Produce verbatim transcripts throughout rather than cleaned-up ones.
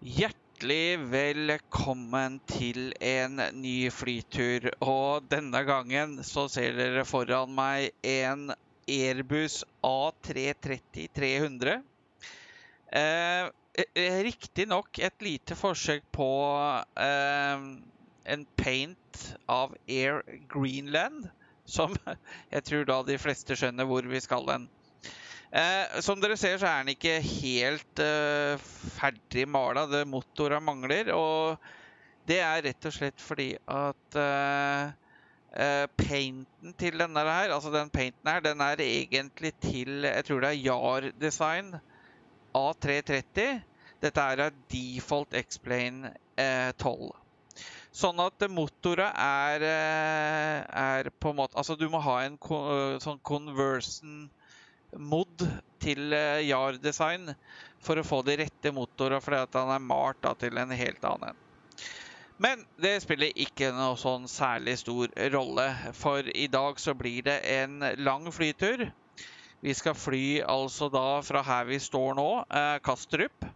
Hjertelig velkommen til en ny flytur, og denne gangen så ser dere foran meg en Airbus A tre tretti tre hundre. Eh, riktig nok et lite forsøk på eh, en paint av Air Greenland, som jeg tror da de fleste skjønner hvor vi skal den. Eh, som dere ser så er den ikke helt eh, ferdig malet, det motoren mangler, og det er rett og slett fordi at eh, eh, painten til denne her, altså den painten her, den er egentlig til, jeg tror det er JARDesign A tre tretti. Dette er av default X-Plane eh, tolv. Sånn at motoret er, er på en måte, altså du må ha en sånn conversion mod til JAR-design for å få de rette motoret, fordi at han er malt da, til en helt annen. Men det spiller ikke noe sånn særlig stor rolle, for i dag så blir det en lang flytur. Vi skal fly altså da fra her vi står nå, eh, Kastrup,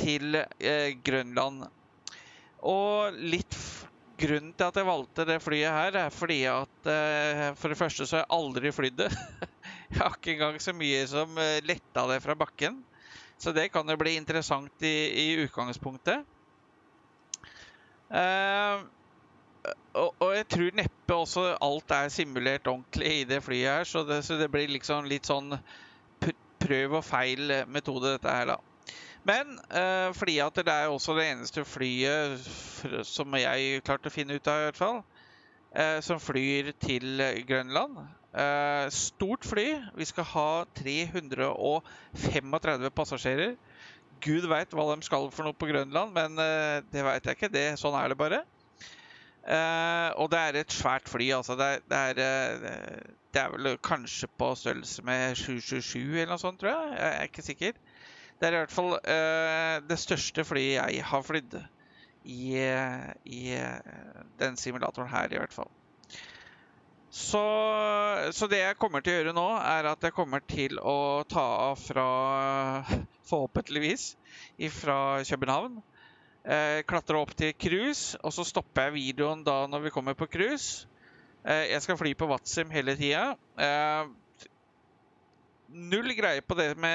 til eh, Grønland. Og litt grunnen til at jeg valgte det flyet her er fordi at for det første så har jeg aldri flydd det. Jeg har ikke engang så mye som letta det fra bakken. Så det kan jo bli interessant i, i utgangspunktet. Eh, og, og jeg tror neppe også alt er simulert ordentlig i det flyet her, så det, så det blir liksom litt sånn prøv og feil metode dette her da. Men eh, fordi at det er også det eneste flyet som jeg klarte å finne ut av i hvert fall, eh, som flyr til Grønland. Eh, stort fly. Vi skal ha tre hundre og femtifem passasjerer. Gud vet hva de skal for noe på Grønland, men eh, det vet jeg ikke. Det, sånn er det bare. Eh, og det er et svært fly, altså. Det er, det er, det er vel kanskje på størrelse med sju sju sju eller noe sånt, tror jeg. Jeg er ikke sikker. Det er i hvert fall uh, det største flyet jeg har flydd i, i den simulatoren her i hvert fall. Så, så det jeg kommer til å gjøre nå er at jeg kommer til å ta av fra, forhåpentligvis, fra København. Uh, klatre opp til cruise, og så stopper jeg videoen da når vi kommer på cruise. Uh, jeg skal fly på Vatsim hele tiden. Uh, Null greie på det med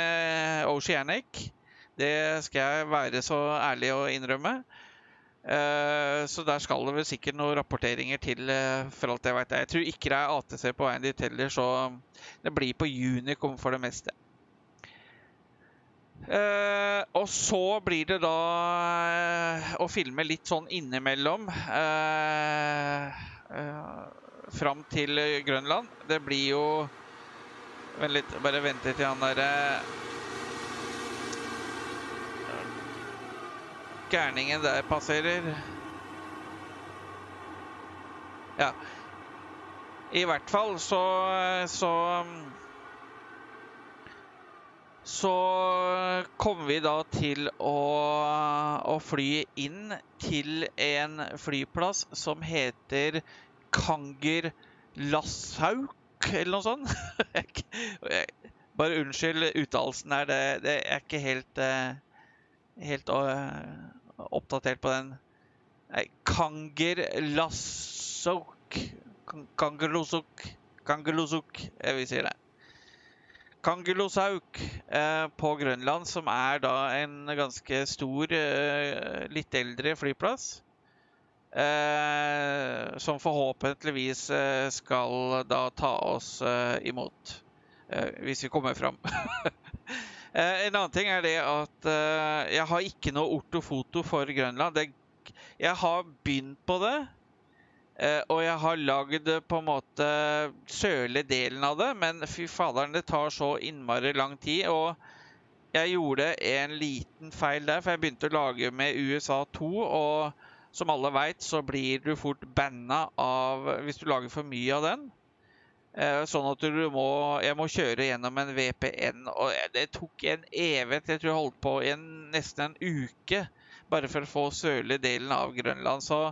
Oceanic. Det skal jeg være så ærlig å innrømme. Så der skal det vel sikkert noen rapporteringer til for alt jeg vet. Jeg tror ikke det er A T C på veien dit heller, så det blir på Unicom for det meste. Uh, og så blir det da uh, å filme litt sånn innimellom uh, uh, fram til Grønland. Det blir jo... Vent litt, bare vent litt til han der gærningen der passerer. Ja. I hvert fall så så så kommer vi da til å å fly inn til en flyplass som heter Kangerlussuaq. Eller noe sånt. Bare unnskyld, uttalelsen her, det, det er ikke helt, helt oppdatert på den. Nei, Kangerlussuaq. Kangerlussuaq. Kangerlussuaq, jeg vil si det. Kangerlussuaq på Grønland, som er da en ganske stor, litt eldre flyplass. Eh, som forhåpentligvis eh, skal da ta oss eh, imot eh, hvis vi kommer fram. eh, en annen ting er det at eh, jeg har ikke noe ortofoto for Grønland. Det, jeg har begynt på det, eh, og jeg har lagd på en måte sørlig delen av det, men fy faderen, det tar så innmari lang tid, og jeg gjorde en liten feil der, for jeg begynte å lage med U S A to, og som alle vet, så blir du fort banna av, hvis du lager for mye av den. Sånn at du må, jeg må kjøre gjennom en V P N, og det tok en evighet, jeg tror jeg holdt på i en, nesten en uke, bare for å få sørlig delen av Grønland. Så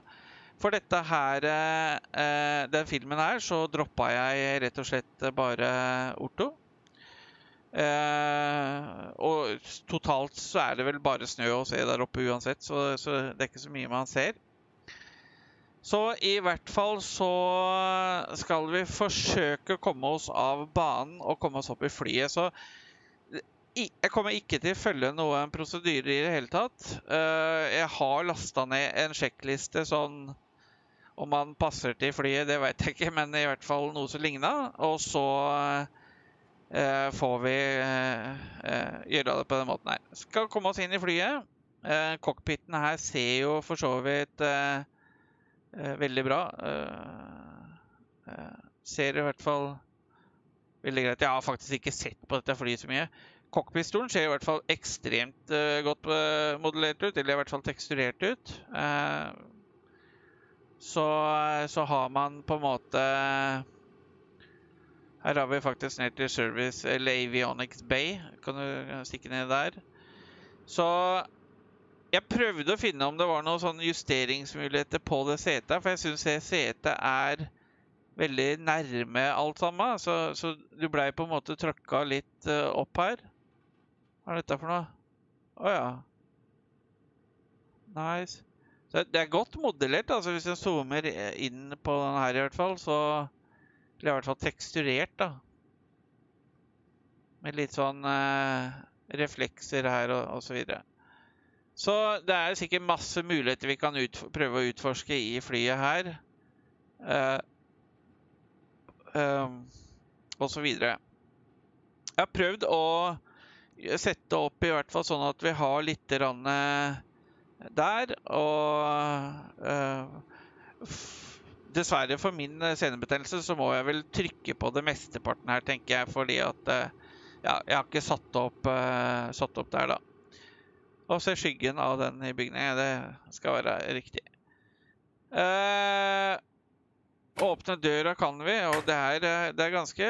for dette her, den filmen her, så droppet jeg rett og slett bare orto. Uh, og totalt så er det vel bare snø å se der oppe uansett, så, så det er ikke så mye man ser. Så i hvert fall så skal vi forsøke å komme oss av banen og komme oss opp i flyet. Så jeg kommer ikke til å følge noen prosedyrer i det hele tatt. Uh, jeg har lastet ned en sjekkliste sånn, om man passer til flyet, det vet jeg ikke, men i hvert fall noe som ligner. Og så Eh, får vi eh, eh, gjøre det på den måten her. Skal komme oss inn i flyet. Eh, cockpiten her ser jo for så vidt eh, eh, veldig bra. Eh, eh, ser i hvert fall veldig greit. Jeg har faktisk ikke sett på dette flyet så mye. Cockpitstolen ser i hvert fall ekstremt eh, godt modellert ut, eller i hvert fall teksturert ut. Eh, så, så har man på en måte... Her har vi faktisk ned til Service, eller Avionics Bay. Kan du stikke ned der? Så jeg prøvde å finne om det var noen sånne justeringsmuligheter på det setet, for jeg synes det setet er veldig nærme alt sammen, så, så du ble på en måte trøkket litt opp her. Hva er dette for noe? Åja. Nice. Så det er godt modellert, altså hvis jeg zoomer inn på den her i hvert fall, så... Det er i hvert fall teksturert da. Med litt sånn eh, reflekser her og, og så videre. Så det er sikkert masse muligheter vi kan prøve å utforske i flyet her. Eh, eh, og så videre. Jeg har prøvd å sette opp i hvert fall sånn at vi har litt rann der. Og... Eh, Dessverre for min senebetennelse så må jeg vel trykke på det mesteparten her, tenker jeg, fordi at ja, jeg har ikke satt opp, uh, satt opp der da. Og se skyggen av den i bygningen, det skal være riktig. Uh, åpne døra kan vi, og det, her, det er ganske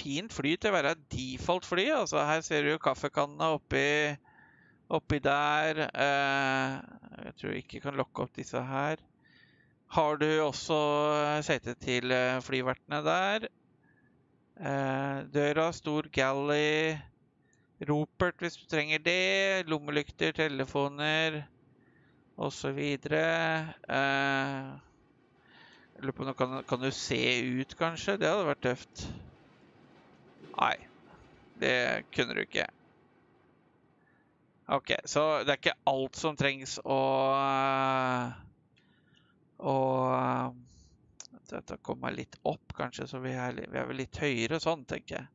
fint fly til å være et default fly. Altså, her ser du jo kaffekannene oppi, oppi der. Uh, jeg tror jeg ikke kan lokke opp disse her. Har du også sete til flyvertene der. Eh, døra, stor galley, ropert hvis du trenger det, lommelykter, telefoner, og så videre. Eh, eller på noe, kan, kan du se ut kanskje? Det hadde vært tøft. Nei, det kunne du ikke. Ok, så det er ikke alt som trengs å... Og dette kommer litt opp kanskje, så vi er, vi er vel litt høyere sånn, tenker jeg.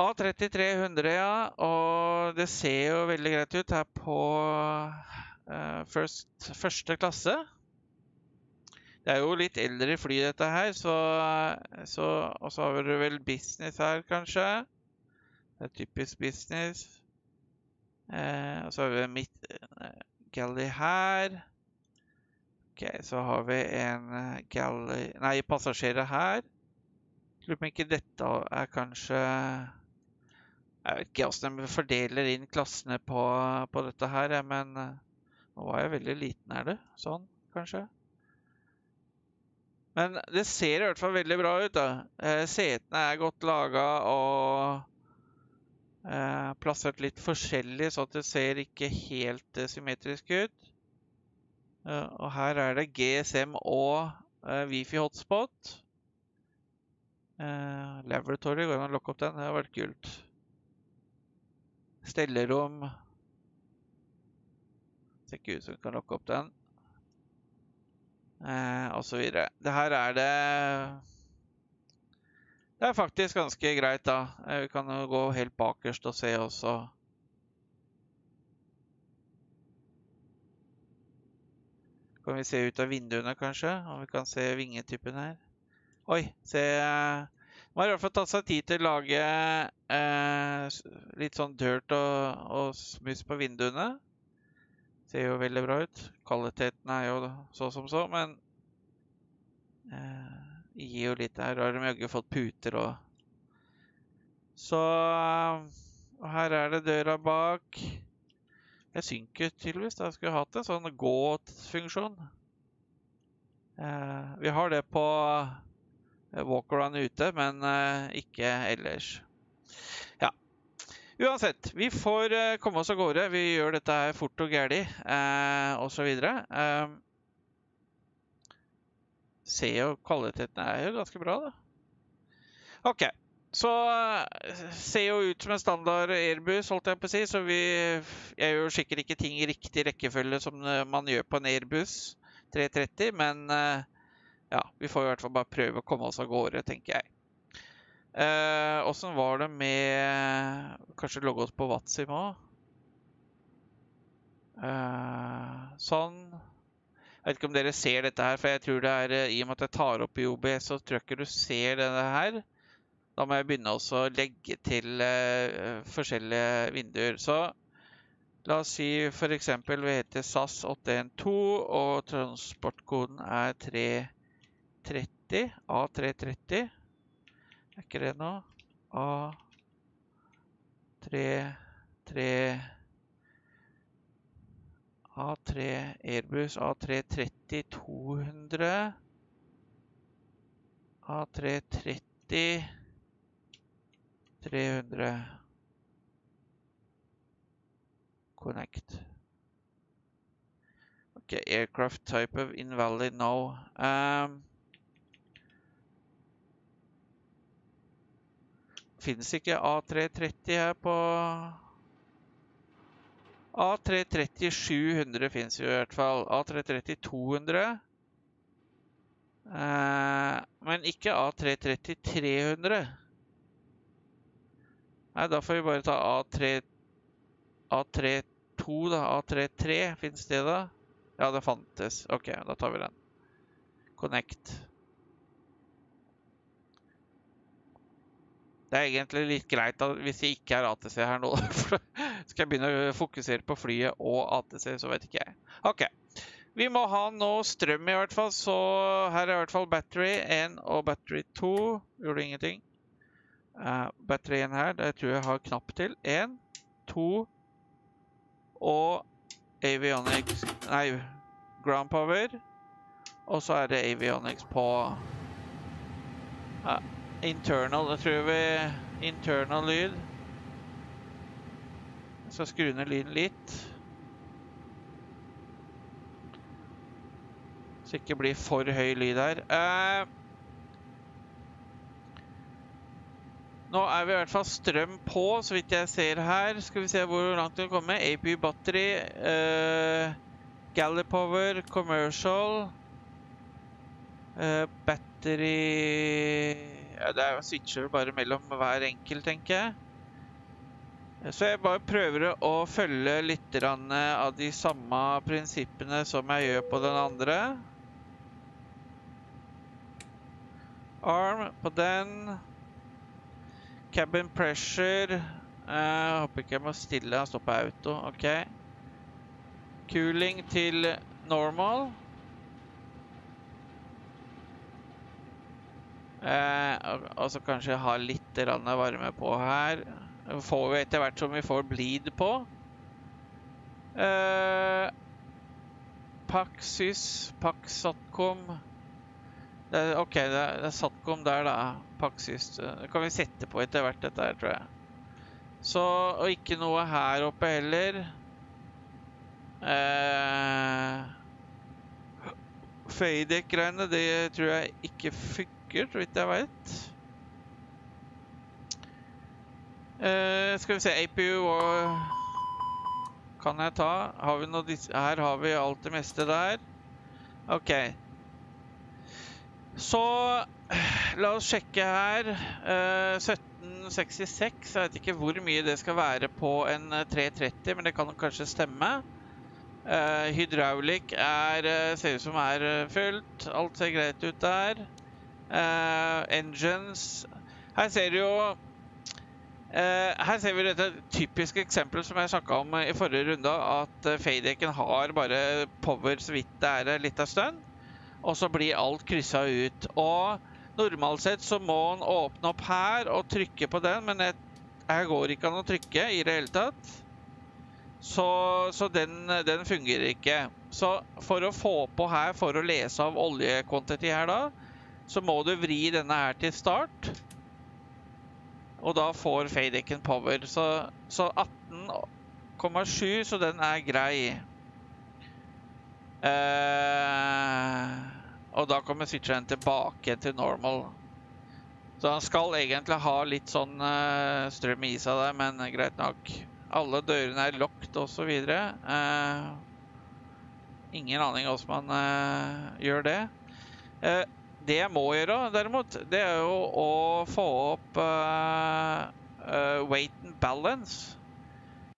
A tre tre hundre, ja, og det ser jo veldig greit ut her på uh, first, første klasse. Det er jo litt eldre fly dette her, så, så, og så har vi vel business her kanskje. Det er typisk business. Uh, og så har vi mitt uh, galley her. Ok, så har vi en galley... Nei, passasjerer her. Lurer på om ikke dette er kanskje... Jeg vet ikke hvordan de fordeler inn klassene på, på dette her, men... Nå var jeg veldig liten, er det? Sånn, kanskje? Men det ser i hvert fall veldig bra ut, da. Setene er godt laget og eh, plassert litt forskjellig, så det ser ikke helt symmetrisk ut. Uh, og her er det G S M og uh, Wi-Fi hotspot. Uh, laboratory, går man å lokke opp den? Det har vært kult. Stellerom. Ser ikke ut som vi kan lokke opp den. Uh, og så videre. Det her er det... Det er faktisk ganske greit da. Uh, vi kan jo gå helt bakerst og se også... Kan vi se ut av vinduene kanskje, om vi kan se vingetypen her. Oi, se, man har i hvert fall tatt seg tid til å lage eh, litt sånn dirt og, og smuss på vinduene. Ser jo veldig bra ut. Kvaliteten er jo så som så, men eh, gir jo litt her. Da har de jo ikke fått puter og... Så, og her er det døra bak. Jeg synker tydeligvis da jeg skulle hatt en sånn gå-funksjon. Eh, vi har det på walk-around ute, men eh, ikke ellers. Ja. Uansett, vi får uh, komme oss av gårde. Vi gjør dette her fort og gærlig, uh, og så videre. Uh, se jo, kvaliteten er jo ganske bra, da. Ok, så uh, ser jo ut som en standard Airbus, holdt jeg på å si, så vi, jeg gjør sikkert ikke ting i riktig rekkefølge som man gjør på en Airbus tre tretti, men uh, ja, vi får i hvert fall bare prøve å komme oss av gårde, tenker jeg. Eh, hvordan var det med kanskje logge oss på Vatsim også? Eh, sånn. Jeg vet ikke om dere ser dette her, for jeg tror det er, i og med at jeg tar opp i O B S, så tror jeg ikke du ser denne her. Da må jeg begynne også å legge til eh, forskjellige vinduer. Så la oss si for eksempel vi heter S A S åtte en to, og transportkoden er tre tretti, A tre tretti. Er ikke det nå? A tre tretti A tre Airbus A tre tretti to hundre A tre tretti tre hundre Connect. Ok, aircraft type of invalid now. Um, Finnes ikke A tre tretti her på... A tre tretti sju hundre finnes jo i hvert fall. A tre tretti to hundre. Eh, men ikke A tre tretti tre hundre. Nei, da får vi bare ta A tre A tre to da. A tre tre finnes det da. Ja, det fantes. Ok, da tar vi den. Connect. Det er egentlig litt greit hvis jeg ikke er A T C her nå, for skal jeg begynne å fokusere på flyet og A T C, så vet ikke jeg. Ok, vi må ha nå strøm i hvert fall, så her er i hvert fall battery én og battery to. Gjorde ingenting. Uh, battery én her, det tror jeg har knapp til. én, to og avionics, nei, ground power. Og så er det avionics på... Uh, Internal, da tror vi internal lyd. Jeg skal skru ned lyden litt. Så ikke blir for høy lyd her. Eh, nå er vi i hvert fall strøm på, så vidt jeg ser her. Skal vi se hvor langt vi kommer. A P U battery, eh, Gallipower, commercial, eh, battery... Ja, det er jo switcher bare mellom hver enkelt, tenker jeg. Så jeg bare prøver å følge litt av de samme prinsippene som jeg gjør på den andre. Arm på den. Cabin pressure. Jeg håper ikke jeg må stille, jeg står på auto, ok. Cooling til normal. Eh, og så kanskje ha litt varme på her. Får vi etter hvert som vi får bleed på. Eh, Paxys, Pax Satcom. Det, ok, det er, det er Satcom der da. Paxys. Det kan vi sette på etter hvert dette her, tror jeg. Så, og ikke noe her oppe heller. Eh, Fadec-greiene, det tror jeg ikke fikk. Så vidt jeg vet. Eh, skal vi se, A P U og... Kan jeg ta? Har vi noe disse? Her har vi alt det meste der. Ok. Så, la oss sjekke her. Eh, sytten sekstiseks, jeg vet ikke hvor mye det skal være på en tre tretti, men det kan kanskje stemme. Eh, hydraulik er, ser ut som er fullt. Alt ser greit ut der. Uh, engines. Her ser du jo uh, her ser vi dette typiske eksempelet som jeg snakket om i forrige runde, at Fadecken har bare power så vidt det er litt av stønn, og så blir alt krysset ut. Og normalt sett så må den åpne opp her og trykke på den, men her går ikke an å trykke i det hele tatt, så, så den, den fungerer ikke. Så for å få på her, for å lese av oljekvantitet her da, så må du vri denne her til start. og da får fadekken power. Så atten komma sju, så den er grei. Og da kommer switcheren tilbake til normal. Så han skal egentlig ha litt sånn strøm i seg der, men greit nok. Alle dørene er lockt og så videre. Ingen aning hos man gjør det. Det jeg må gjøre derimot, det er jo å få opp weight and balance.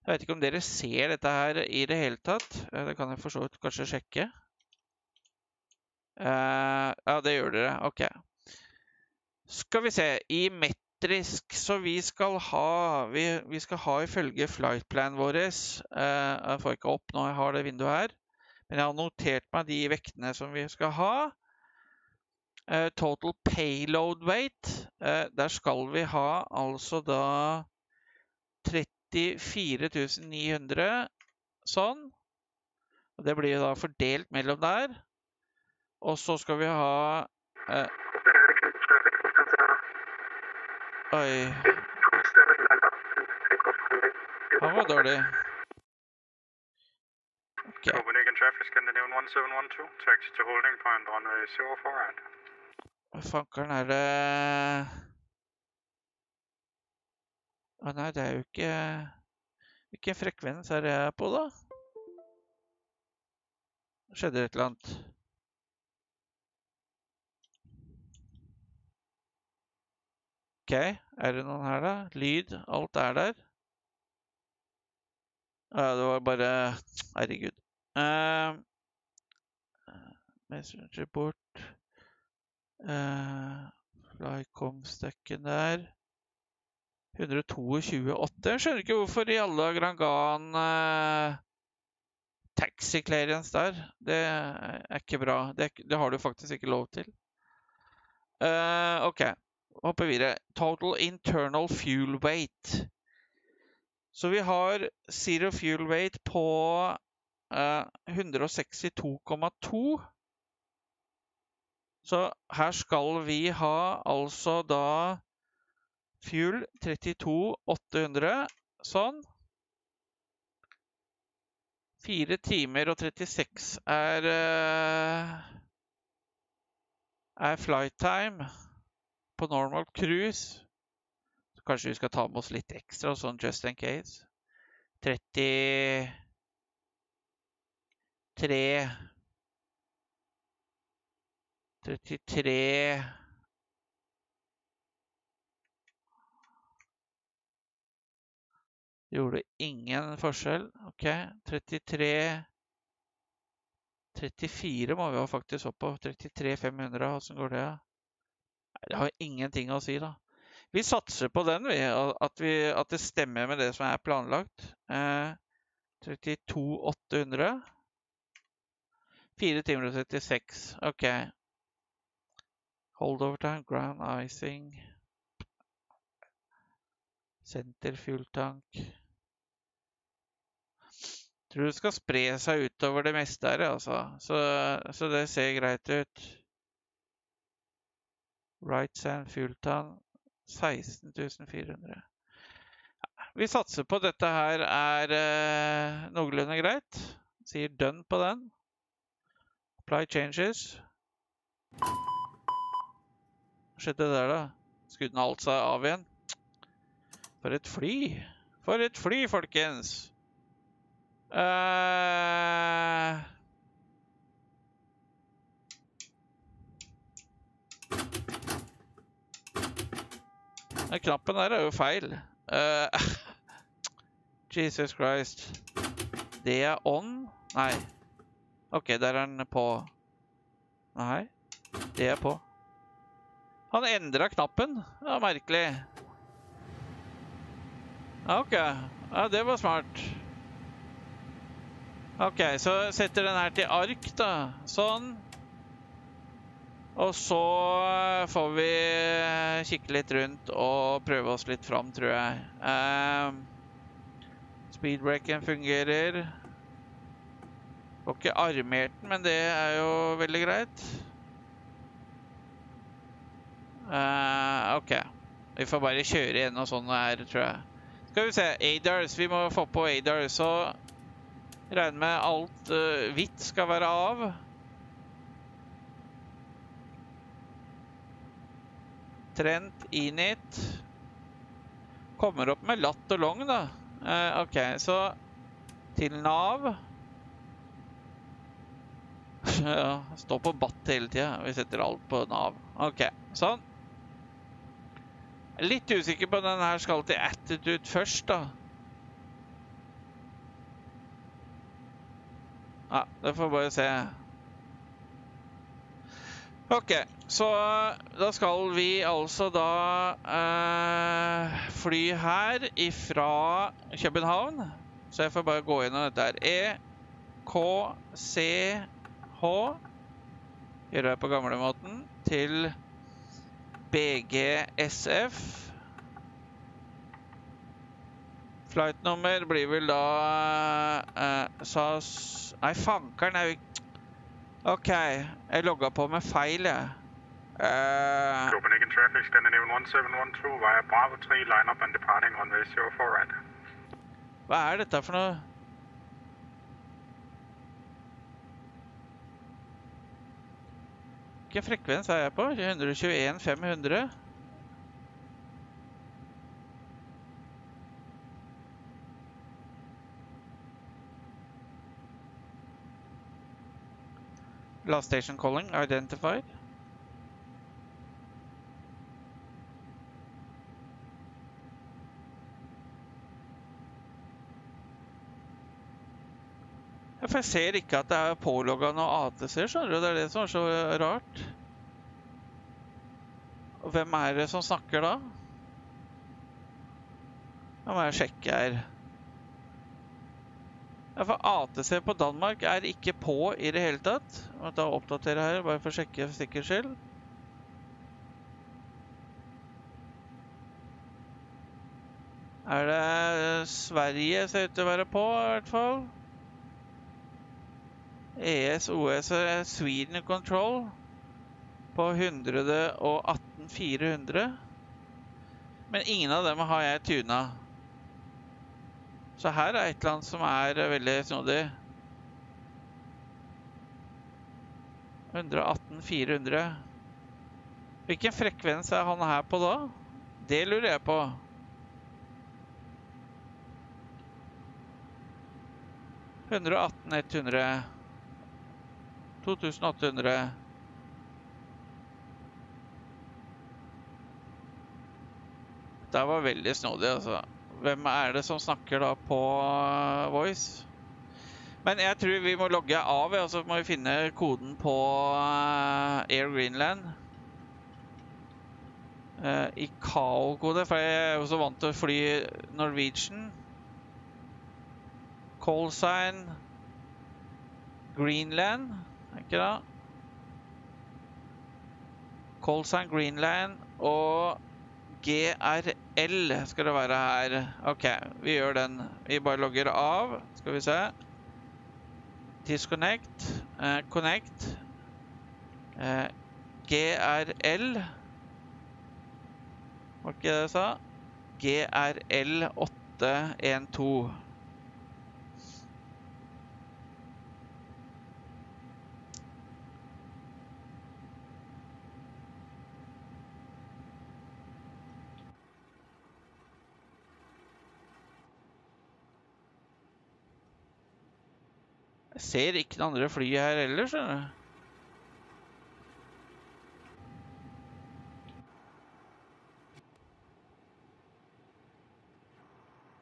Jeg vet ikke om dere ser dette her i det hele tatt. Det kan jeg for så vidt kanskje sjekke. Ja, det gjør dere. Ok. Skal vi se, i metrisk, så vi skal ha ifølge flightplanen våres. Jeg får ikke opp når jeg har det vinduet her. Men jeg har notert meg de vektene som vi skal ha. Total payload weight. Der skal vi ha altså da trettifire tusen ni hundre. Sånn. Og det blir da fordelt mellom der. Og så skal vi ha... Oi. Han var dårlig. Ok. Hva fankeren er det? Å nei, det er jo ikke... Hvilken frekvens er det jeg er på da? Skjedde et eller annet. Ok, er det noen her da? Lyd, alt er der. Ja, det var bare... Herregud. Messenger bort. Flycom-stekken der. ett to to åtte. Jeg skjønner ikke hvorfor i alle grangan taxi clearance der. Det er ikke bra. Det har du faktisk ikke lov til. Ok. Hopper videre. Total internal fuel weight. Så vi har zero fuel weight på ett hundre og sekstito komma to. Så her skal vi ha altså da fuel trettito tusen åtte hundre. Sånn. fire timer og trettiseks er er flight time. På normal cruise, så kanskje vi skal ta med oss litt ekstra, sånn just in case. tretti... tre... trettitre... Det gjorde ingen forskjell, ok. trettitre... trettifire må vi ha faktisk opp på. trettitre tusen fem hundre, hvordan går det da? Det har ingenting å si da. Vi satser på den, at det stemmer med det som er planlagt. trettito tusen åtte hundre. fire timer og trettiseks. Ok. Hold over time, ground icing. Senter fuel tank. Tror det skal spre seg utover det meste her, altså. Så det ser greit ut. Right sand fuel tank, seksten tusen fire hundre. Vi satser på at dette her er noenlunde greit. Sier done på den. Apply changes. Hva skjedde der da? Skudden holdt seg av igjen. For et fly! For et fly, folkens! Eh... Knappen her er jo feil. Jesus Christ. Det er on. Nei. Ok, der er den på. Nei. Det er på. Han endret knappen. Det var merkelig. Ok. Ja, det var smart. Ok, så setter den her til ark da. Sånn. Og så får vi kikke litt rundt og prøve oss litt fram, tror jeg. Speedbraken fungerer. Får ikke armert den, men det er jo veldig greit. Ok. Vi får bare kjøre igjen og sånn her, tror jeg. Skal vi se, A D A R S, vi må få på A D A R S, så regner med alt uh, hvitt skal være av. Trent, init. Kommer opp med latt og long da. Uh, ok, så til nav. Stå på batt hele tiden. Vi setter alt på nav. Ok, sånn. Litt usikker på den her skal til attitude først da. Ja, det får vi bare se. Ok, så da skal vi altså da eh, fly her ifra København. Så jeg får bare gå inn og dette her. E K C H. Gjør det på gamle måten. Til B G S F. Flightnummer blir vel da eh, S A S... Nei, fankeren er jo ikke... Ok, jeg logget på med feil, jeg. Uh, Copenhagen Traffic, Scandinavian one seven one two, via Bravo three, line up and departing on way zero four right. Hva er dette for noe? Hvilken frekvens er jeg på? ett to ett, fem hundre? Last station calling identified. Jeg ser ikke at det er pålogget noe A T C, skjønner du? Det er det som er så rart. Hvem er det som snakker da? Da må jeg sjekke her. Ja, for A T C på Danmark er ikke på i det hele tatt. Jeg må ta og oppdatere her, bare for å sjekke for sikker skyld. Er det Sverige ser ut til å være på, i hvert fall? E S O S er Sweden Control på et hundre og atten fire hundre. Men ingen av dem har jeg tunet. Så her er et land som er veldig snodig. et hundre og atten fire hundre. Hvilken frekvens er han her på da? Det lurer jeg på. et hundre og atten hundre. to tusen åtte hundre. Det var veldig snodig, altså. Hvem er det som snakker da på Voice? Men jeg tror vi må logge av, og så må vi finne koden på Air Greenland. I K A O-kode, for jeg er jo så vant til å fly Norwegian. Call sign. Greenland, ikke da? Call sign Greenland og... G R L skal det være her. Ok, vi gjør den. Vi bare logger av. Skal vi se. Disconnect. Eh, connect. Eh, G R L. Var ikke det jeg sa? G R L åtte ett to. Jeg ser ikke den andre flyet her heller, skjønner du?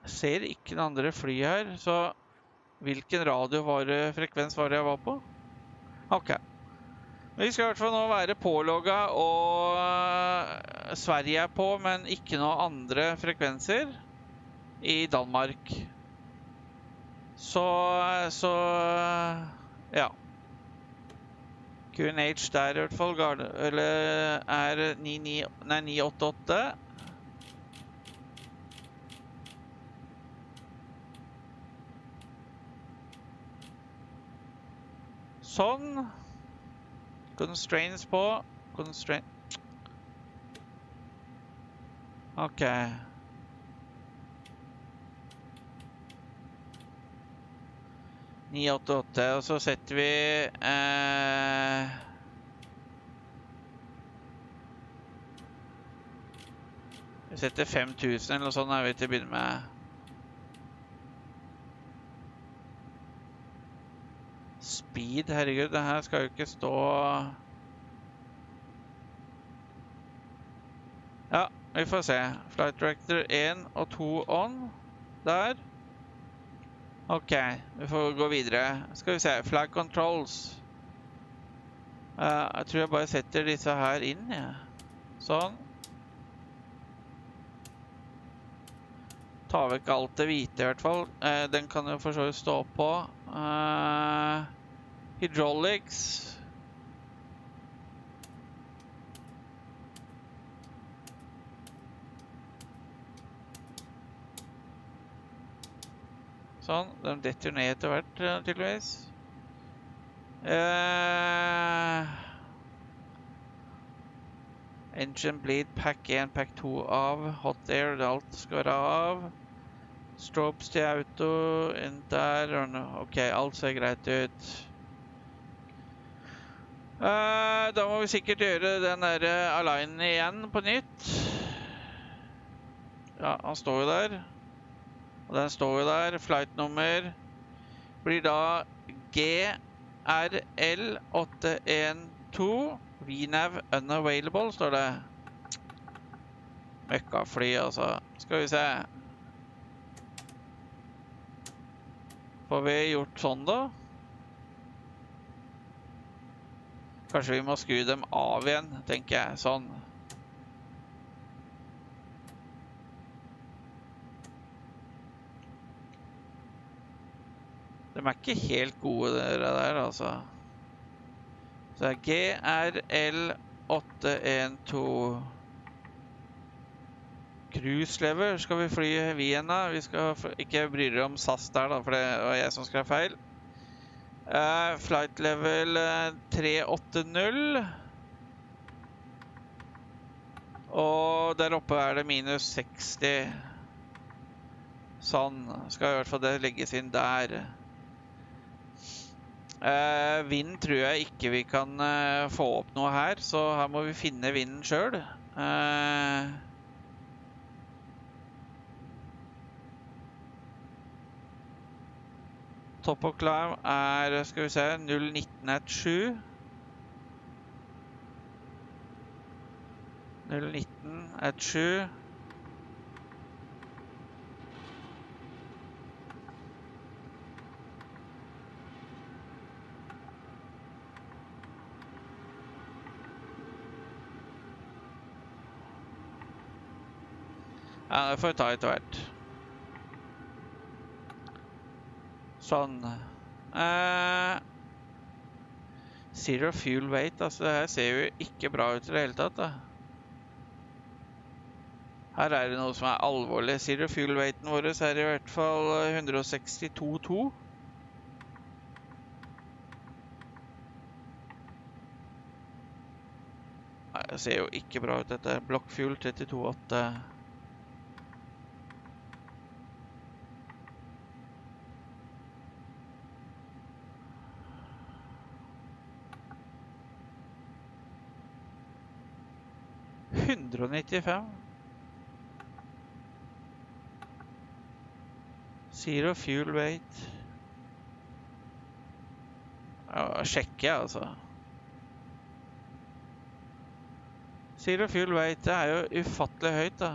Jeg ser ikke den andre flyet her, så hvilken radiofrekvens var det jeg var på? Ok. Vi skal i hvert fall nå være pålogget, og Sverige er på, men ikke noen andre frekvenser i Danmark. Så, så, ja. Q N H der i hvert fall, eller er ni åtte åtte. Sånn. Constraints på. Constraint. Okay. ni åtte åtte, og så setter vi eh, vi setter fem tusen eller noe sånt er vi til å begynne med. Speed, herregud, det her skal jo ikke stå. Ja, vi får se. Flight Director én og to on. Der. Ok, vi får gå videre. Skal vi se, flag controls. Uh, jeg tror jeg bare setter disse her inn, ja. Sånn. Ta vekk alt det hvite i hvert fall. Uh, den kan jo for så vidt stå på. Uh, hydraulics. Sånn, de detter ned etter hvert, tydeligvis. Eh... Engine bleed, pack én, pack to av. Hot air, alt skal være av. Strobes til auto, inn der. Ok, alt ser greit ut. Eh, da må vi sikkert gjøre den der alignen igjen på nytt. Ja, han står jo der. Og den står jo der. Flight-nummer blir da G R L åtte en to. V NAV unavailable, står det. Møkka fly, altså. Skal vi se. Får vi gjort sånn, da? Kanskje vi må skru dem av igjen, tenker jeg. Sånn. De er ikke helt gode dere der, altså. Så det er G R L åtte en to. Cruise lever skal vi fly Vienna. Vi skal ikke bry dere om S A S der da, for det var jeg som skrev feil. Uh, flight level tre åtte null. Og der oppe er det minus seksti. Sånn, skal i hvert fall det legges inn der. Uh, vind tror jeg ikke vi kan uh, få opp noe her, så her må vi finne vinden selv. Uh, top of climb er, skal vi se, null nitten ett sju. null nitten ett sju. Ja, det får vi ta etter hvert. Sånn. Eh, zero fuel weight, altså det her ser jo ikke bra ut i det hele tatt, da. Her er det noe som er alvorlig. Zero fuel weighten vår er i hvert fall ett seks to komma to. Nei, det ser jo ikke bra ut dette. Block fuel trettito komma åtte. hundre og nittifem. Zero fuel weight. Ja, sjekker jeg, altså. Zero fuel weight, det er jo ufattelig høyt, da.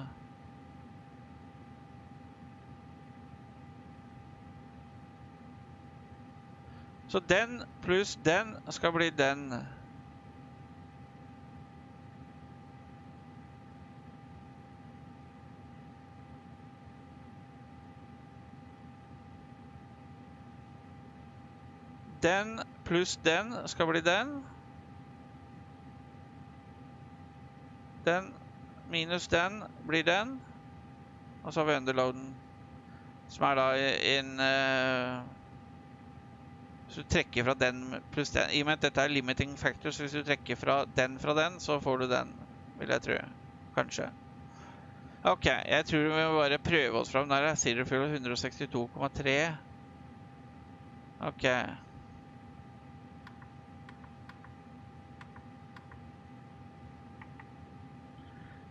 Så den pluss den skal bli den. Den pluss den skal bli den. Den minus den blir den. Og så har vi underloaden. Som er da en... Hvis du trekker fra den pluss den. I og med at dette er limiting factor, så hvis du trekker fra den fra den, så får du den. Vil jeg tro. Kanskje. Ok, jeg tror vi må bare prøve oss frem der. Silverfuel ett sex två komma tre. Ok.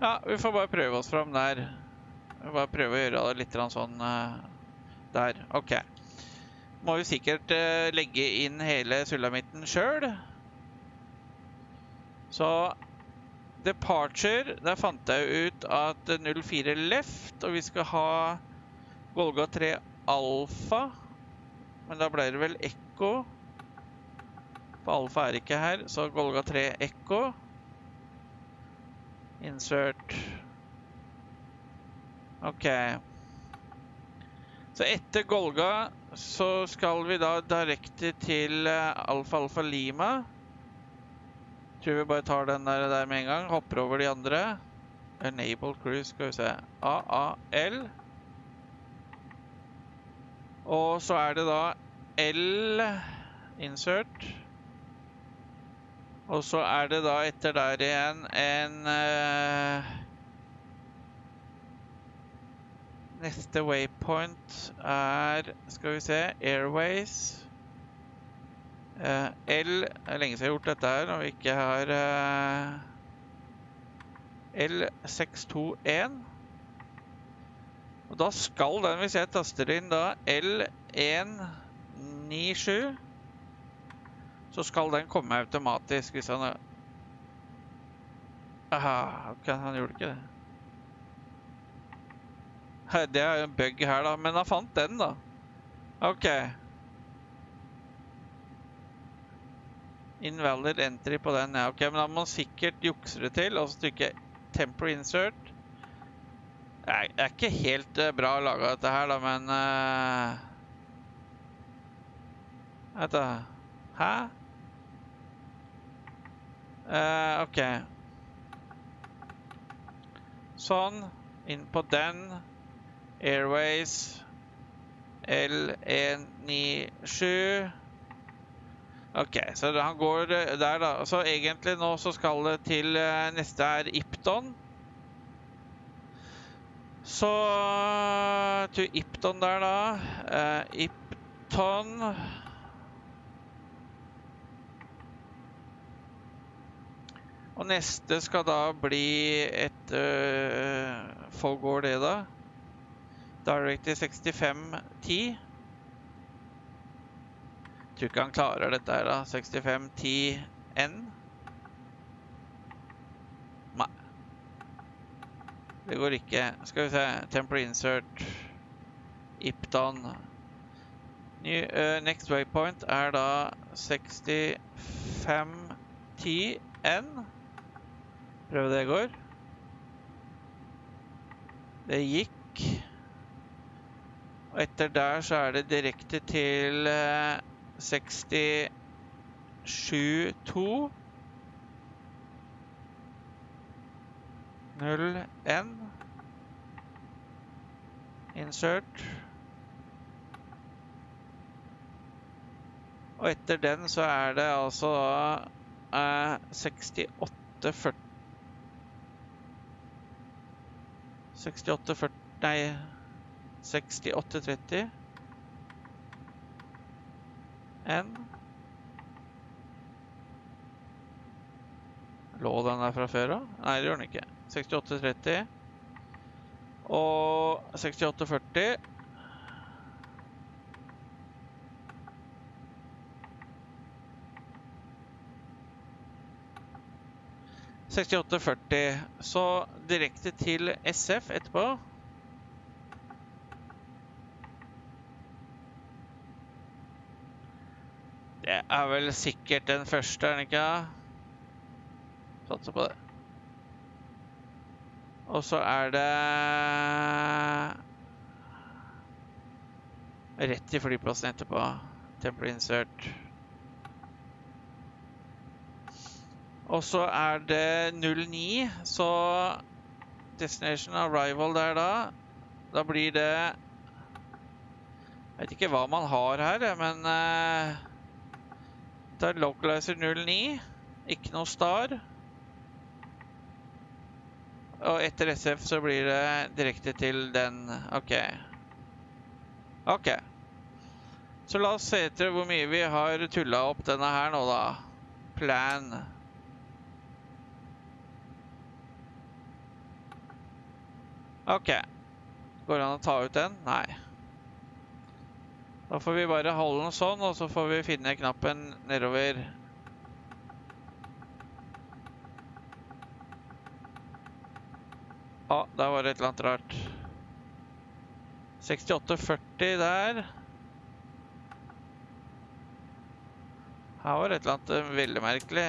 Ja, vi får bare prøve oss frem der. Vi får bare prøve å gjøre det litt sånn der. Ok. Må vi sikkert legge inn hele sulamitten selv. Så departure, der fant jeg ut at nul fire left, og vi skal ha Golga tre alfa, men da ble det vel Echo, for alfa er ikke her, så Golga tre Echo, insert, ok. Så etter Golga så skal vi da direkte til alfa alfa lima. Tror vi bare tar den der, der med en gang. Hopper over de andre. Enable cruise, skal vi se. A A L. Og så er det da L. Insert. Og så er det da etter der igjen en... Uh, neste waypoint er... Skal vi se. Airways. Uh, L, det er lenge siden jeg har gjort dette her, når vi ikke har uh, L seks to ett. Og da skal den, hvis jeg taster inn da, L ett ni sju, så skal den komme automatisk, hvis han... Aha, ok, han gjorde ikke det. Det er jo en bug her da, men han fant den da. Ok. Invalid entry på den, ja, ok, men da må man sikkert jukse det til, og så trykker temper insert. Nei, det er ikke helt bra å lage dette her da, men... Uh... Vet du, hæ? Uh, ok. Sånn, inn på den, Airways, L ett ni sju... Ok, så han går der da. Så egentlig nå så skal det til neste er Ipton. Så til Ipton der da. Uh, Ipton. Og neste skal da bli et... Uh, folk går det da. Direct sekstifem ti. Jeg tror ikke han klarer dette her da, sekstifem ti N. Nei. Det går ikke. Skal vi se, temporary insert, Ipton. New, uh, next waypoint er da sekstifem ti N. Prøv det går. Det gikk. Og etter der så er det direkte til... Uh, seks sju to null N insert. Og etter den så er det altså eh, sekstiåtte førti. sekstiåtte førti, nei, sekstiåtte tretti. N. Lå den der fra før da? Nei, det gjør den ikke. sekstiåtte tretti. Og sekstiåtte førti. sekstiåtte førti. Så direkte til S F etterpå. Det er vel sikkert den første, er det ikke? Satser på det. Og så er det... Rett i flyplassen etterpå. Temporary insert. Og så er det null ni, så... Destination arrival der da. Da blir det... Jeg vet ikke hva man har her, men... Da er localizer null ni, ikke noe star. Og etter S F så blir det direkte til den. Ok. Ok. Så la oss se etter hvor mye vi har tullet opp denne her nå da. Plan. Ok. Går det an å ta ut den? Nei. Da får vi bare holde den sånn, og så får vi finne knappen nedover. Å, ah, der var det et eller annet rart. sekstiåtte førti der. Her var det et eller annet veldig merkelig.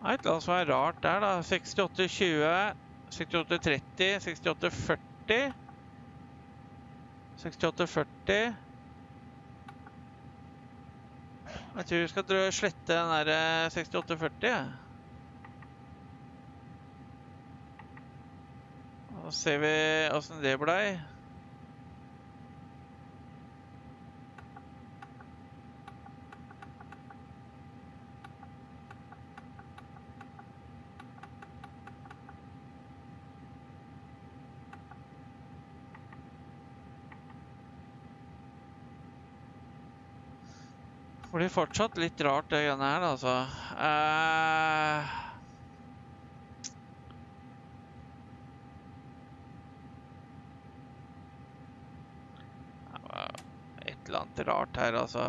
Nei, la oss være rart der da. sekstiåtte tjue, sekstiåtte tretti, sekstiåtte førti. sekstiåtte førti. Jeg tror vi skal slette den der sekstiåtte førti. Og så ser vi hvordan det ble. Det blir fortsatt litt rart det greiene her, altså. Det var et eller annet rart her, altså.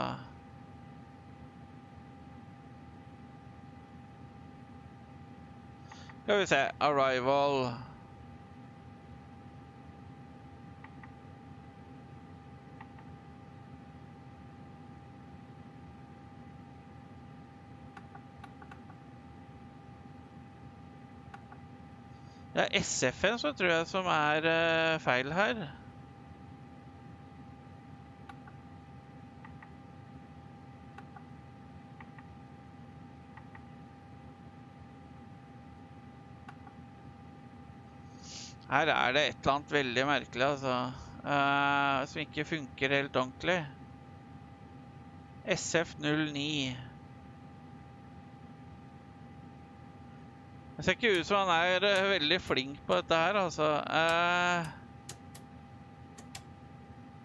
Skal vi se, arrival. Det er S F-en, så tror jeg, som er feil her. Her er det et eller annet veldig merkelig, altså. Uh, som ikke funker helt ordentlig. S F null ni. Det ser ikke ut som han er veldig flink på dette her, altså.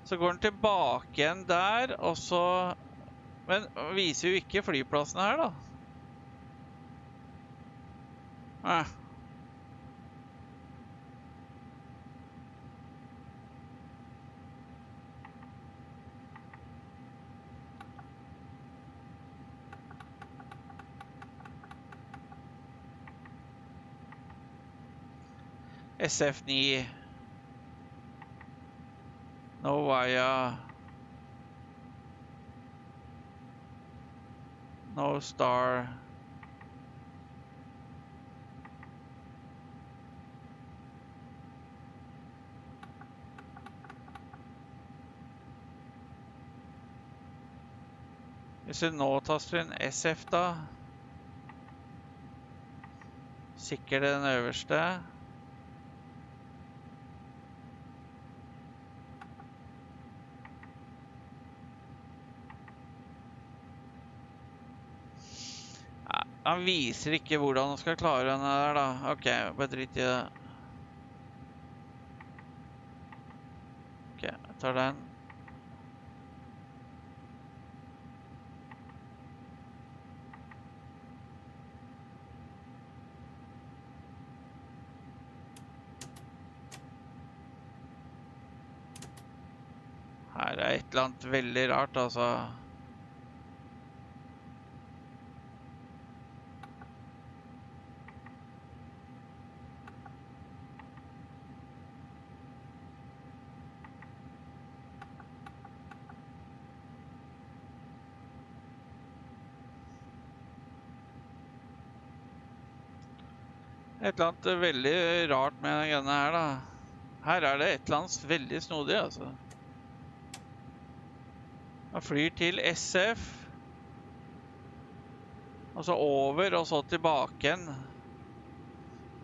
Så går han tilbake igjen der, og så... Men viser jo ikke flyplassen her, da. S F ni. Novaya. No star. Hvis du nå taster inn S F da. Sikkert den øverste. Han viser ikke hvordan han skal klare denne der, da. Ok, bare dritt i det. Ok, jeg tar den. Her er et eller annet veldig rart, altså. Et eller annet veldig rart med denne greiene her da. Her er det et eller annet veldig snodig, altså. Man flyr til S F. Og så over, og så tilbake igjen.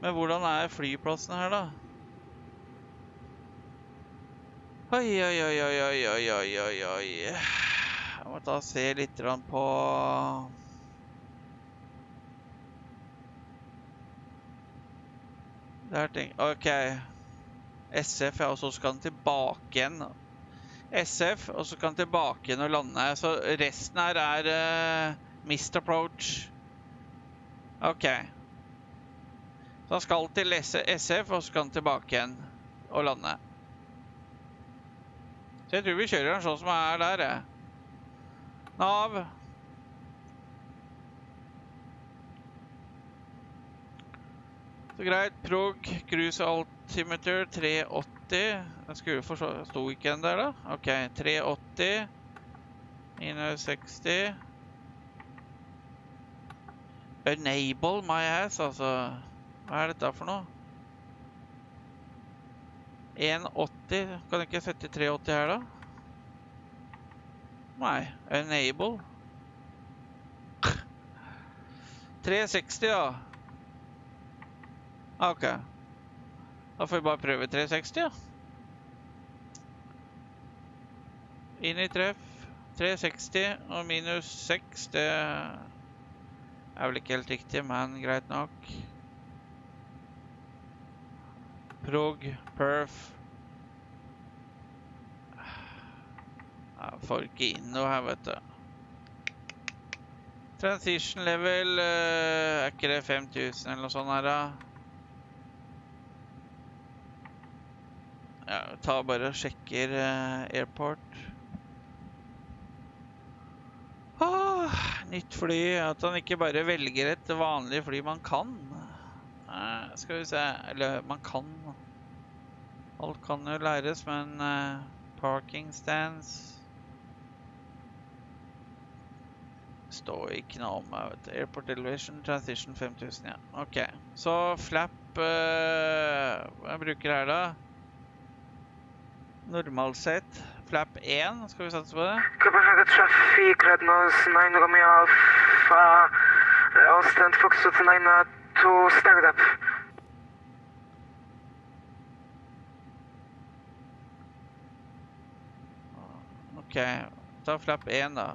Men hvordan er flyplassen her da? Oi, oi, oi, oi, oi, oi, oi, oi. Jeg må da se litt på... Ok, S F, ja, og så skal den tilbake igjen. S F, og så kan den tilbake igjen og lande. Så resten her er uh, missed approach. Ok. Så den skal til S F, og så kan den tilbake igjen og lande. Så jeg tror vi kjører den sånn som er der. Nav. Så greit, prog, cruise altimeter, tre åtti. Jeg skulle forstå, jeg sto ikke igjen der da. Ok, tre åtti. ni seksti. Enable my ass, altså. Hva er dette for noe? en åtti. Kan jeg ikke sette tre åtti her da? Nei, enable. tre seksti da. Ok, da får vi bare prøve tre seksti, ja. Inn i treff, tre seksti og minus seks, det er vel ikke helt riktig, men greit nok. Prog, perf. Jeg får ikke inn noe her, vet du. Transition level, er ikke det fem tusen eller noe sånt her da? Ja, ta bare og sjekker uh, airport. Ah, nytt fly, at han ikke bare velger et vanlig fly man kan. Uh, skal vi se, eller man kan. Alt kan jo læres, men uh, parking stands. Står ikke noe om, jeg vet. Airport elevation, transition fem tusen, ja. Ok, så flap, uh, hva bruker her da? Normalt sett, flap én, skal vi satse på det? København trafikk, rednos ni komma fem alfa, avstand fokuset ni komma to startup. Ok, ta flap én da.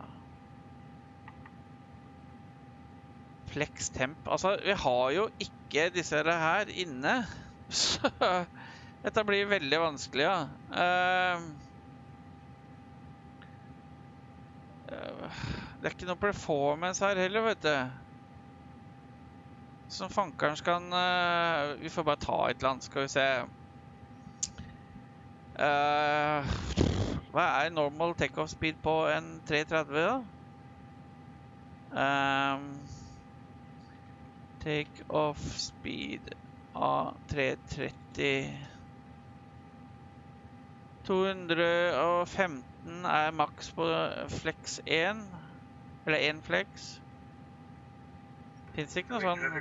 Flex temp, altså vi har jo ikke disse her inne, så... Dette blir veldig vanskelig, ja. Det er ikke noe performance her heller, vet du. Som fankeren skal... Vi får bare ta et eller annet, skal vi se. Hva er normal take-off speed på en tre tretti, da? Take-off speed av tre tretti... to hundre og femten er maks på flex én, eller én flex. Finnes det ikke noe sånn...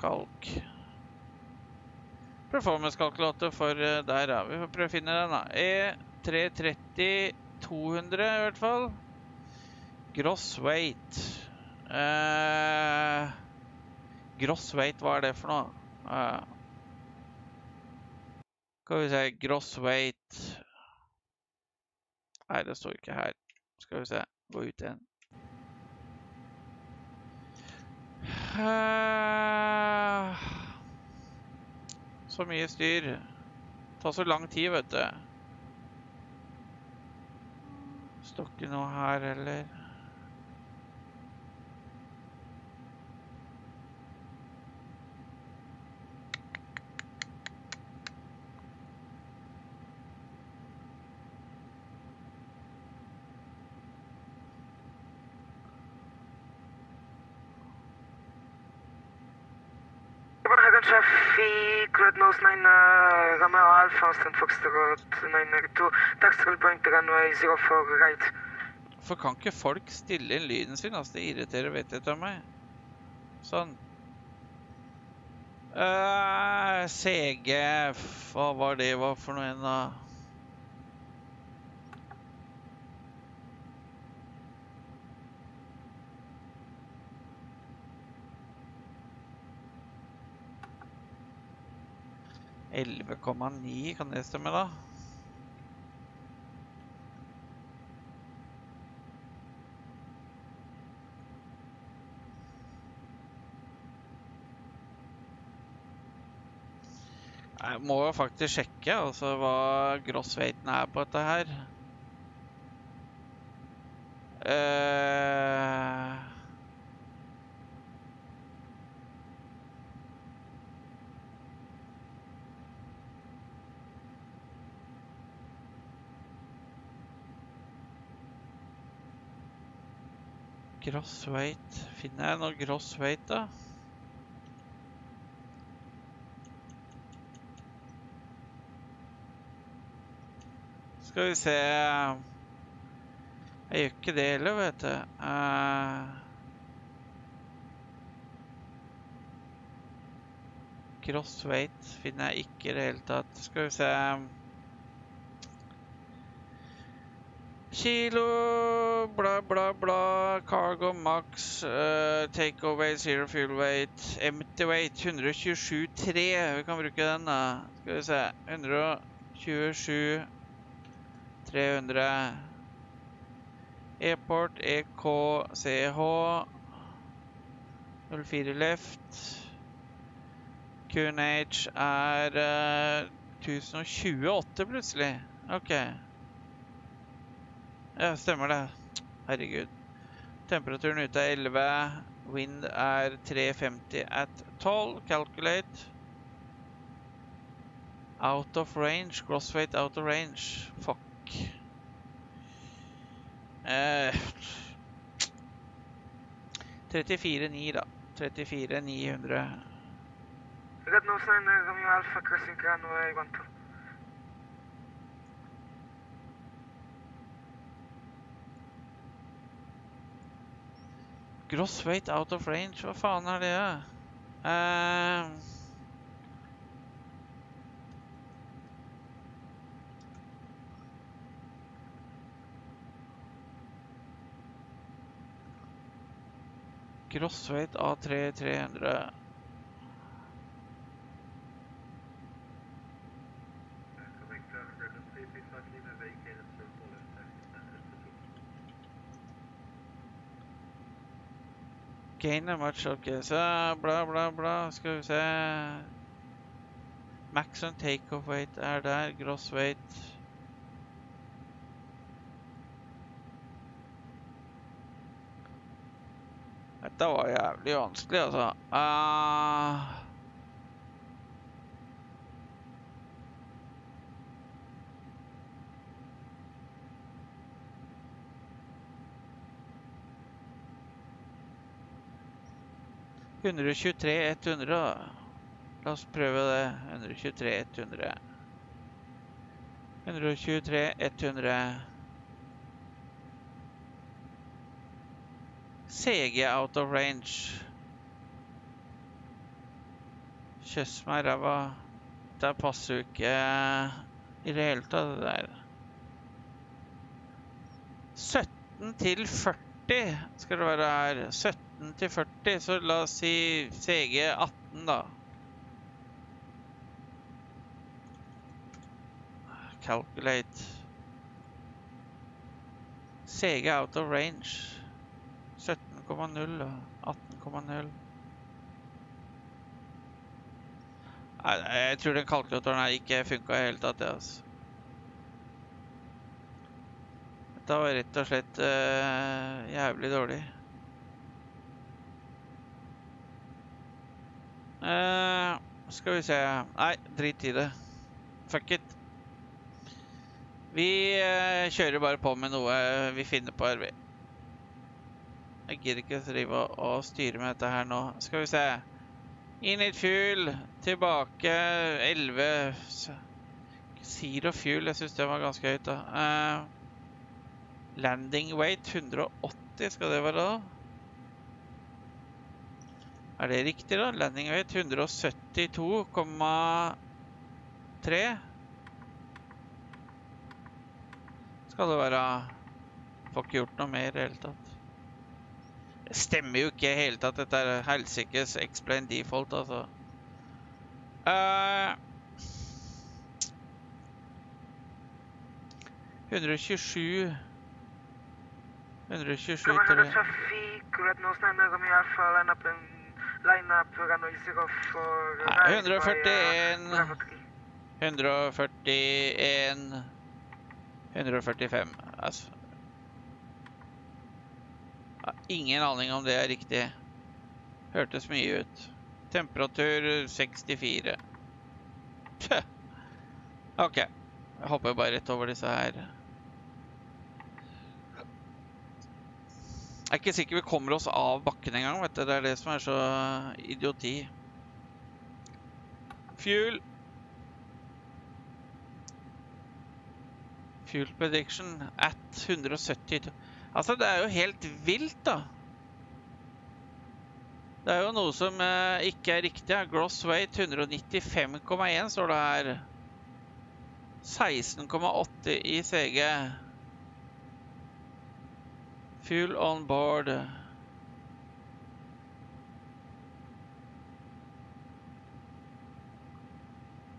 Kalk. Performance-kalkulator for der, ja. Vi får prøve å finne den da. E tre tretti to hundre i hvert fall. Gross weight. Eh, gross weight, hva er det for noe? Uh, skal vi se, gross weight. Nei, det står ikke her. Skal vi se, gå ut igjen. uh, Så mye styr. Det tar så lang tid, vet du. Står ikke noe her, eller? Trafik, Rednose nine, Romeo Alfa, Stand Foxtrot nine two, Taxtrol Point Runway zero four right. For kan ikke folk stille inn lyden sin? Altså, det irriterer vettet av meg. Sånn. Uh, C G, hva var det var for noe enda? elleve komma ni, kan det stemme da? Jeg må jo faktisk sjekke altså, hva grossveiten er på dette her. Eh... Grossveit. Finner jeg noe grossveit da? Skal vi se, jeg gjør ikke det heller, vet du. Uh, Crossweight finner jeg ikke i det hele tatt. Skal vi se. Kilo, bla bla bla, cargo max, uh, takeaway, zero fuel weight, empty weight, ett tjugosju komma tre. Vi kan bruke den da. Skal vi se, ett tjugosju tre hundra Airport E K C H null fire left. Q N H er uh, ett tusen tjueåtte plutselig. Ok. Ja, stemmer det. Herregud. Temperaturen ute er elleve. Wind er tre femti at tolv. Calculate. Out of range. Crossweight out of range. Fuck. trettifire komma ni da. trettifire komma niohundra. Red nose nine Romeo Alpha crossing runway one two. Gross weight out of range. Hva faen er det? Eh... Uh, Crossweight A tre tre hundre. Gain a match, ok. Så bla bla bla, skal vi se. Max on takeoff weight er der, crossweight. Dette var jævlig vanskelig, altså. Uh... ett tjugotre ett hundra. La oss prøve det. ett tjugotre ett hundra. ett tjugotre ett hundra. C G out of range. Kjøss meg ræva. Det passer jo ikke i det hele tatt det der. sytten til førti skal det være her. sytten til førti, så la oss si C G atten da. Calculate. C G out of range. sytten komma null og atten komma null. Nei, jeg tror den kalkulatoren her ikke funket i hele tatt, det altså. Dette var rett og slett uh, jævlig dårlig. Uh, skal vi se. Nei, drit i det. Fuck it. Vi uh, kjører bare på med noe vi finner på her, vi. Jeg gir ikke drive og styre med dette her nå. Skal vi se. Init fuel. Tilbake. elleve. Zero fuel. Jeg synes det var ganske høyt da. Uh, Landing weight hundre og åtti skal det være da. Er det riktig da? Landing weight hundre og syttito komma tre skal det være. Får ikke gjort noe mer i det hele tatt. Det stemmer jo ikke i det hele tatt. Dette er helsikes X-Plane default altså. Eh... Uh, hundre og tjuesju hundre og tjuesju trafik, red nose nine som I alfa line up and line up runway zero for hundre og førtien hundre og førtien hundre og førtifem. Altså ingen aning om det er riktig. Hørtes mye ut. Temperatur sekstifire. Tja. Ok. Jeg hopper bare rett over disse her. Jeg er ikke sikker vi kommer oss av bakken en gang, vet du. Det er det som er så idioti. Fuel. Fuel prediction at hundre og syttito. Altså, det er jo helt vilt, da. Det er jo noe som eh, ikke er riktig. Gross weight hundre og nittifem komma én står det her. seksten komma åtte i C G. Fuel on board.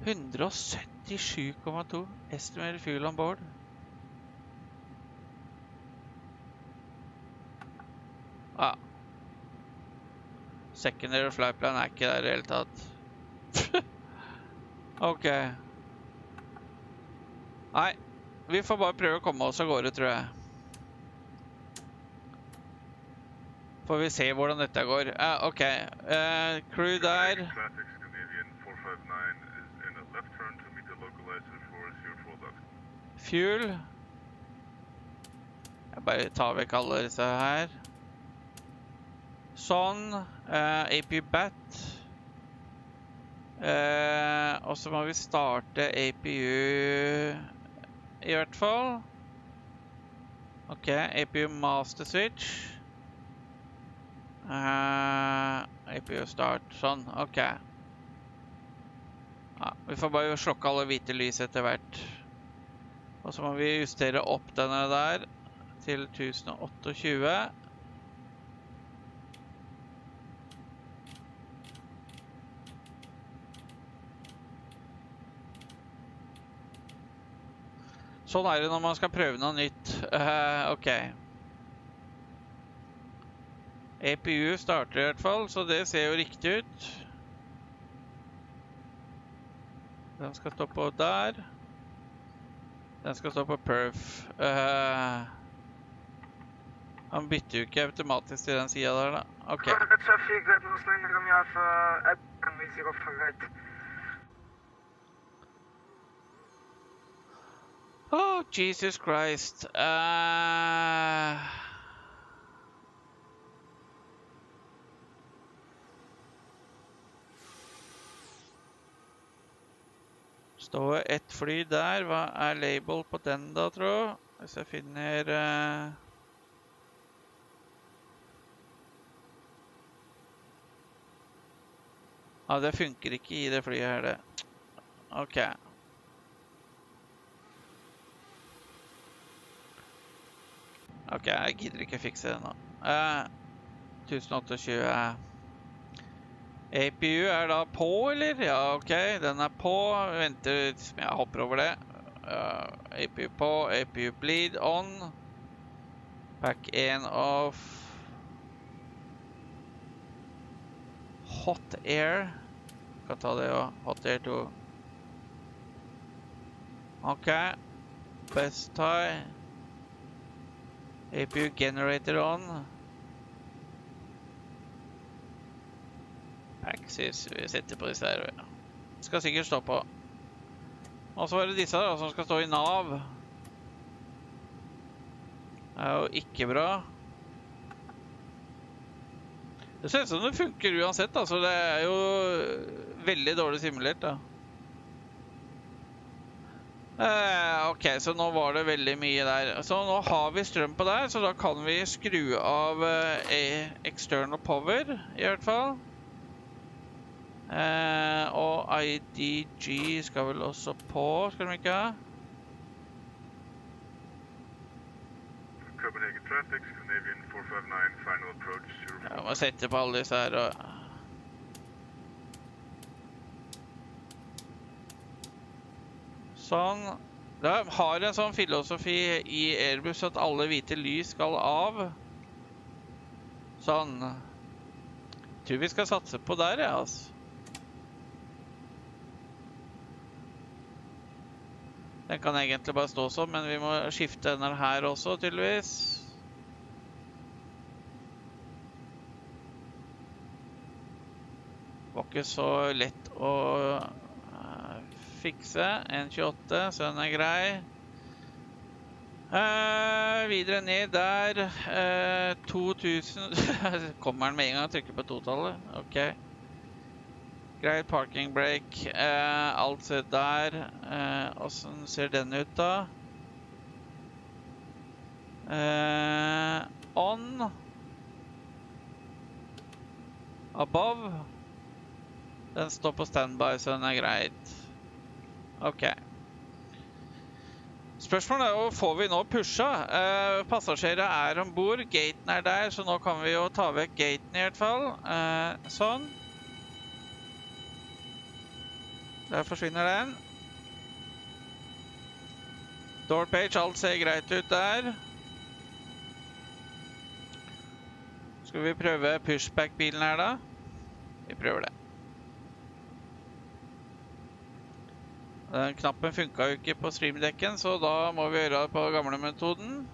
hundre og syttisju komma to. Estimated fuel on board. Ja. Ah. Secondary flyplan er ikke der i hele tatt. Ok. Nei, vi får bare prøve å komme oss av gårde, tror jeg. Får vi se hvordan dette går. Ah, ok, uh, crew der. Fuel. Jeg bare tar vekk alle disse her. Sånn, uh, A P Bat. Uh, og så må vi starte A P U... I hvert fall. Ok, A P U master switch. Uh, A P U start, sånn, ok. Ja, vi får bare slokke alle hvite lys etter hvert. Og så må vi justere opp denne der til tusen og tjueåtte. Sånn er det når man skal prøve noe nytt. Uh, ok. A P U starter i hvert fall, så det ser jo riktig ut. Den skal stå på der. Den skal stå på perf. Uh, han bytter jo ikke automatisk til den siden der da. Ok. Oh, Jesus Christ. Uh... Står ett fly der. Hva er label på den da, tror jeg? Hvis jeg finner... Uh... Ja, det funker ikke i det flyet her, det. Ok. Ok, jeg gidder ikke fikse det nå. Uh, tusen og tjueåtte. A P U er da på, eller? Ja, ok, den er på. Venter, jeg hopper over det. Uh, A P U på, A P U bleed on. Pack en off. Hot air. Kan ta det også. Hot air to. Ok. Best tie. A P U generator on. Axis, vi setter på disse der. Skal sikkert stå på. Og så er det disse der som skal stå i nav. Det er jo ikke bra. Det ser ut som det funker uansett, altså det er jo veldig dårlig simulert da. Uh, ok, så nå var det veldig mye der. Så nå har vi strøm på der, så da kan vi skru av uh, external power, i hvert fall. Uh, og I D G skal vel også på, skal de ikke ha? Copenhagen Traffic, Scandinavian four five nine, final approach zero four. Ja, man setter på alle disse her og... Sånn. De har en sånn filosofi i Airbus at alle hvite lys skal av. Sånn. Jeg tror vi skal satse på der, ja, altså. Den kan egentlig bare stå sånn, men vi må skifte denne her også, tydeligvis. Det var ikke så lett å... fikse, en tjueåtte, så den er grei. Uh, videre ned der, uh, to tusen, kommer den med en gang og trykker på totallet, ok. Grei parking brake, uh, alt ser der, uh, hvordan ser den ut da? Uh, on, above, den står på standby, så den er greit. Ok. Spørsmålet er jo, får vi nå pusha? Eh, passasjerer er ombord, gaten er der, så nå kan vi jo ta vekk gaten i hvert fall. Eh, sånn. Der forsvinner den. Doorpage, alt ser greit ut der. Skal vi prøve pushback-bilen her da? Vi prøver det. Den knappen funket jo ikke på streamdekken, så da må vi gjøre det på gamle metoden.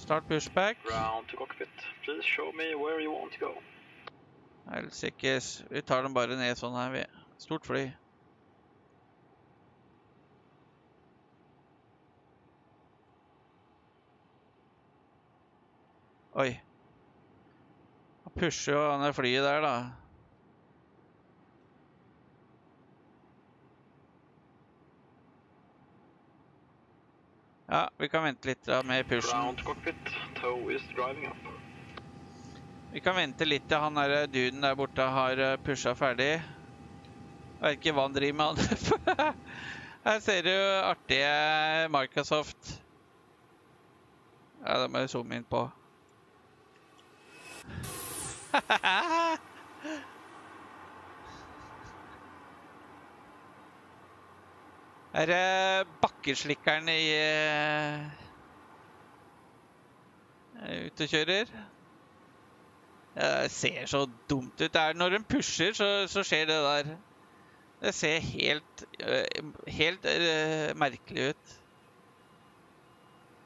Start pushback. Round to cockpit. Please show me where you want to go. Helsikkes. Vi tar dem bare ned sånn her. Stort fly. Oi. Han pusher jo denne flyet der da. Ja, vi kan vente litt da med pushen. Vi kan vente litt til han der duden der borte har pusha ferdig. Jeg vet ikke hva han driver med han. Her ser du artige Microsoft. Ja, det må jeg zoome inn på. Er det bakkeslikkeren i uh, ute og kjører? Ja, det ser så dumt ut. Der. Når den pusher, så, så skjer det der. Det ser helt, uh, helt uh, merkelig ut.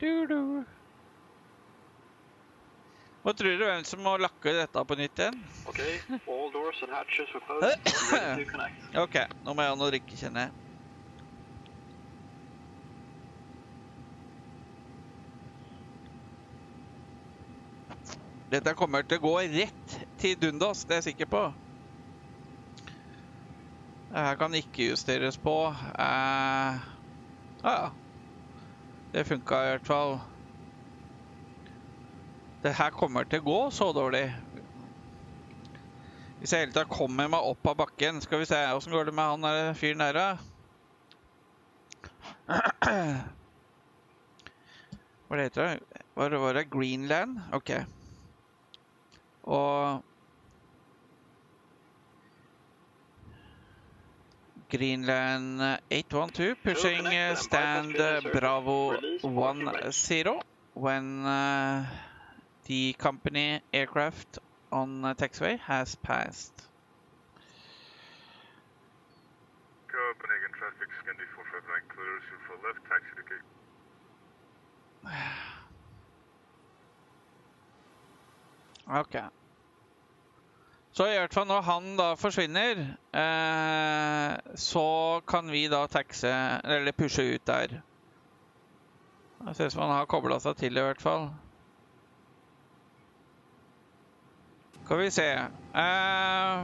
Du, du. Hva tror du hvem som må lakke dette på nytt igjen? Ok, all doors and hatches were closed. Ready to connect. Ok, nå må jeg ha noe drikke, kjenner jeg. Dette kommer til å gå rett til Dundas, det er jeg sikker på. Dette kan ikke justeres på. Uh, ja, det funket i hvert fall. Dette kommer til å gå så dårlig. Hvis jeg hele tiden kommer meg opp av bakken, skal vi se hvordan går det med han der fyren der da. Hva heter det? Var det, var det Greenland? Ok. Og Greenland eight twelve pushing stand Bravo one zero when uh, the company aircraft on uh, taxiway has passed. Copenhagen traffic Scandi four five nine clears you for left taxi to gate. Ok. Så i hvert fall når han da forsvinner, eh, så kan vi da taxe, eller pushe ut der. Det ser ut som han har koblet seg til i hvert fall. Skal vi se. Eh,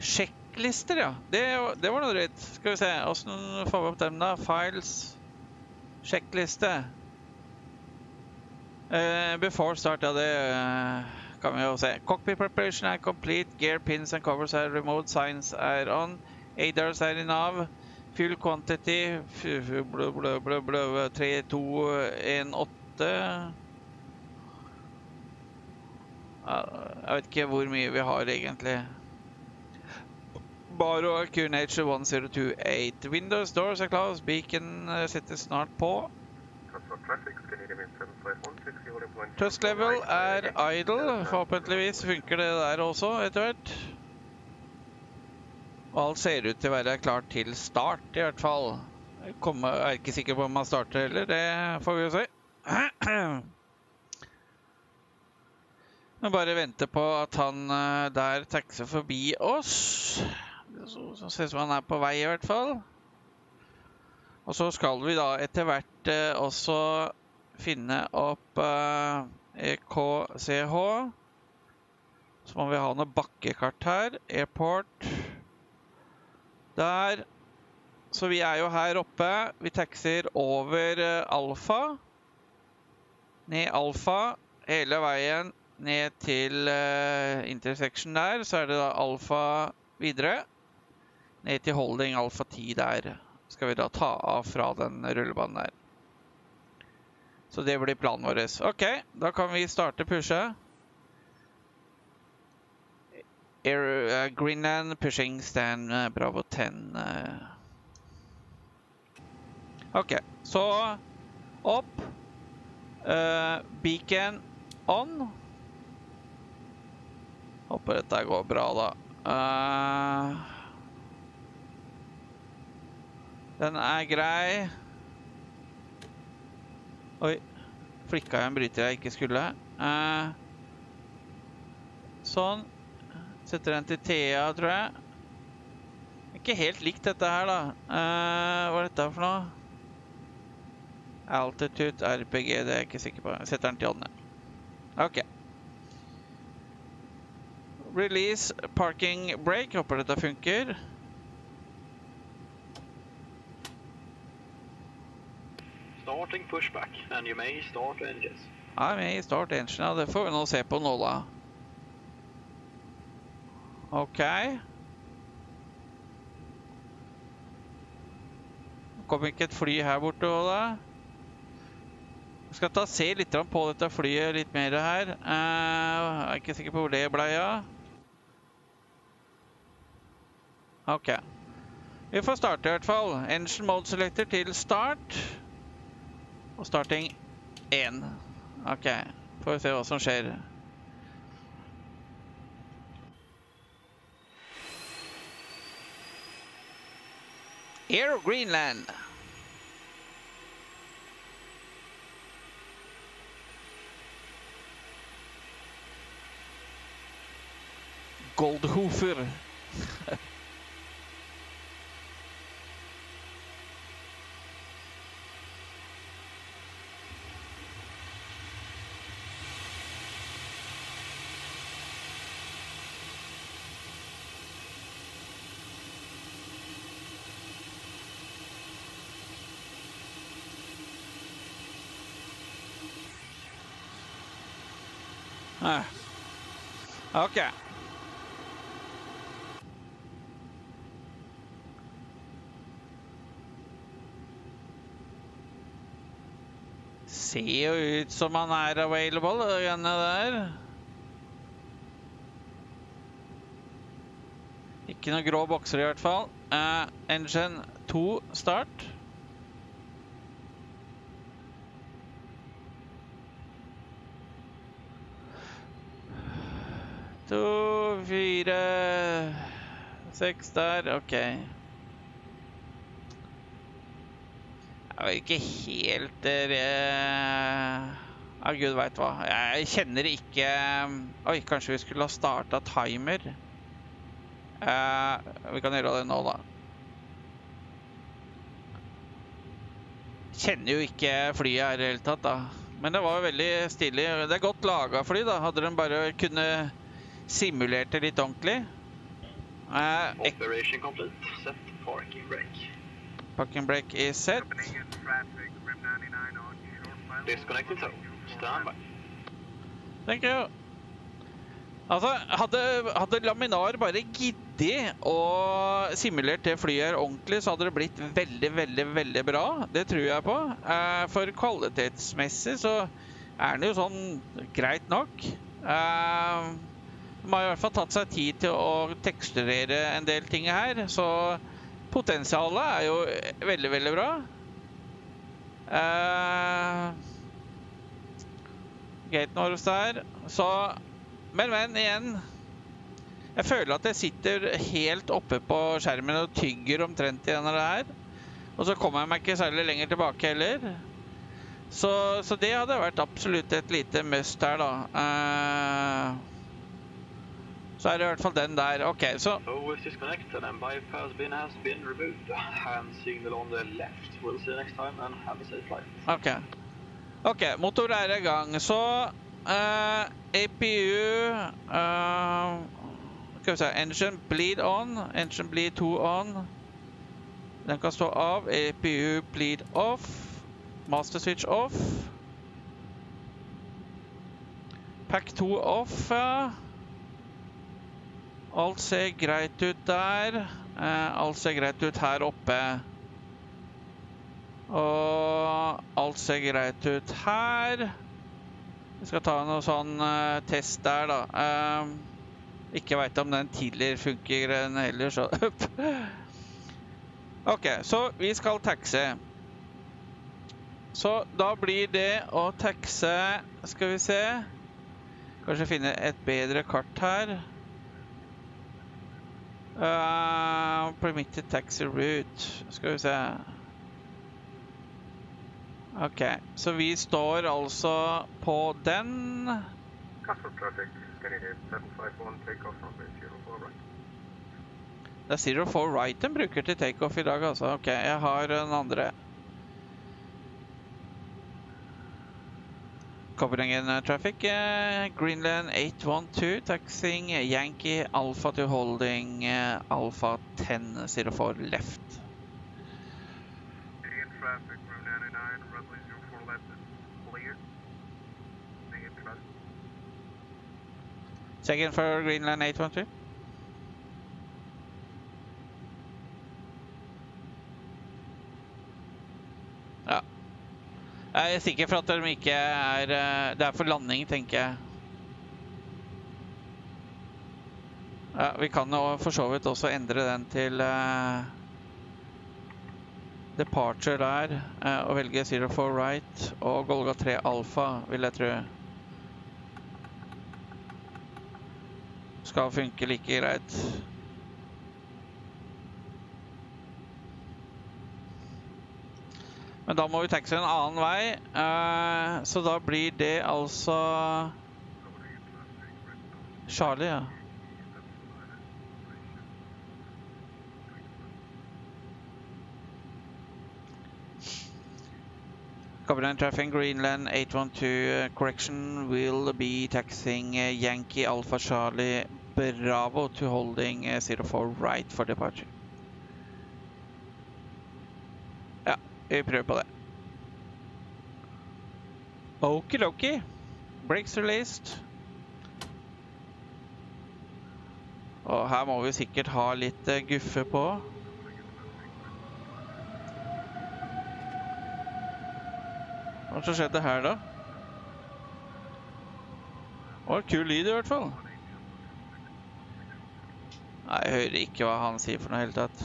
sjekk Lister, ja. Det, det var noe dritt. Skal vi se, hvordan får vi opp dem da? Files. Sjekkliste. Uh, before start, ja, det uh, kan vi jo se. Cockpit preparation er complete. Gear pins and covers er remote. Signs er on. A D A Rs er i nav. Fuel quantity. tre to en åtte. Jeg vet ikke hvor mye vi har egentlig. Baro Q N H one zero two eight. Windows, doors are closed. Beacon uh, sitter snart på. Trust level er idle. Forhåpentligvis funker det der også etter hvert. Og alt ser ut til å være klart til start i hvert fall. Jeg er ikke sikker på om man starter heller. Det får vi jo se. Men bare vente på at han der taxer forbi oss. Så ser det som han er på vei i hvert fall. Og så skal vi da etter hvert eh, også finne opp eh, E K C H. Så må vi ha noen bakkekart her. Airport. Der. Så vi er jo her oppe. Vi taxer over eh, alfa. Ned alfa. Hele veien ned til eh, intersection der. Så er det da alfa videre. Ned til holding alfa ti der skal vi da ta av fra den rullebanen der. Så det blir planen vår. Ok, da kan vi starte pushet. Air uh, Greenland pushing stand uh, Bravo ten. Uh. Ok, så opp. Uh, beacon on. Håper dette går bra da. Uh, Den er grei. Oi, flikka jeg en bryter jeg ikke skulle. Eh, sånn. Setter den til T A, tror jeg. Ikke helt likt dette her, da. Eh, hva er dette for noe? Altitude, R P G, det er jeg ikke sikker på. Jeg setter den til Jonne. Ok. Release, parking, brake. Håper dette funker. Starting pushback, and you may start engines. I may start engines, ja, det får vi nå se på nå da. Ok. Kommer ikke et fly her borte da. Jeg skal ta se litt på dette flyet litt mer her. Jeg er ikke sikker på hvor det ble, ja. Ok. Vi får starte i hvert fall. Engine mode selector til start. Og starting en. Ok, får vi se hva som skjer. Air Greenland. Goldhofer. Ok. Ser jo ut som han er available, det grann der. Ikke noen grå bokser i hvert fall. Uh, engine to, start. to, fire, seks der, ok. Jeg var ikke helt der. Ja, Gud vet hva. Jeg kjenner ikke. Oi, kanskje vi skulle ha startet timer. Uh, vi kan gjøre det nå da. Kjenner jo ikke flyet her i det hele tatt da. Men det var veldig stilig. Det er godt laget fly da. Hadde de bare kunne simulert det litt ordentlig. Uh, Operation complete. Set parking brake. Parking brake is set. Disconnected, so stand by. Thank you. Altså, hadde, hadde Laminar bare giddet og simulert det flyet her ordentlig, så hadde det blitt veldig, veldig, veldig bra. Det tror jeg på. Eh, for kvalitetsmessig så er det jo sånn greit nok. Eh, man har i hvert fall tatt seg tid til å teksturere en del ting her, så potensialet er jo veldig, veldig bra. Eh, gaten har hos der, så... Men, men, igjen, jeg føler at jeg sitter helt oppe på skjermen og tygger omtrent igjen av det her. Og så kommer jeg meg ikke særlig lenger tilbake heller. Så, så det hadde vært absolutt et lite must her, da. Uh, så er det i hvert fall den der. Ok, så... O S disconnected and bypass bin has been removed. Hand signal on the left. We'll see you next time and have a safe flight. Ok. Ok, motor er i gang, så... Uh, A P U, uh, skal vi se, engine bleed on, engine bleed to on, den kan stå av, A P U bleed off, master switch off, pack to off, ja. Alt ser greit ut der, uh, alt ser greit ut her oppe, og alt ser greit ut her. Vi skal ta noe sånn uh, test der, da. Um, ikke vet om den tidligere funker enn heller, så... Ok, så vi skal taxe. Så da blir det å taxe... Skal vi se... Kanskje finne et bedre kart her. Uh, permitted taxi route. Skal vi se... Ok, så vi står altså på den. Kastrup traffic, Scandinavia seven five one, takeoff from zero four right. Det er zero four right den bruker til takeoff i dag, altså. Ok, jeg har den andre. Copenhagen traffic, Greenland eight one two, taxiing Yankee Alpha to holding Alpha ten zero four left. Canadian traffic, room ninety-nine, runway zero four left is clear. Negative trust. Check in for Greenland eight one two. Ja. Jeg er sikker for at de ikke er... Det er for landing, tenker jeg. Ja, vi kan jo for så vidt også endre den til... Departure der, og velge zero four right, og Golga tre alfa, vil jeg tro. Skal funke like greit. Men da må vi taxe en annen vei, så da blir det altså... Charlie, ja. Copenhagen traffic, Greenland eight one two, uh, correction, will be taxiing uh, Yankee Alpha Charlie Bravo to holding uh, zero four right for departure. Ja, vi prøver på det. Okidoki, brakes released. Og her må vi sikkert ha litt uh, guffe på. Hva som skjedde her da? Det var en kul lyd i hvert fall. Nei, jeg hører ikke hva han sier for noe helt tatt.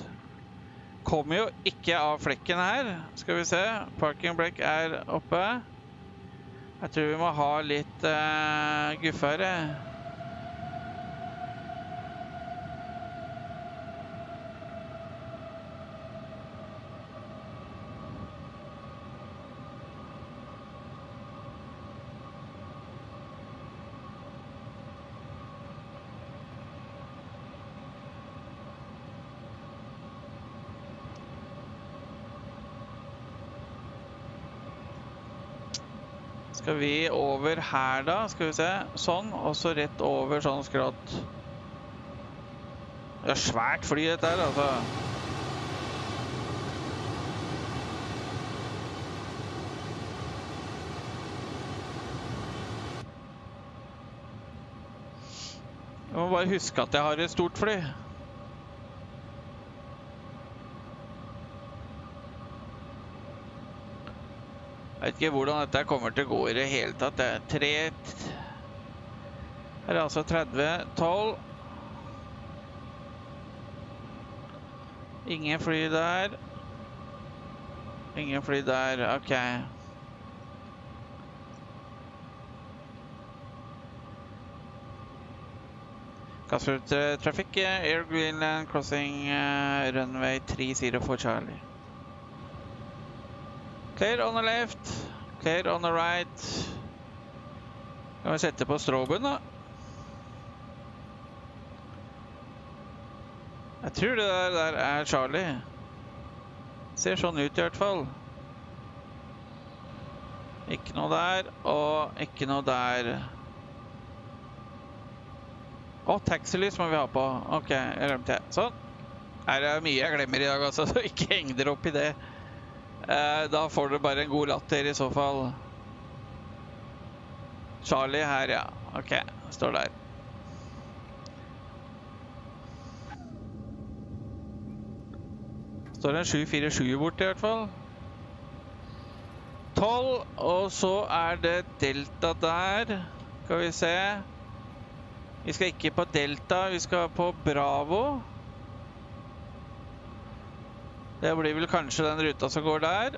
Kommer jo ikke av flekken her. Skal vi se, parking brake er oppe. Jeg tror vi må ha litt uh, guffere. Skal vi over her da, skal vi se, sånn, og så rett over sånn skrått. Det er svært fordi dette her, altså. Jeg må bare huske at jeg har et stort fly. Jeg vet ikke hvordan dette kommer til å gå i det hele tatt. Det er tre... Her er altså tretti tolv. Ingen fly der. Ingen fly der, ok. Kastrup trafikk, Air Greenland, crossing uh, runway three zero four Charlie. Clear on the left, clear on the right. Kan vi sette på stråbund da? Jeg tror det der, der er Charlie. Ser sånn ut i hvert fall. Ikke noe der, og ikke noe der. Åh, taxilys må vi ha på. Ok, jeg glemte det. Sånn. Her er mye jeg glemmer i dag altså, så ikke heng dere opp i det. Da får du bare en god latter i så fall. Charlie her, ja. Ok, står der. Står det en sju fire sju bort i hvert fall. tolv, og så er det Delta der. Skal vi se. Vi skal ikke på Delta, vi skal på Bravo. Det blir vel kanskje den ruta som går der.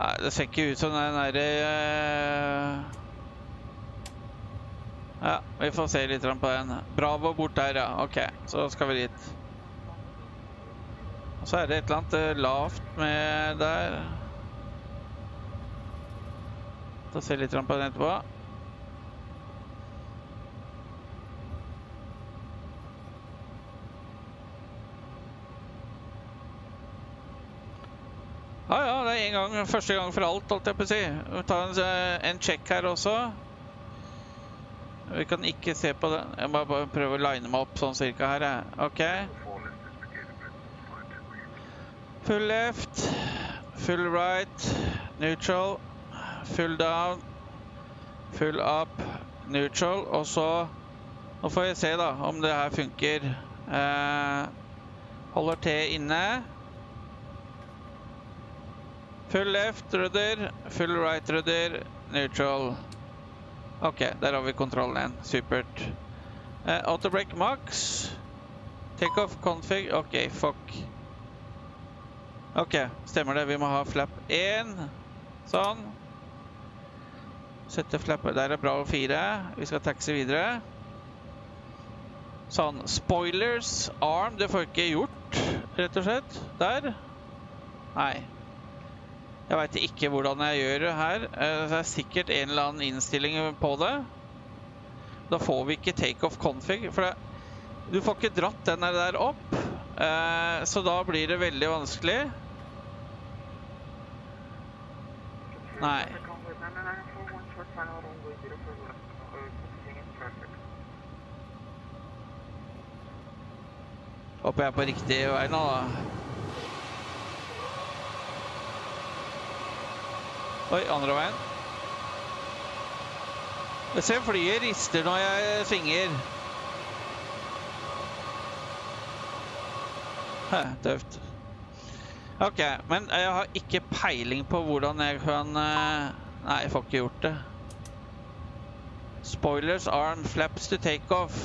Nei, det ser ikke ut som den der... Ja, vi får se litt på den. Bravo bort der, ja. Ok, så skal vi dit. Og så er det et eller annet lavt med der. Da ser jeg litt på den etterpå. Ja, ja, det er en gang, første gang for alt, alt jeg på å si. Vi tar en, en check her også. Vi kan ikke se på den. Jeg må bare prøve å line meg opp sånn cirka her, ja. Ok. Full left, full right, neutral, full down, full up, neutral, og så, nå får jeg se da, om det her funker, eh, holder T inne, full left rudder, full right rudder, neutral, ok, der har vi kontrollen igjen, supert, eh, autobrake max, take off config, ok, fuck. Ok, stemmer det. Vi må ha flap én. Sånn. Sette flappet. Der er bra og fire. Vi skal taxi videre. Sånn. Spoilers. Arm. Det får ikke gjort, rett og slett. Der. Nei. Jeg vet ikke hvordan jeg gjør det her. Det er sikkert en eller annen innstilling på det. Da får vi ikke take-off config. For det, du får ikke dratt den der opp. Så da blir det veldig vanskelig. Nei. Håper jeg er på riktig vei nå da. Oi, andre veien. Jeg ser flyet rister når jeg svinger. Tøft. Ok, men jeg har ikke peiling på hvordan jeg kan... Nei, jeg får ikke gjort det. Spoilers, arm, flaps to take off.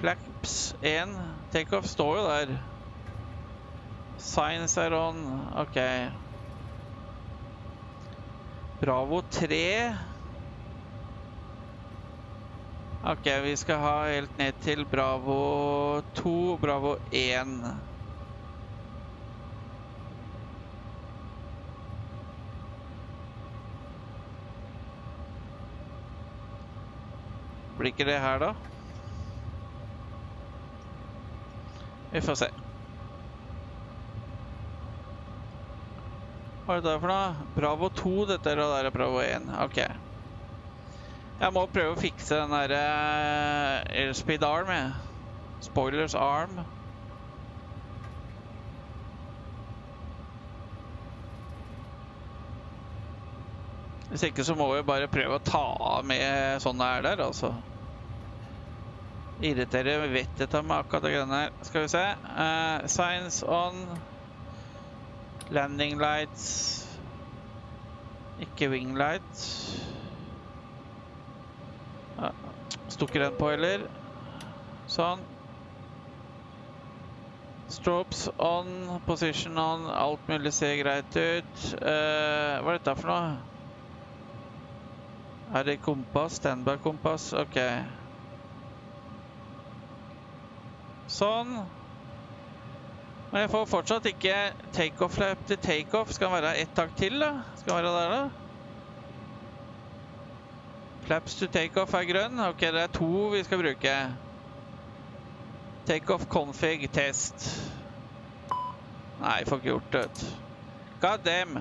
Flaps én, take off står jo der. Signs er on, ok. Bravo tre. Ok, vi skal ha helt ned til Bravo to, Bravo én. Blir ikke det her da? Vi får se. Hva er det der for noe? Bravo to, dette er det der, Bravo en. Ok. Jeg må prøve å fikse den der uh, airspeed arm, jeg. Spoilers arm. Hvis ikke så må vi bare prøve å ta av med sånn det er der, altså. Irriterer vettet av meg akkurat det grønne her. Skal vi se. Uh, signs on. Landing lights. Ikke wing lights. Ja, stukker den på, eller? Sånn. Strobes on, position on, alt mulig ser greit ut. Uh, hva er dette for noe? Er det kompass? Standby kompass? Ok. Sånn. Men jeg får fortsatt ikke take-off-løp til take-off. Skal den være ett tak til da? Skal den være der da? Flaps to take-off er grønn. Ok, det er to vi skal bruke. Take-off config test. Nei, jeg får ikke gjort det. God damn!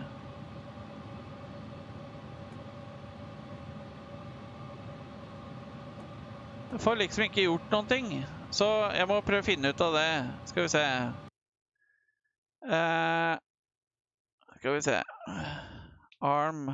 Jeg får liksom ikke gjort noen ting. Så jeg må prøve å finne ut av det. Skal vi se. Uh, skal vi se. Arm.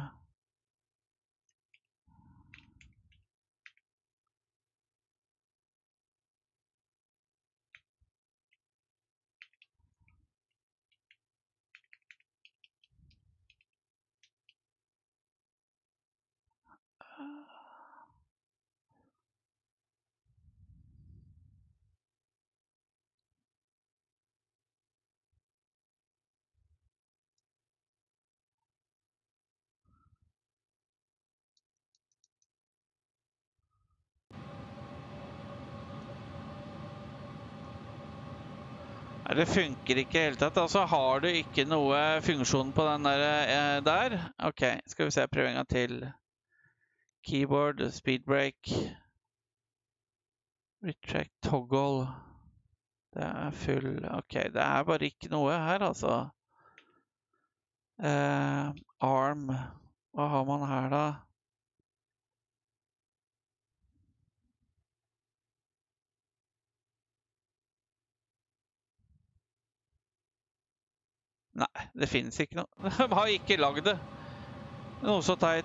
Det funker ikke helt tatt, altså har du ikke noe funksjon på den der, eh, der. Ok, skal vi se, prøve en gang til. Keyboard, speed brake. Retract toggle. Det er full, ok, det er bare ikke noe her altså. Eh, arm, hva har man her da? Nei, det finnes ikke noe. De har ikke laget det. Noe så teit.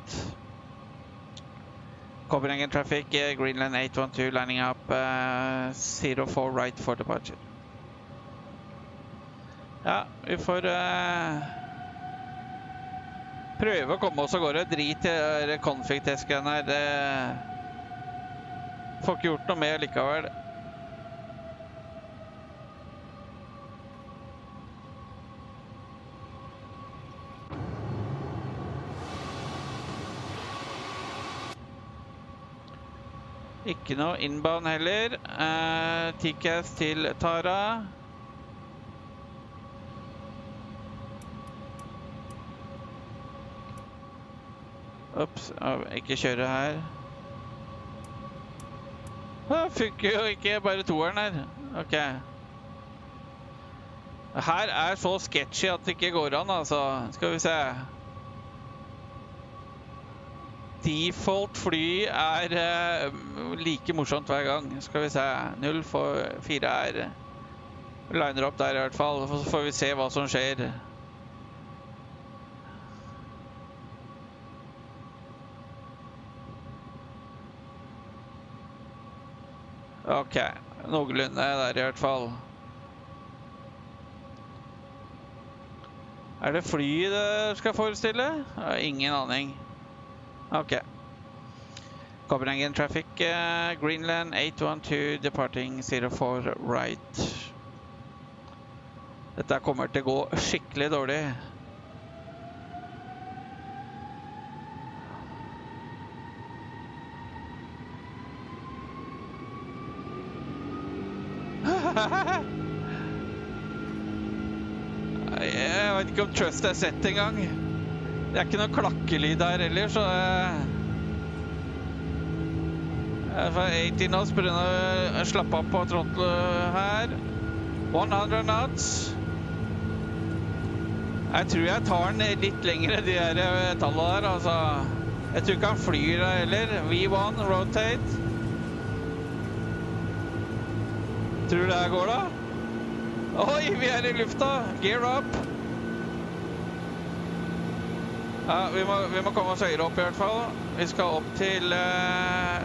Copenhagen Traffic, Greenland eight one two, lining up uh, zero four right for departure. Ja, vi får uh, prøve å komme oss og gå og drit til config-tesken her. Det får ikke gjort noe med likevel. Ikke noe inbound heller. Eh, T C A S til Tara. Ups, ikke kjøre her. Det funker jo ikke, bare toeren her. Ok. Her er så sketchy at det ikke går an, altså. Skal vi se. Default fly er uh, like morsomt hver gang. Skal vi se, null fire er liner opp der i hvert fall. Så får vi se hva som skjer. Ok, noenlunde der i hvert fall. Er det fly det skal forestille? Ingen aning. Ok. Copenhagen Traffic, uh, Greenland eight one two, departing zero four right. Dette kommer til å gå skikkelig dårlig. Jeg vet ikke om trust er sett en gang. Det er ikke noe klakkelyd her heller, så jeg er fra eighteen knots på grunn av å slappe opp på trådlet her. one hundred knots. Jeg tror jeg tar den litt lengre, de der tallene der, altså. Jeg tror ikke han flyr der heller. V one, rotate. Tror du det her går da? Oi, vi er i lufta. Gear up. Ja, vi må, vi må komme oss høyere opp i hvert fall. Vi skal opp til... Uh...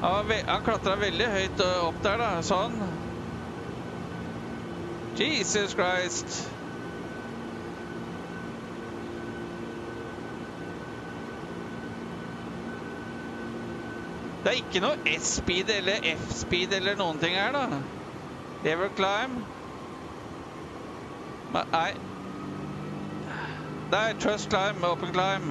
Ja, han klatret veldig høyt opp der da, sånn. Jesus Christ! Det er ikke noe S-speed eller F-speed eller noen ting her da. Level climb. Nei. Nei, trust climb, open climb.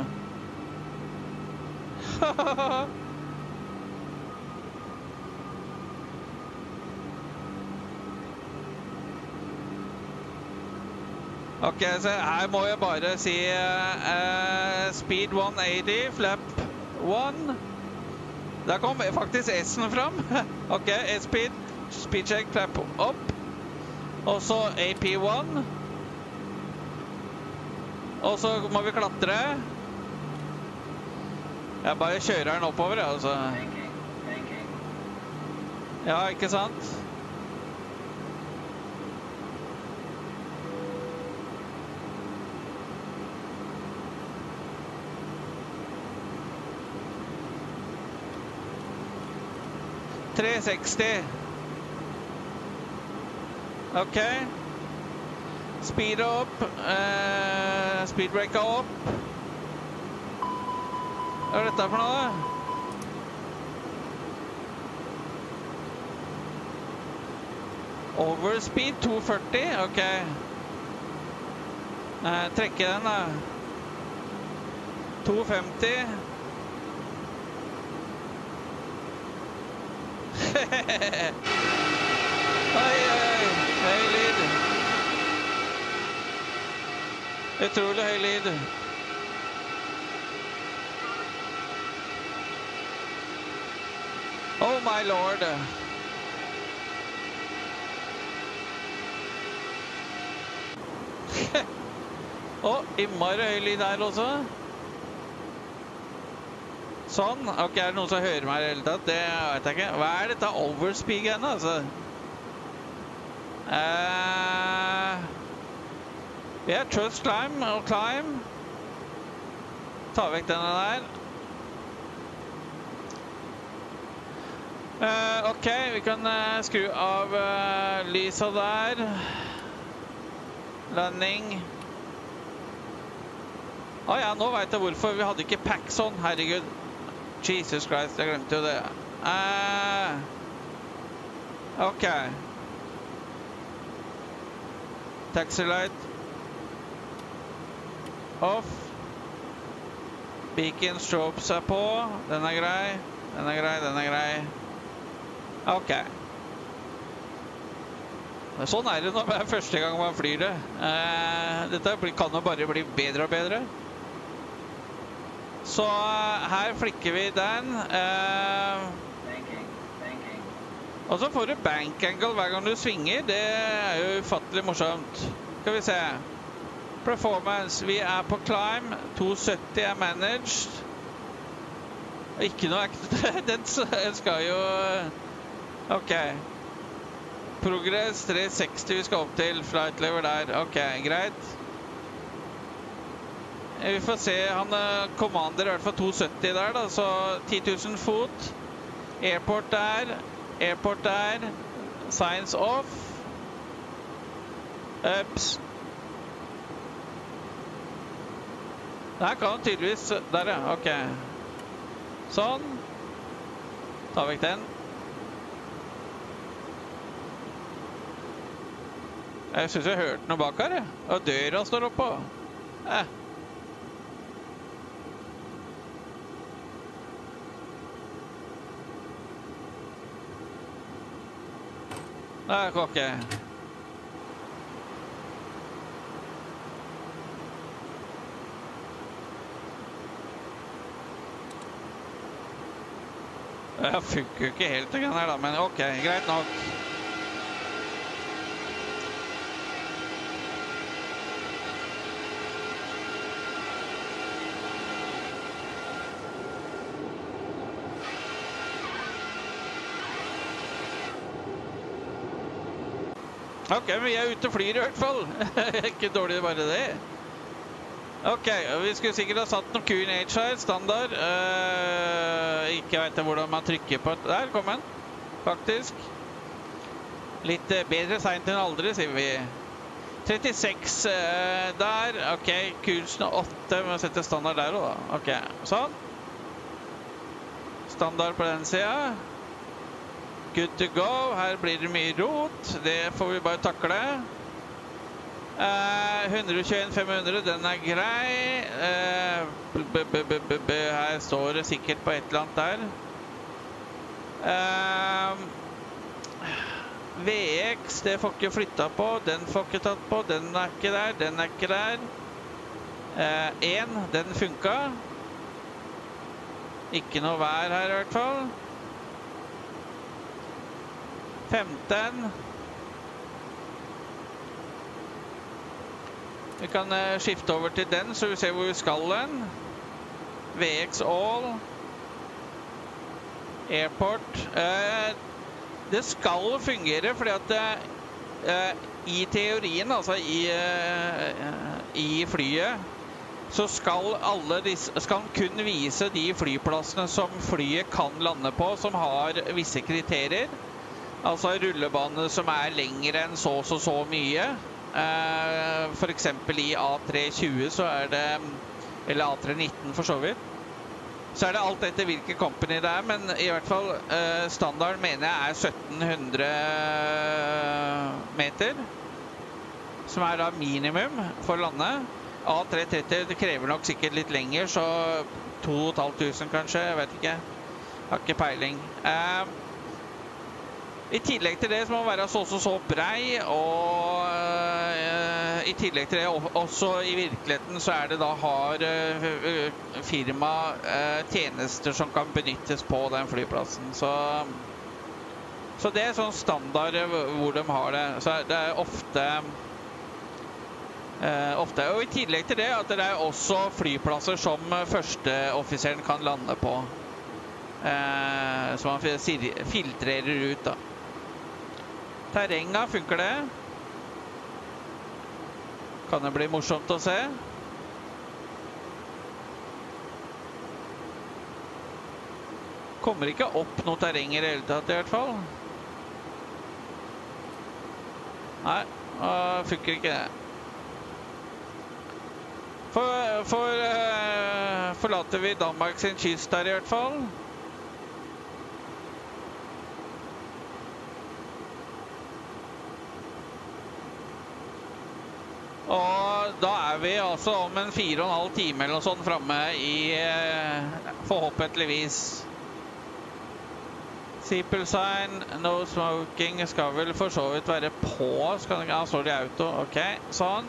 Ok, så her må jeg bare si uh, speed one eighty, flap one. Der kom faktisk S-en fram. Ok, speed, speed check, flap opp. Og så A P one. Og så må vi klatre. Jeg bare kjører den oppover, altså. Ja, ikke sant? three sixty. Ok. Speed opp. Eh... Speedbreaket opp. Hva er dette for noe da? Overspeed two forty, ok. Eh, trekke den da. two fifty. Hehehehe. Oi, oi, høy lyd. Utrolig høy lyd. Oh my lord. Åh, innmari høy lyd her også. Sånn, ok, er det noen som hører meg i hele tatt? Det vet jeg ikke. Hva er dette overspeaken altså? Eh... Ja, yeah, trust climb og climb. Ta vekk denne der. Uh, ok, vi kan uh, skru av uh, lysa der. Landing. Å oh, ja, nå vet jeg hvorfor. Vi hadde ikke packs on, herregud. Jesus Christ, jeg glemte jo det. Uh, ok. Taxi light. Off. Beacon strobes er på. Den er grei. Den er grei, den er grei. Ok. Sånn er det når det er første gang man flyr det. Eh, dette kan jo bare bli bedre og bedre. Så her flikker vi den. Eh, og så får du bank angle hver gang du svinger. Det er jo ufattelig morsomt. Skal vi se. Performance, vi er på climb, two seventy er managed. Ikke noe aktivitet, den skal jo... Ok. Progress, three sixty vi skal opp til, flight lever der, ok, greit. Vi får se, han commander i hvert fall two seventy der da, så ten thousand foot. Airport der, airport der, signs off. Ups. Der kan han tydeligvis... Der, ja. Ok. Sånn. Ta vekk den. Jeg synes jeg hørte noe bak her, ja. Og døra står oppå. Eh. Der, ok. Jeg funker jo ikke helt igjen her da, men ok, greit nok. Ok, vi er ute og flyr i hvert fall. Ikke dårlig bare det. Ok, vi skulle sikkert ha satt noen Q N H her, standard. Uh, ikke vet jeg hvordan man trykker på. Der kom den, faktisk. Litt uh, bedre sent enn aldri, sier vi. trettiseks uh, der, ok, kursen åtte, vi må sette standard der også da. Ok, sånn. Standard på den siden. Good to go, her blir det mye rot, det får vi bare takle. Eh, ett tjugoett femhundra, den er grei. Eh, b -b -b -b -b -b her står det sikkert på et eller annet der. Eh, V X, det får ikke flyttet på, den får ikke tatt på, den er ikke der, den er ikke der. Eh, en, den funket. Ikke noe vær her i hvert fall. femten. Vi kan skifte over til den, så vi ser hvor vi skal den. V X All. Airport. Eh, det skal fungere, fordi at eh, i teorien, altså i, eh, i flyet, så skal, alle disse, skal kun vise de flyplassene som flyet kan lande på, som har visse kriterier. Altså rullebane som er lengre enn så, så, så mye. Eh, for eksempel i A tre tjue så er det, eller A tre nitten for så vidt, så er det alt etter hvilken company det er, men i hvert fall eh, standarden mener jeg er sytten hundre meter, som er da minimum for landet. A tre tretti, det krever nok sikkert litt lenger, så to tusen fem hundre kanskje, jeg vet ikke. Har ikke peiling. Eh, I tillegg til det så må man være så, så, så brei, og uh, i tillegg til det, også i virkeligheten, så er det da har uh, firma uh, tjenester som kan benyttes på den flyplassen. Så, så det er sånn standard hvor de har det. Så det er ofte, uh, ofte. Og i tillegg til det at det er også flyplasser som førsteoffiseren kan lande på. Uh, så man filtrerer ut da. Terrenget, funker det? Kan det bli morsomt å se? Kommer ikke opp noe terreng i det hele tatt i hvert fall. Nei, uh, funker ikke det. For, for, uh, forlater vi Danmark sin kyst der i hvert fall. Og da er vi altså om en fire og en halv time eller noe sånt fremme i, forhåpentligvis. Seatbelt sign, no smoking, skal vel for så vidt være på, skal den, ja, står det i auto, ok, sånn.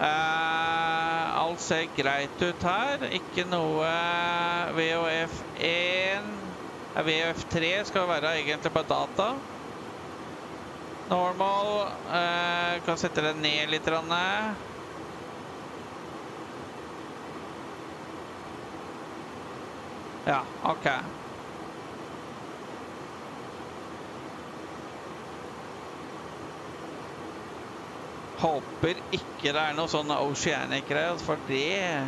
Eh, alt ser greit ut her, ikke noe V O F en, V O F tre skal være egentlig på data. Normal, eh, kan sette det ned litt. Ja, ok. Håper ikke det er noe sånn oceanic-greier, for det...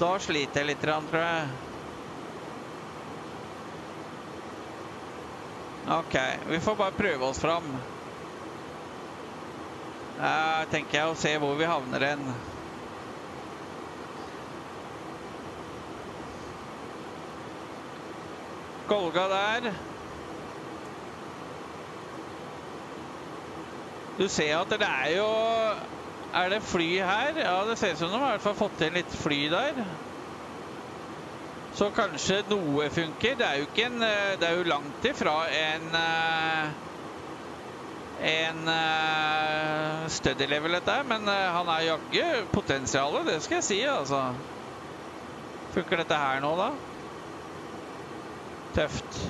Da sliter jeg litt, tror jeg. Ok, vi får bare prøve oss fram. Jeg tenker jeg å se hvor vi havner hen. Golga der. Du ser at det er jo... Er det fly her? Ja, det ser ut som de har i hvert fall fått til litt fly der. Så kanskje noe funker. Det er jo ikke en, det er jo langt ifra en, en study level dette, men han er jaggu potensialet, det skal jeg si, altså. Funker dette her nå da? Tøft.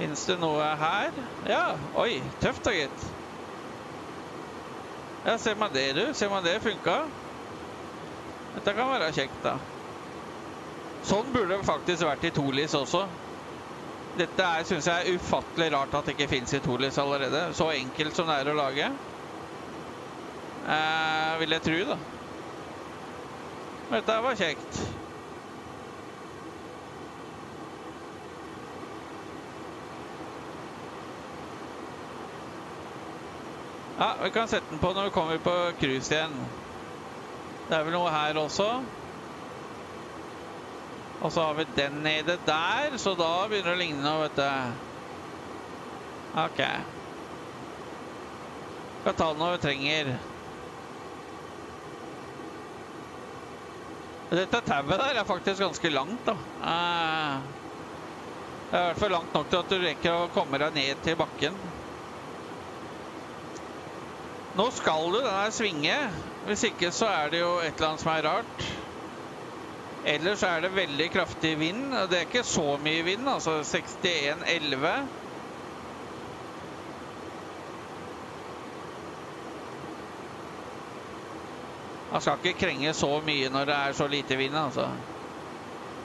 Finnes det noe her? Ja, oi, tøft da gitt. Ja, ser man det du, ser man det funket. Dette kan være kjekt da. Sånn burde det faktisk vært i Toliss også. Dette er, synes jeg, ufattelig rart at det ikke finnes i Toliss allerede. Så enkelt som det er å lage. Eh, vil jeg tro da. Dette var kjekt. Ja, vi kan sette den på når vi kommer på cruise igjen. Det er vel noe her også. Og så har vi den nede der, så da begynner det å ligne noe, vet du. Ok. Vi kan ta den når vi trenger. Dette tauet der er faktisk ganske langt da. Det er i hvert fall langt nok til at du rekker å komme deg ned til bakken. Nå skal du denne svinge, hvis ikke så er det jo et eller annet som er rart. Ellers er det veldig kraftig vind, og det er ikke så mye vind, altså sekstien elleve. Man skal ikke krenge så mye når det er så lite vind, altså.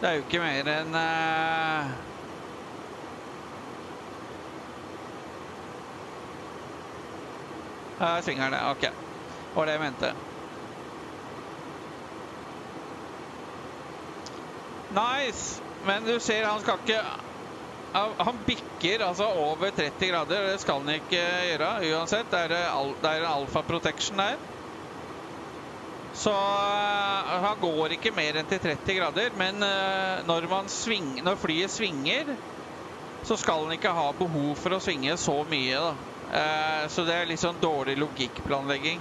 Det er jo ikke mer enn... Jeg svinger det, ok. Det var det jeg mente. Nice! Men du ser, han skal ikke... Han bikker altså over tretti grader, det skal han ikke gjøre. Uansett, det er en alfa protection der. Så han går ikke mer enn til tretti grader, men når man svinger, når flyet svinger, så skal han ikke ha behov for å svinge så mye da. Så det er litt sånn dårlig logikkplanlegging.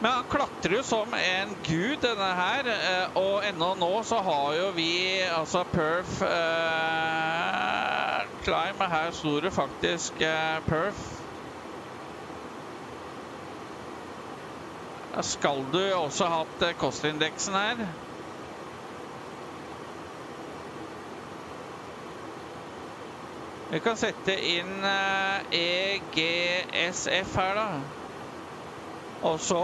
Men han klatrer jo som en gud, denne her. Og enda nå så har jo vi, altså perf climb, her står det faktisk perf. Skal du også ha hatt kostindeksen her? Vi kan sette inn E G S F her da. Og så...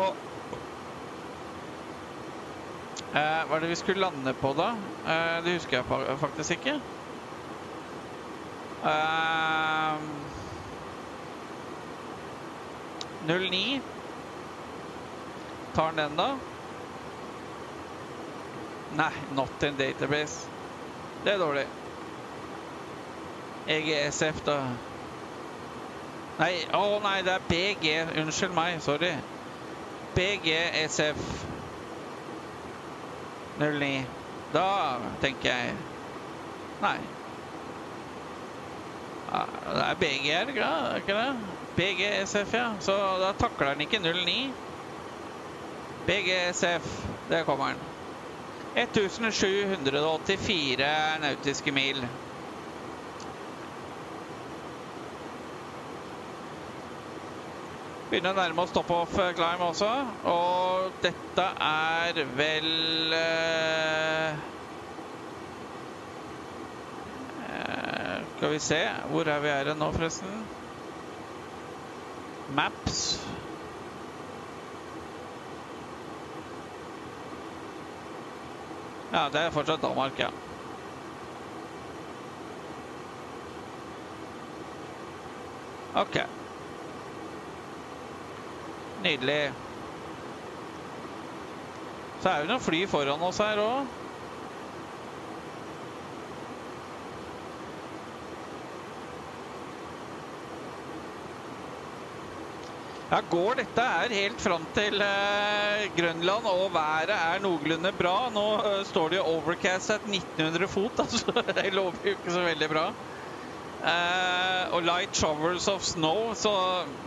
Hva er det vi skulle lande på da? Det husker jeg faktisk ikke. null ni. Tar den den da? Nei, not in database. Det er dårlig. E G S F da. Nei, åh nei, det er B G. Unnskyld meg, sorry. B G S F null ni. Da tenker jeg. Nei. Det er B G her, ikke det? B G S F, ja. Så da takler den ikke null ni. B G S F, der kommer den. ett tusen sju hundre og åttifire nautiske mil. Begynner å nærme oss top-off climb også, og dette er vel... Skal vi se, hvor er vi her nå forresten? Maps. Ja, det er fortsatt Danmark, ja. Ok. Nydelig. Så er det noen fly foran oss her også. Ja, går dette her helt fram til Grønland, og været er noenlunde bra. Nå står det jo overcast at nitten hundre fot, altså det lover jo ikke så veldig bra. Og light showers of snow, så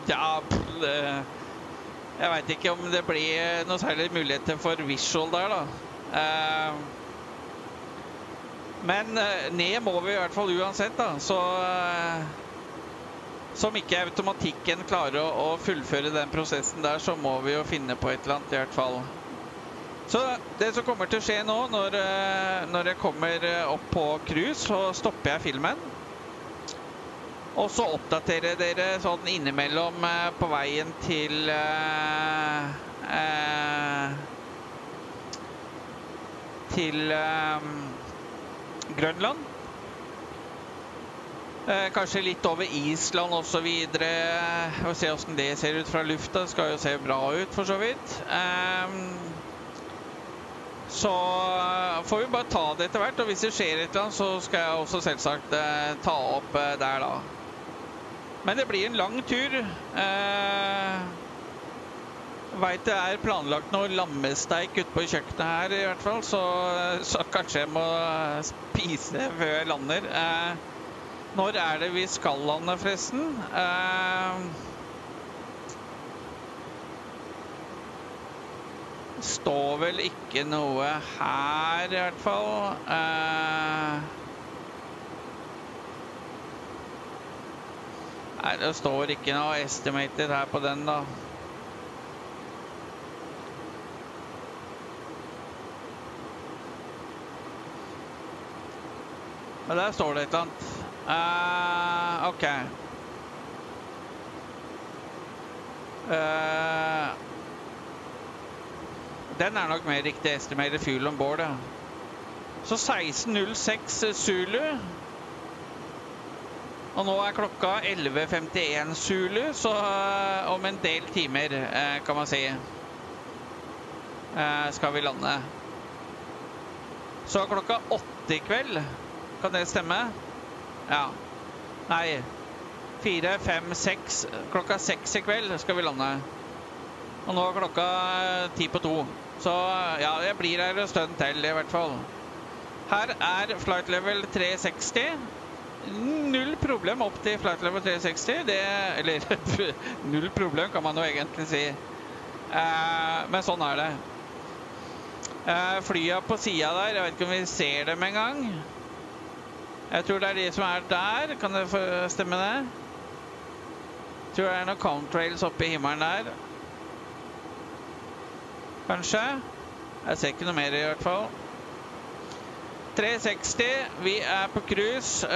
ja... Jeg vet ikke om det blir noe særlig muligheter for visual der da. Men ned må vi i hvert fall uansett da. Så, som ikke automatikken klarer å fullføre den prosessen der, så må vi jo finne på et eller annet i hvert fall. Så det som kommer til å skje nå, når, når jeg kommer opp på cruise, så stopper jeg filmen. Og så oppdaterer dere sånn innimellom på veien til eh, eh, til eh, Grønland. Eh, kanskje litt over Island og så videre. Og se hvordan det ser ut fra lufta. Det skal jo se bra ut for så vidt. Eh, Så får vi bare ta det etter hvert, og hvis det skjer et eller annet, så skal jeg også selvsagt eh, ta opp eh, der da. Men det blir en lang tur. Eh, vet det er planlagt noe lammesteik ute på kjøkkenet her i hvert fall, så, så kanskje jeg må spise før jeg lander. Eh, når er det vi skal lande forresten? Eh... Det står vel ikke noe her i hvert fall. Nei, det står ikke noe estimated her på den da. Men der står det et eller annet. Uh, ok. Eh... Uh, Den er nok mer riktig estimeret fuel om bord, ja. Så seksten null seks Zulu. Og nå er klokka elleve femtien Zulu, så om en del timer, kan man si, skal vi lande. Så klokka åtte i kveld, kan det stemme? Ja. Nei, fire, fem, seks, klokka seks i kveld skal vi lande. Og nå er klokka ti på to. Så ja, jeg blir her en stund til i hvert fall. Her er flight level tre seksti. Null problem opp til flight level tre seksti. Det, eller, null problem kan man jo egentlig si. Eh, men sånn er det. Eh, flyet på siden der, jeg vet ikke om vi ser dem en gang. Jeg tror det er de som er der. Kan det stemme det? Jeg tror det er noen contrails oppe i himmelen der. Kanskje. Jeg ser ikke noe mer i hvert fall. tre seksti. Vi er på cruise.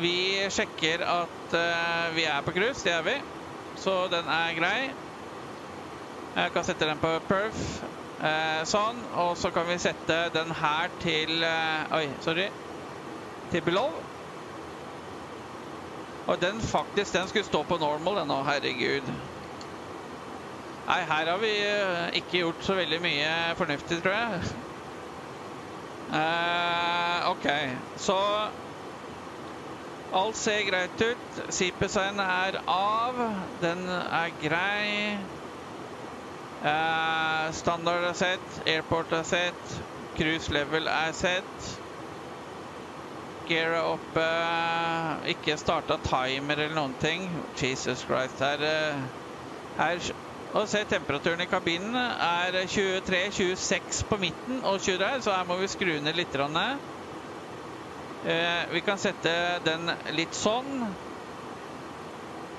Vi sjekker at vi er på cruise. Det er vi. Så den er grei. Jeg kan sette den på perf. Sånn. Og så kan vi sette den her til... Oi, sorry. Til below. Og den faktisk, den skulle stå på normal den nå. Herregud. Nei, her har vi ikke gjort så veldig mye fornuftig, tror jeg. Uh, ok, så alt ser greit ut. Sipesign er av. Den er grei. Uh, standard er sett. Airport er sett. Cruise level er sett. Gear opp. Uh, ikke startet timer eller noen ting. Jesus Christ, her... Uh, her Og se, temperaturen i kabinen er tjuetre, tjueseks på midten og tjue der, så her må vi skru ned litt. Eh, vi kan sette den litt sånn.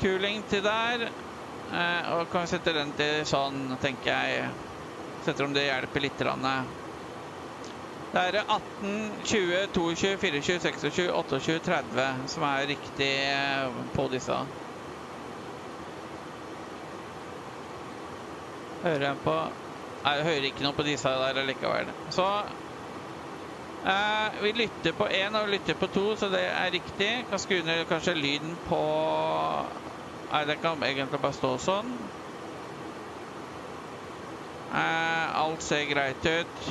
Cooling til der. Eh, og kan vi sette den til sånn, tenker jeg. Setter om det hjelper litt. Det er atten, tjue, toogtjue, fireogtjue, seksogtjue, otteogtjue, tretti som er riktig på disse. Hører jeg på... Nei, jeg hører ikke noe på disse der likevel. Så... Eh, vi lytter på en og lytter på to, så det er riktig. Kan skru ned kanskje lyden på... Nei, den kan egentlig bare stå sånn. Eh, alt ser greit ut.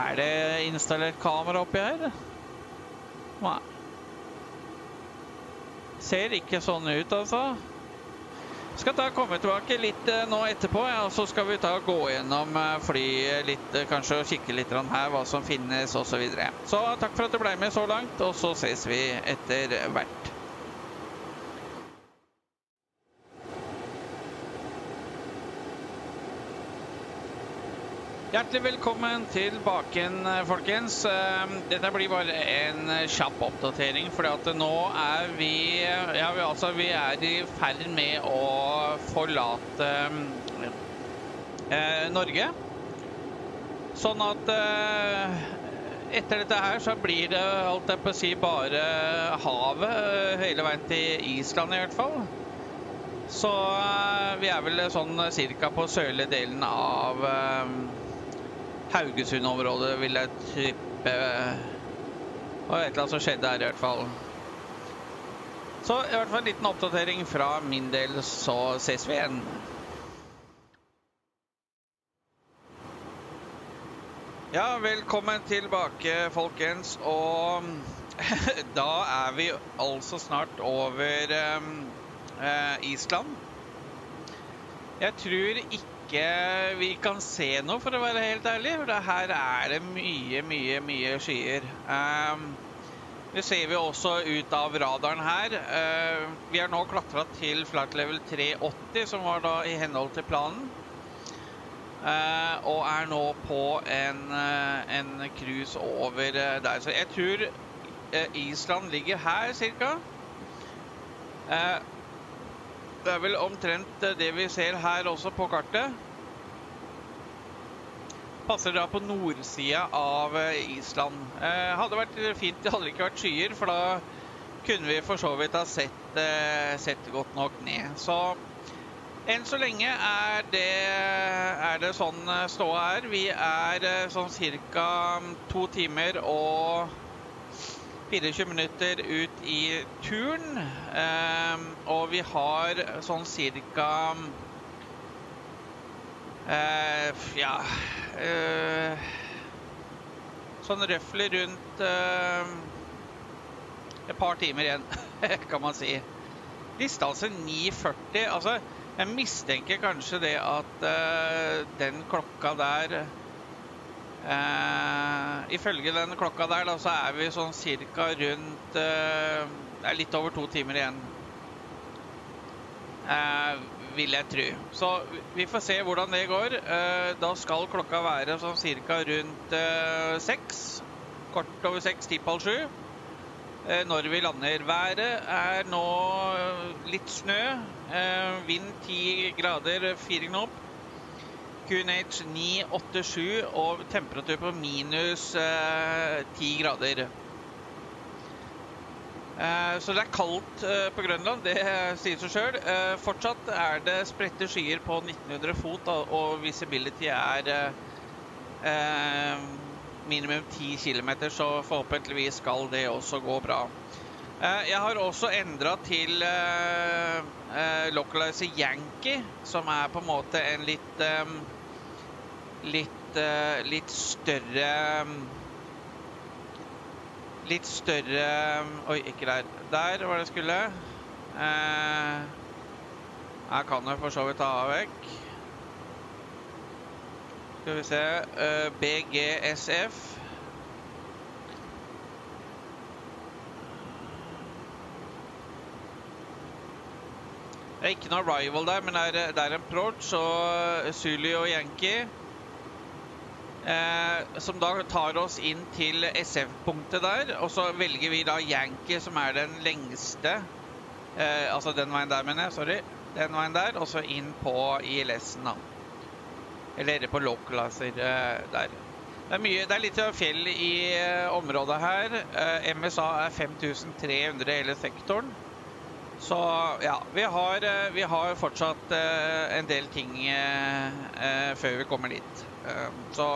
Er det installert kamera oppi her? Nei. Ser ikke sånn ut, altså. Skal da komme tilbake litt nå etterpå, og så skal vi ta og gå gjennom flyet litt, kanskje og kikke litt her, hva som finnes, og så videre. Så takk for at du ble med så langt, og så ses vi etter hvert. Hjertelig velkommen tilbake, folkens. Dette blir bare en kjapp oppdatering, fordi at nå er vi, ja, vi, altså, vi er i ferd med å forlate eh, Norge. Sånn at eh, etter dette her så blir det, holdt jeg på å si, bare havet hele veien til Island i hvert fall. Så eh, vi er vel sånn cirka på sørlige delen av eh, Haugesund-området, vil jeg trippe. Og et eller annet som skjedde her i hvert fall. Så i hvert fall en liten oppdatering fra min del, så ses vi igjen. Ja, velkommen tilbake, folkens. Og da er vi altså snart over um, uh, Island. Jeg tror ikke vi kan se noe, for å være helt ærlig, for her er det mye, mye, mye skyer. Um, det ser vi også ut av radaren her. Uh, vi er nå klatret til flight level tre åtti, som var da i henhold til planen. Uh, og er nå på en, uh, en cruise over uh, der. Så jeg tror uh, Island ligger her, cirka. Uh, Det er vel omtrent det vi ser her også på kartet. Passer da på nordsiden av Island. Eh, hadde vært fint, det hadde ikke vært skyer, for da kunne vi for så vidt ha sett, eh, sett godt nok ned. Så enn så lenge er det, er det sånn stå her. Vi er sånn cirka to timer og fireogtjue minutter ut i turen, um, og vi har sånn cirka, uh, ja, uh, sånn røffelig rundt uh, et par timer igjen, kan man si. Distanse ni førti, altså jeg mistenker kanskje det at uh, den klokka der, Uh, ifølge den klokka der da, så er vi sånn cirka rundt uh, det er litt over to timer igjen, uh, vil jeg tro. Så vi får se hvordan det går. Uh, da skal klokka være sånn cirka rundt uh, seks, kort over seks, ti på halv sju, uh, når vi lander. Været er nå litt snø, uh, vind ti grader, fire knop, Q N H ni åttisju og temperatur på minus eh, ti grader. Eh, så det er kaldt eh, på Grønland, det sier seg selv. Eh, fortsatt er det spredte skyer på nitten hundre fot, og visibility er eh, minimum ti kilometer, så forhåpentligvis skal det også gå bra. Jeg har også endret til uh, uh, Localizer Yankee, som er på en måte en litt, um, litt, uh, litt større, um, litt større, um, oi, ikke der, der var det skulle. Uh, jeg kan jo for så vidt ta av vekk. Skal vi se, uh, B G S F. Det er ikke noe rival der, men det er, det er en approach, og Zulu og Yankee, eh, som da tar oss inn til S F-punktet der, og så velger vi da Yankee, som er den lengste, eh, altså den veien der, mener jeg, sorry, den veien der, og så inn på I L S-en da, eller på localizer eh, der. Det er, mye, det er litt fjell i eh, området her, eh, M S A er fem tusen tre hundre i hele sektoren. Så ja, vi har, vi har fortsatt uh, en del ting uh, uh, før vi kommer dit. Uh, så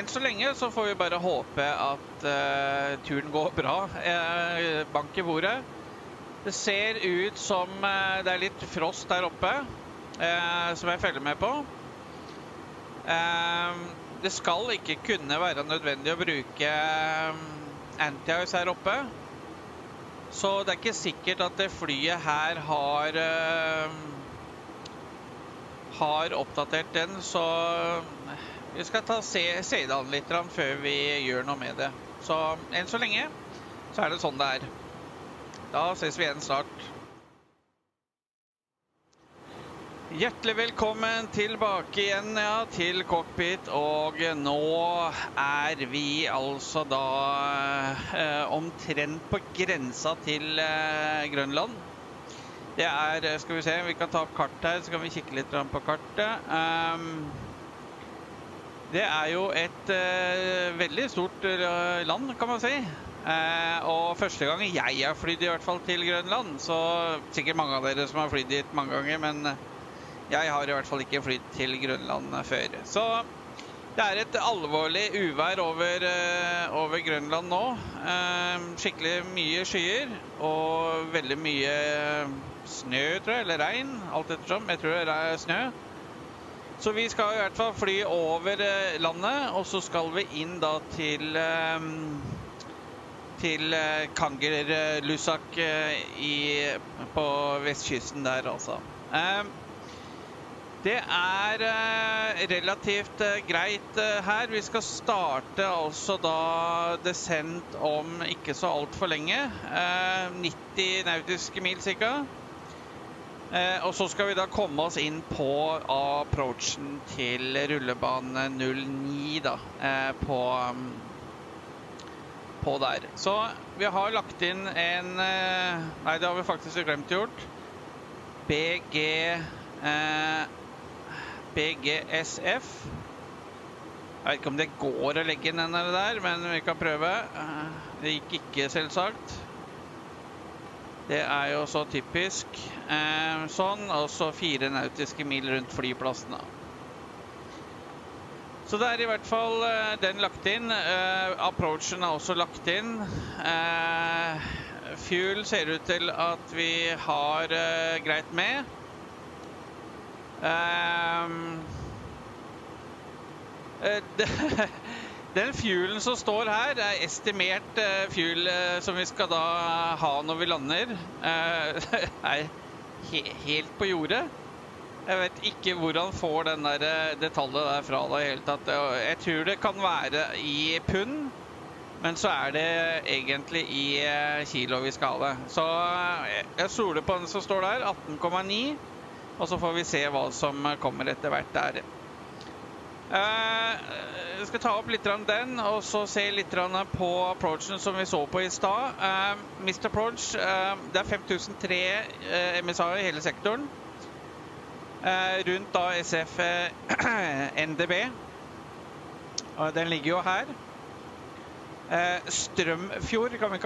enn så lenge så får vi bare håpe at uh, turen går bra. Uh, bank i bordet. Det ser ut som uh, det er litt frost der oppe, uh, som jeg følger med på. Uh, det skal ikke kunne være nødvendig å bruke anti-ice her oppe. Så det er ikke sikkert at det flyet her har, øh, har oppdatert den, så vi skal ta, se, se det an litt før vi gjør noe med det. Så enn så lenge, så er det sånn det er. Da ses vi igjen snart. Hjertelig velkommen tilbake igjen ja, til cockpit, og nå er vi altså da eh, omtrent på grensa til eh, Grønland. Det er, skal vi se, vi kan ta opp kart her, så kan vi kikke litt på kartet. Um, det er jo et eh, veldig stort eh, land, kan man si. Eh, og første gang jeg har flytt i hvert fall til Grønland, så sikkert mange av dere som har flytt dit mange ganger, men... Jeg har i hvert fall ikke flytt til Grønland før. Så det er et alvorlig uvær over, over Grønland nå. Skikkelig mye skyer og veldig mye snø, tror jeg, eller regn, alt ettersom. Jeg tror det er snø. Så vi skal i hvert fall fly over landet, og så skal vi inn da til, til Kangerlussuaq i, på vestkysten der, altså. Det er eh, relativt eh, greit eh, her. Vi skal starte altså da descent om ikke så alt for lenge. Eh, nitti nautiske mil cirka. Eh, og så skal vi da komme oss inn på approachen til rullebane null ni da, eh, på, på der. Så vi har lagt inn en, eh, nei det har vi faktisk glemt gjort, B G S F. Jeg vet ikke om det går å legge inn den der, men vi kan prøve. Det gikk ikke, selvsagt. Det er jo så typisk. Sånn, og så fire nautiske mil rundt flyplassene. Så det er i hvert fall den lagt inn. Approachen er også lagt inn. Fuel ser ut til at vi har greit med. Um, den fuelen som står her er estimert uh, fuel uh, som vi skal da ha når vi lander. Uh, er he helt på jordet. Jeg vet ikke hvordan får den der detaljen der fra da helt tatt. Jeg tror det kan være i pund, men så er det egentlig i uh, kilo vi skal ha. Så uh, jeg soler på den som står der, atten komma ni. Og så får vi se hva som kommer etter hvert der. Jeg skal ta opp litt av den, og så se litt på approachen som vi så på i stad. Mister Approach, det er fem tusen tre M S A i hele sektoren. Rundt da S F N D B. Og den ligger jo her. Strømfjord kan vi,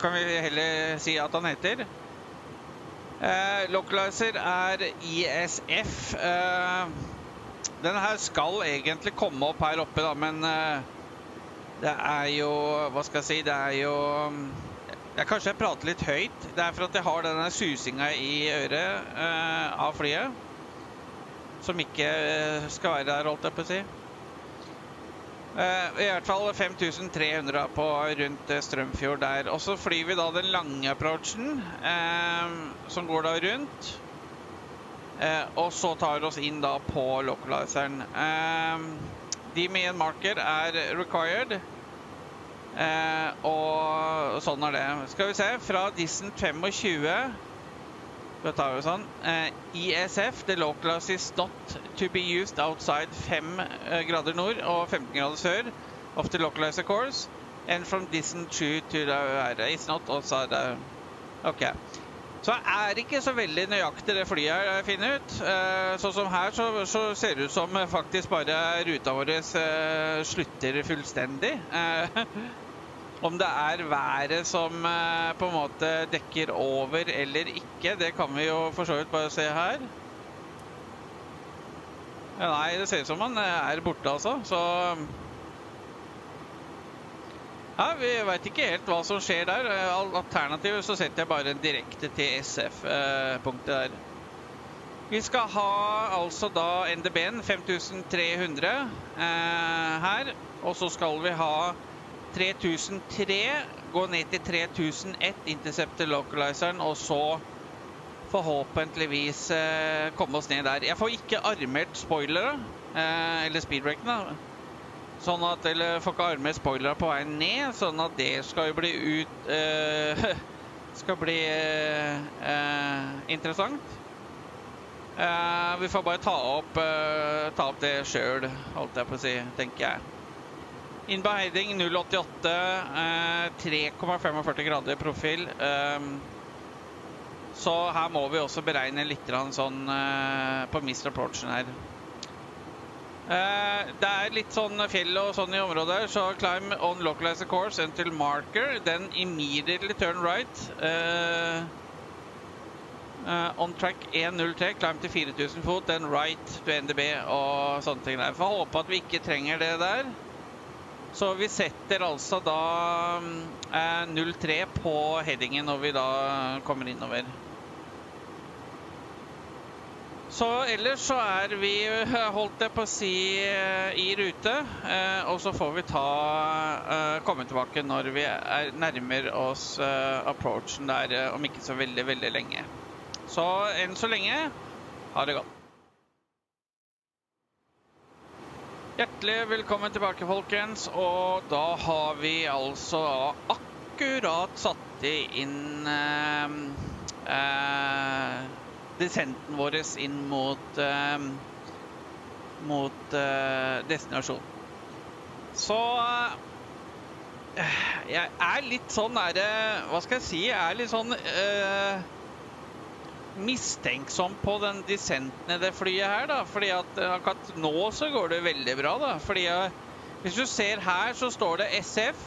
kan vi heller si at han heter. Eh, Localizer er I S F. eh, Denne her skal egentlig komme opp her oppe da, men eh, det er jo, hva skal jeg si, det er jo jeg, kanskje jeg prater litt høyt. Det er for at jeg har denne susinga i øret eh, av flyet, som ikke eh, skal være der, holdt jeg på å si. Uh, I hvert fall fem tusen tre hundre på rundt Strømfjord der. Og så flyr vi da den lange approachen, uh, som går da rundt. Uh, og så tar vi oss inn da på localizeren. Uh, de med en marker er required. Uh, og sånn er det. Skal vi se, fra distance tjuefem, da tar vi sånn. Uh, I S F, the localizer is not to be used outside fem uh, grader nord og femten grader sør of the localizer course, and from distance two to the area is not outside the... Ok. Så er det ikke så veldig nøyaktig det flyet her jeg finner ut. Uh, sånn som her så, så ser det ut som faktisk bare ruta vår uh, slutter fullstendig. Uh, Om det er været som eh, på en måte dekker over eller ikke, det kan vi jo for så vidt bare se her. Ja, nei, det ser ut som man er borte altså, så... Ja, vi vet ikke helt hva som skjer der. Alternativet så setter jeg bare en direkte til S F-punktet der. Vi skal ha altså da N D B-en fem tusen tre hundre eh, her, og så skal vi ha tre tusen tre, gå ned til tre tusen ett, intercepte localizeren, og så forhåpentligvis eh, komme oss ned der. Jeg får ikke armert spoilere, eh, eller speedbreakene, sånn at, eller får ikke armert spoilere på veien ned, sånn at det skal jo bli ut, eh, skal bli eh, eh, interessant. Uh, vi får bare ta opp, uh, ta opp det selv, holdt jeg på å si, tenker jeg. Innbeheiding null komma åttioåtta, uh, tre komma fyrtiofem grader profil. Um, så her må vi også beregne litt sånn, uh, på misrapproachen her. Uh, det er litt sånn fjell og sånn i området, så climb on localized course until marker, then immediately turn right, uh, uh, on track ett noll tre, climb til fire tusen fot, then right to N D B og sånne ting der. For jeg håper at vi ikke trenger det der. Så vi setter altså da uh, null tre på headingen når vi da kommer innover. Så ellers så er vi, holdt jeg på å si, i rute, og så får vi ta, komme tilbake når vi er, nærmer oss approachen der, om ikke så veldig, veldig lenge. Så enn så lenge, ha det godt. Hjertelig velkommen tilbake, folkens, og da har vi altså akkurat satt inn Eh, eh, descenten vår inn mot, uh, mot uh, destinasjon. Så uh, jeg er litt sånn, er det, hva skal jeg si, jeg er litt sånn uh, mistenksom på den descenten i det flyet her da, fordi at akkurat nå så går det veldig bra da, fordi uh, hvis du ser her så står det S F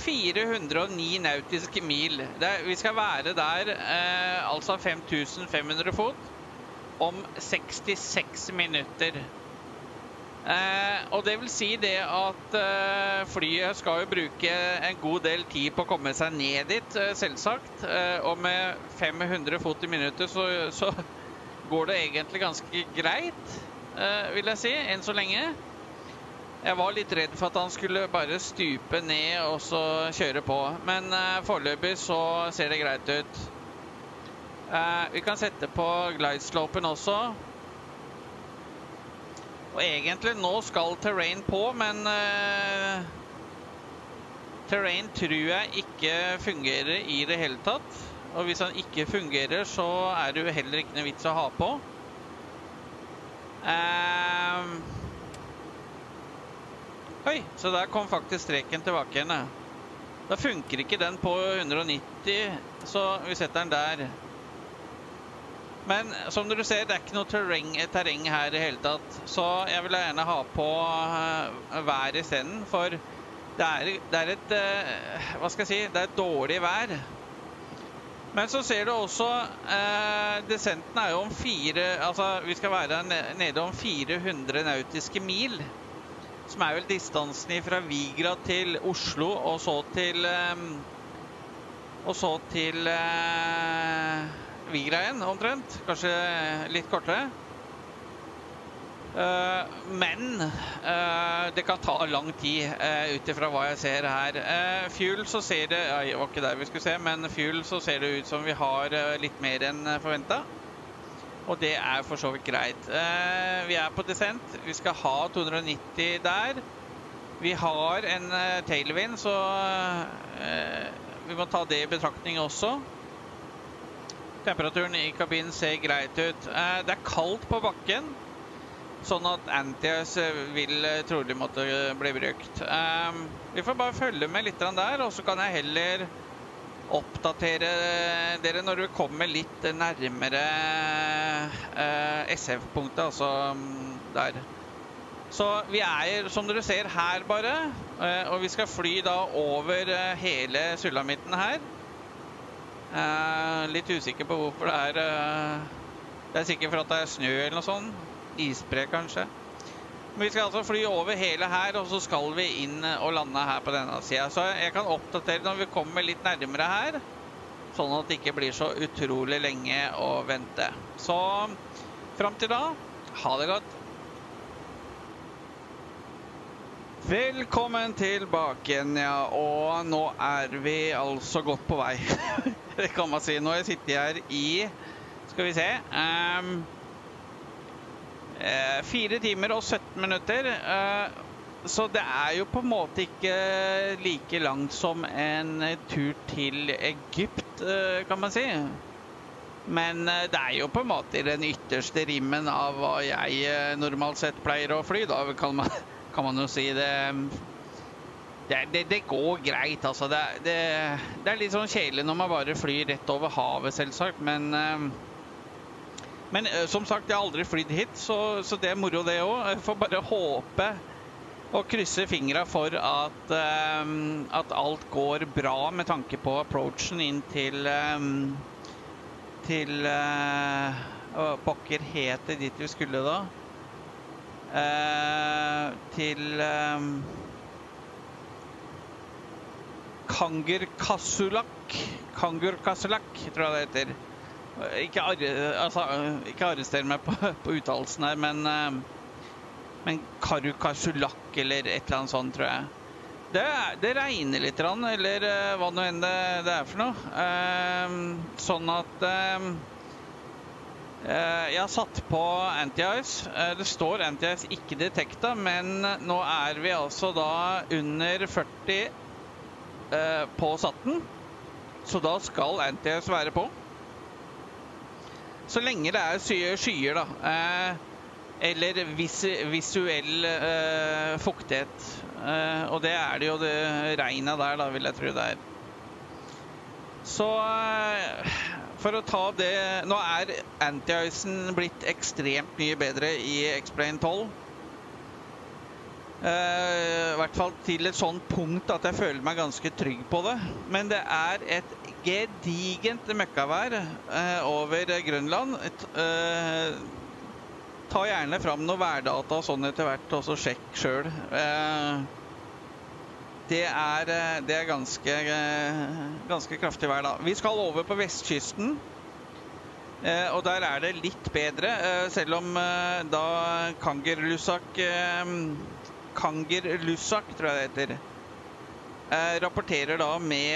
fire hundre og ni nautiske mil. Det, vi skal være der eh, altså fem tusen fem hundre fot om sekstiseks minutter. Eh, og det vil si det at eh, flyet skal jo bruke en god del tid på å komme seg ned dit, eh, selvsagt. Eh, og med fem hundre fot i minuttet så, så går det egentlig ganske greit, eh, vil jeg si, enn så lenge. Jeg var litt redd for at han skulle bare stupe ned og så kjøre på. Men uh, foreløpig så ser det greit ut. Uh, vi kan sette på glideslopen også. Og egentlig nå skal terrain på, men uh, terrain tror jeg ikke fungerer i det hele tatt. Og hvis han ikke fungerer, så er det jo heller ikke noe vits å ha på. Ehm... Uh, Oi, så der kom faktisk streken tilbake igjen. Da funker ikke den på ett nitti, så vi setter den der. Men som dere ser, det er ikke noe terreng, terreng her i hele tatt. Så jeg vil gjerne ha på uh, vær i stedet, for det er, det er et, uh, hva skal jeg si, det er et dårlig vær. Men så ser du også, uh, descenten er jo om fire, altså vi skal være nede om fire hundre nautiske mil, som er vel distansen fra Vigra til Oslo, og så til, um, og så til uh, Vigra igjen, omtrent. Kanskje litt kortere. Uh, men uh, det kan ta lang tid, uh, ut ifra hva jeg ser her. Uh, fuel så ser det, ja, det var ikke der vi skulle se, men fuel så ser det ut som vi har uh, litt mer enn forventet. Og det er for så vidt greit. Eh, vi er på descent. Vi skal ha to hundre og nitti der. Vi har en eh, tailwind, så eh, vi må ta det i betraktning også. Temperaturen i kabinen ser greit ut. Eh, det er kaldt på bakken, sånn at anti-ice vil eh, trolig måtte bli brukt. Eh, vi får bare følge med litt der, og så kan jeg heller oppdatere dere når vi kommer litt nærmere eh, S F-punktet, altså der. Så vi er, som dere ser, her bare, eh, og vi skal fly da over eh, hele sulamitten her. Eh, litt usikker på hvorfor det er, eh, det er sikkert for at det er snø eller noe sånt, isbre kanskje. Men vi skal altså fly over hele her, og så skal vi inn og lande her på denne siden. Så jeg kan oppdatere når vi kommer litt nærmere her, sånn at det ikke blir så utrolig lenge å vente. Så frem til da, ha det godt! Velkommen tilbake igjen, ja, og nå er vi altså godt på vei. Det kan man si. Nå har jeg sittet her i, skal vi se, ehm... Um fire timer og sytten minutter, så det er jo på en måte ikke like langt som en tur til Egypt, kan man si. Men det er jo på en måte I den ytterste rimmen av hva jeg normalt sett pleier å fly, da kan man, kan man jo si det. Det, det, det går greit, altså. Det, det, det er litt sånn kjedelig når man bare flyr rett over havet, selvsagt. Men, men som sagt, jeg har aldri flydd hit, så, så det er moro det også. Jeg får bare håpe og krysse fingrene for at, at alt går bra med tanke på approachen inn til, til pokker heter dit vi skulle da. Til Kangerlussuaq, Kangerlussuaq tror jeg det heter. Ikke, altså, ikke arrester meg på, på uttalelsen her, men, men Kangerlussuaq eller et eller annet sånt, tror jeg. Det, det regner litt, eller hva nå enn det, det er for noe. Sånn at jeg har satt på anti-ice. Det står anti-ice ikke detekta, men nå er vi altså da under førti på satten, så da skal anti-ice være på så lenge det er skyer da, eller visuell fuktighet, og det er det jo det regnet der da, vil jeg tro det er. Så for å ta det, nå er anti-icen blitt ekstremt mye bedre i X-Plane tolv, I hvert fall til et sånt punkt at jeg føler meg ganske trygg på det. Men det er et gedigent møkkavær over Grønland. Ta gjerne fram noen værdata og sånn etter hvert, og så sjekk selv. Det er ganske kraftig vær da. Vi skal over på vestkysten, og der er det litt bedre, selv om da Kangerlussuaq Kangerlussuaq, tror jeg det heter, rapporterer da med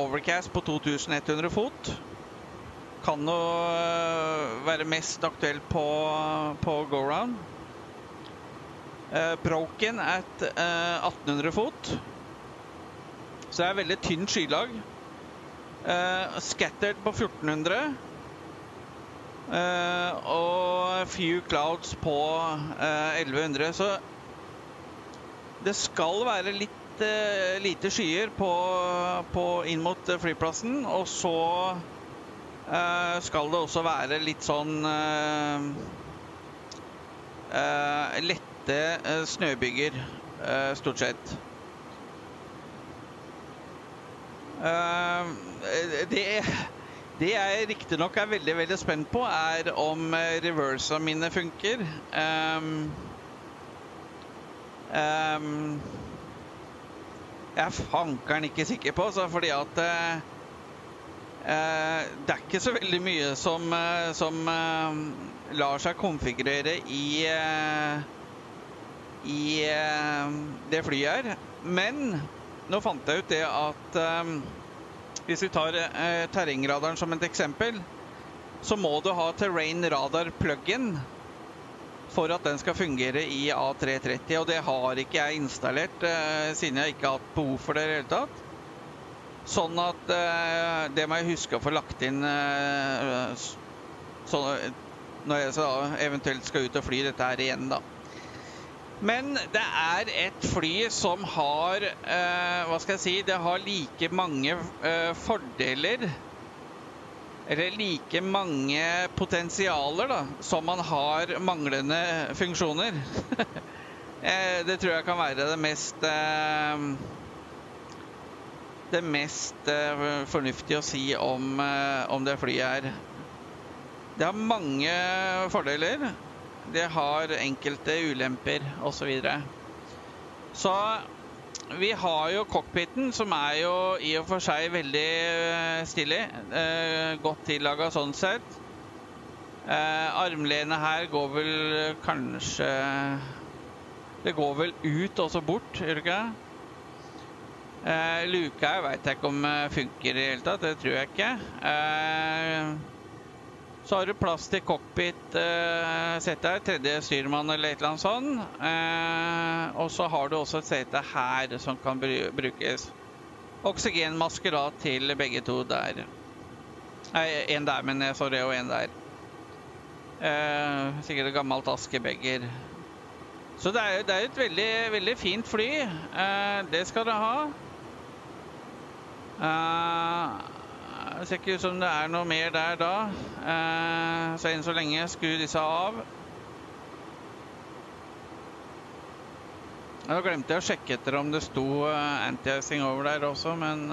overcast på to tusen ett hundre fot. Kan jo være mest aktuell på go-round. Broken at atten hundre fot. Så det er veldig tynn skylag. Scattered på fjorten hundre. Og few clouds på elleve hundre, så det skal være litt lite skyer inn mot flyplassen, og så skal det også være litt sånn lette snøbyger, stort sett. Det jeg riktig nok er veldig, veldig spent på er om reversa mine funker. Jeg fanker den ikke sikker på, fordi at det er ikke så veldig mye som lar seg konfigurere i det flyet her. Men nå fant jeg ut det at hvis vi tar terrengradaren som et eksempel, så må du ha terrain radar plug-in for at den skal fungere i A tre tretti, og det har ikke jeg installert siden jeg ikke har hatt behov for det I det hele tatt. Sånn at det må jeg huske å få lagt inn når jeg eventuelt skal ut og fly dette her igjen da. Men det er et fly som har, hva skal jeg si, det har like mange fordeler, eller like mange potensialer da, som man har manglende funksjoner. Det tror jeg kan være det mest, det mest fornuftige å si om, om det flyet er. Det har mange fordeler, det har enkelte ulemper og så videre. Så vi har jo cockpiten, som er jo I og for seg veldig stilig, godt tillaget sånn sett. Armlenet her går vel kanskje, det går vel ut og så bort, gjør det ikke? Luka her vet jeg ikke om funker I det hele tatt, det tror jeg ikke. Så har du plass til cockpit, sett her, tredje styrmann eller et eller annet sånn. Og så har du også et sete her som kan brukes. Oksygenmasker da til begge to der. Nei, en der, men jeg så det, og en der. Eh, sikkert et gammelt askebegger. Så det er jo det er et veldig, veldig fint fly. Eh, det skal det ha. Eh, det ser ikke ut som det er noe mer der da. Eh, så enn så lenge skrur disse av. Jeg glemte jeg å sjekke etter om det stod anti-icing over der også, men...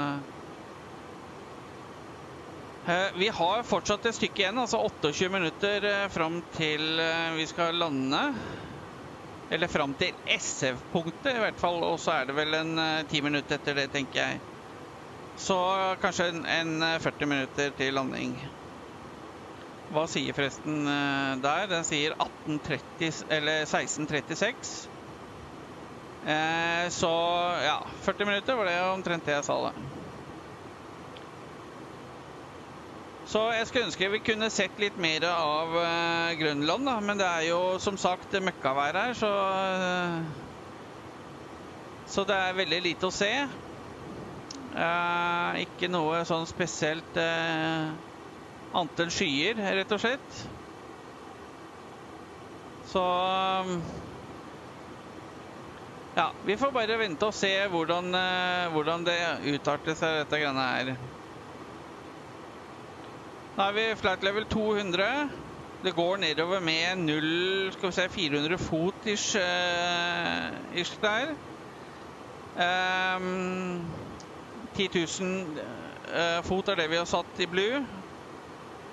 Vi har fortsatt et stykke igjen, altså tjueåtte minutter frem til vi skal lande. Eller frem til S F-punktet i hvert fall, og så er det vel en ti minutter etter det, tenker jeg. Så kanskje en, en førti minutter til landing. Hva sier forresten der? Den sier seksten trettiseks. Eh, så ja, førti minutter var det omtrent det jeg sa da. Så jeg skulle ønske vi kunne sett litt mer av eh, Grønland da, men det er jo som sagt møkkavær her, så, eh, så det er veldig lite å se. Eh, ikke noe sånn spesielt eh, antall skyer, rett og slett. Så... Ja, vi får bare vente og se hvordan, hvordan det utarter seg dette greiene her. Da er vi flight level to hundre. Det går nedover med null, skal vi si, fire hundre fot ish, uh, ish der. Um, ti tusen fot er det vi har satt i blue.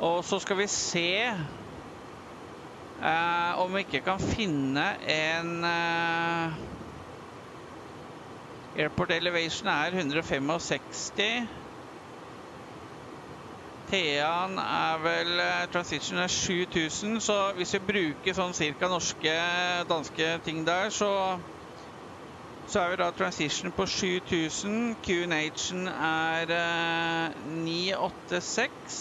Og så skal vi se uh, om vi ikke kan finne en... Uh, Airport Elevation er ett hundre femogseksti. T A-en er vel... Transition er sju tusen, så hvis vi bruker sånn cirka norske, danske ting der, så... Så er vi da Transition på sju tusen. Q N H-en er ni åttiseks.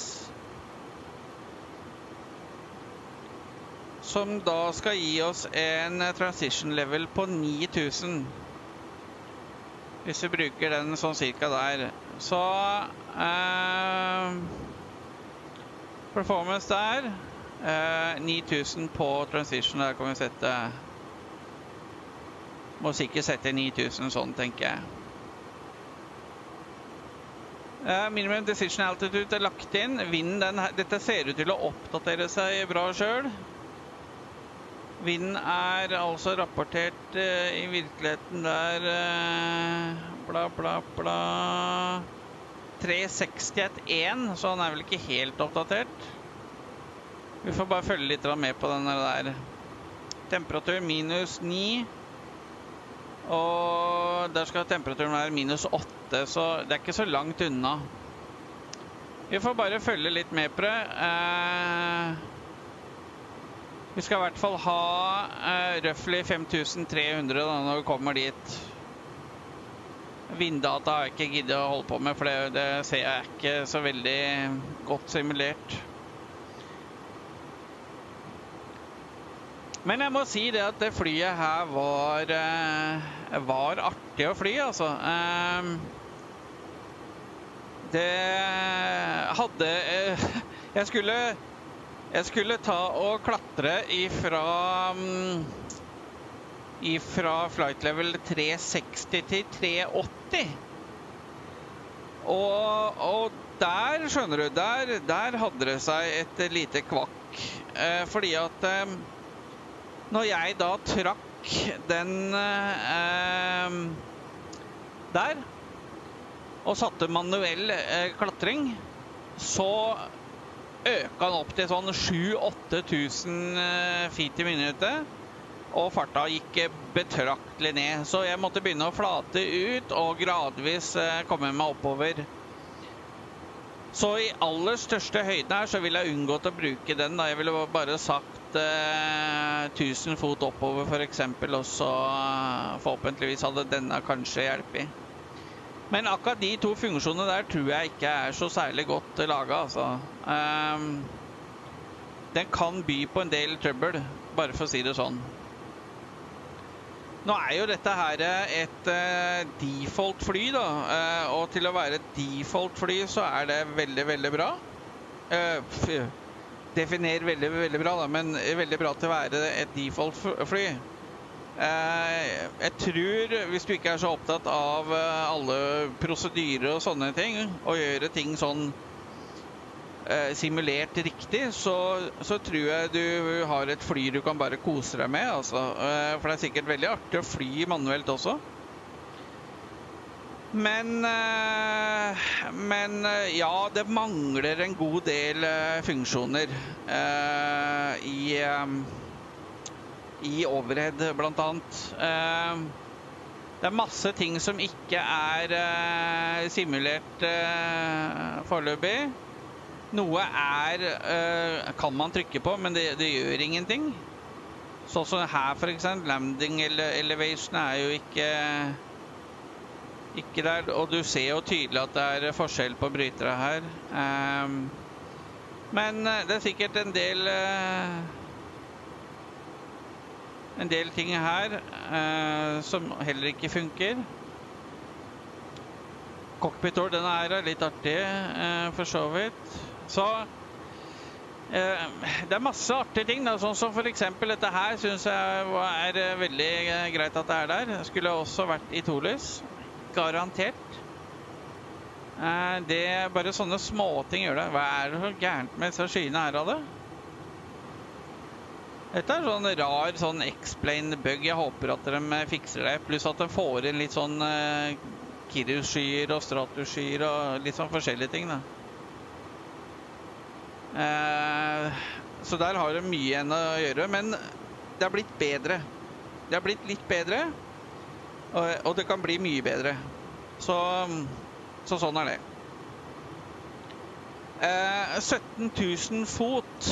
Som da skal gi oss en Transition level på ni tusen. Hvis vi bruker den sånn cirka der. Så eh, performance der, eh, ni tusen på transition, der kan vi sette, må sikkert sette ni tusen sånn, tenker jeg. Eh, minimum decision altitude er lagt inn, vinden den her, dette ser ut til å oppdatere seg bra selv. Vinden er altså rapportert uh, i virkeligheten der uh, bla bla bla tre seksti komma ett, så han er vel ikke helt oppdatert. Vi får bare følge litt med på denne der. Temperatur minus ni, og der skal temperaturen være minus åtte, så det er ikke så langt unna. Vi får bare følge litt med på det. Uh, Vi skal i hvert fall ha uh, røftlig fem tusen tre hundre da, når vi kommer dit. Vinddata har jeg ikke giddet å holde på med, for det, det ser jeg ikke så veldig godt simulert. Men jeg må si det at det flyet her var, uh, var artig å fly, altså. Uh, det hadde... Uh, jeg skulle... Jeg skulle ta og klatre ifra, ifra flight level tre seksti til tre åtti. Og, og der, skjønner du, der, der hadde det seg et lite kvakk. Eh, fordi at eh, når jeg da trakk den eh, der, og satte manuell eh, klatring, så... øket han opp til sånn sju åtte tusen feet i minuttet, og farta gikk betraktelig ned. Så jeg måtte begynne å flate ut og gradvis komme meg oppover. Så i aller største høyden her så ville jeg unngått å bruke den da. Jeg ville bare sagt eh, tusen fot oppover for eksempel, og så forhåpentligvis hadde denne kanskje hjulpet. Men akkurat de to funksjonene der tror jeg ikke er så særlig godt laget, altså. Um, den kan by på en del trøbbel, bare for å si det sånn. Nå er jo dette her et uh, default fly da, uh, og til å være et default fly så er det veldig, veldig bra. definerer veldig, veldig bra da, men veldig bra til å være et default-fly. Jeg tror, hvis du ikke er så opptatt av alle prosedyrer og sånne ting, og gjøre ting sånn simulert riktig, så, så tror jeg du har et fly du kan bare kose deg med, altså. For det er sikkert veldig artig å fly manuelt også. Men, men ja, det mangler en god del funksjoner i, i overhead blant annet. Det er masse ting som ikke er simulert foreløpig. Noe er, kan man trykke på, men det, det gjør ingenting. Sånn som her for eksempel, landing elevation er jo ikke, ikke der. Og du ser jo tydelig at det er forskjell på brytere her. Men det er sikkert en del, en del ting her som heller ikke funker. Cockpit-år, den er litt artig for så vidt. Så det er masse artige ting, sånn som for eksempel dette her synes jeg er veldig greit at det er der. Det skulle også vært i Toliss, garantert. Det er bare sånne småting gjør det. Hva er det så gærent med disse skyene her av det? Dette er sånn rar sånn X-Plane bug, jeg håper at de fikser det, pluss at de får inn litt sånn kirrusskyr og stratusskyr og litt sånn forskjellige ting da. Så der har det mye igjen å gjøre, men det har blitt bedre. Det har blitt litt bedre, og det kan bli mye bedre. Så, så sånn er det. sytten tusen fot.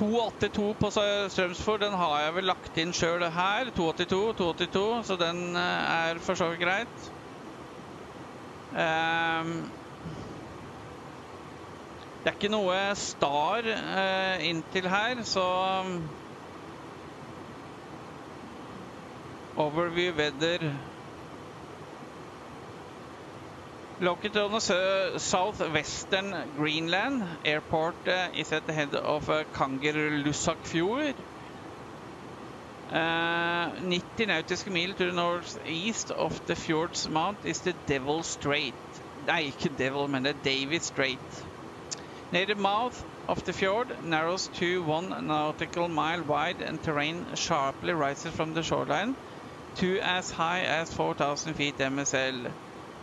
to åttito på Strømfjord, den har jeg vel lagt inn selv her, to åttito, to åttito, så den er for så vidt greit. Det er ikke noe star inntil her, så overview, weather, located on the southwestern Greenland, airport uh, is at the head of uh, Kangerlussuaq Fjord. Uh, ninety nautiske mil to the northeast of the fjord's mouth is the Devil Strait. Nei, ikke Devil, men the Davis Strait. Near the mouth of the fjord narrows to one nautical mile wide and terrain sharply rises from the shoreline to as high as four thousand feet M S L.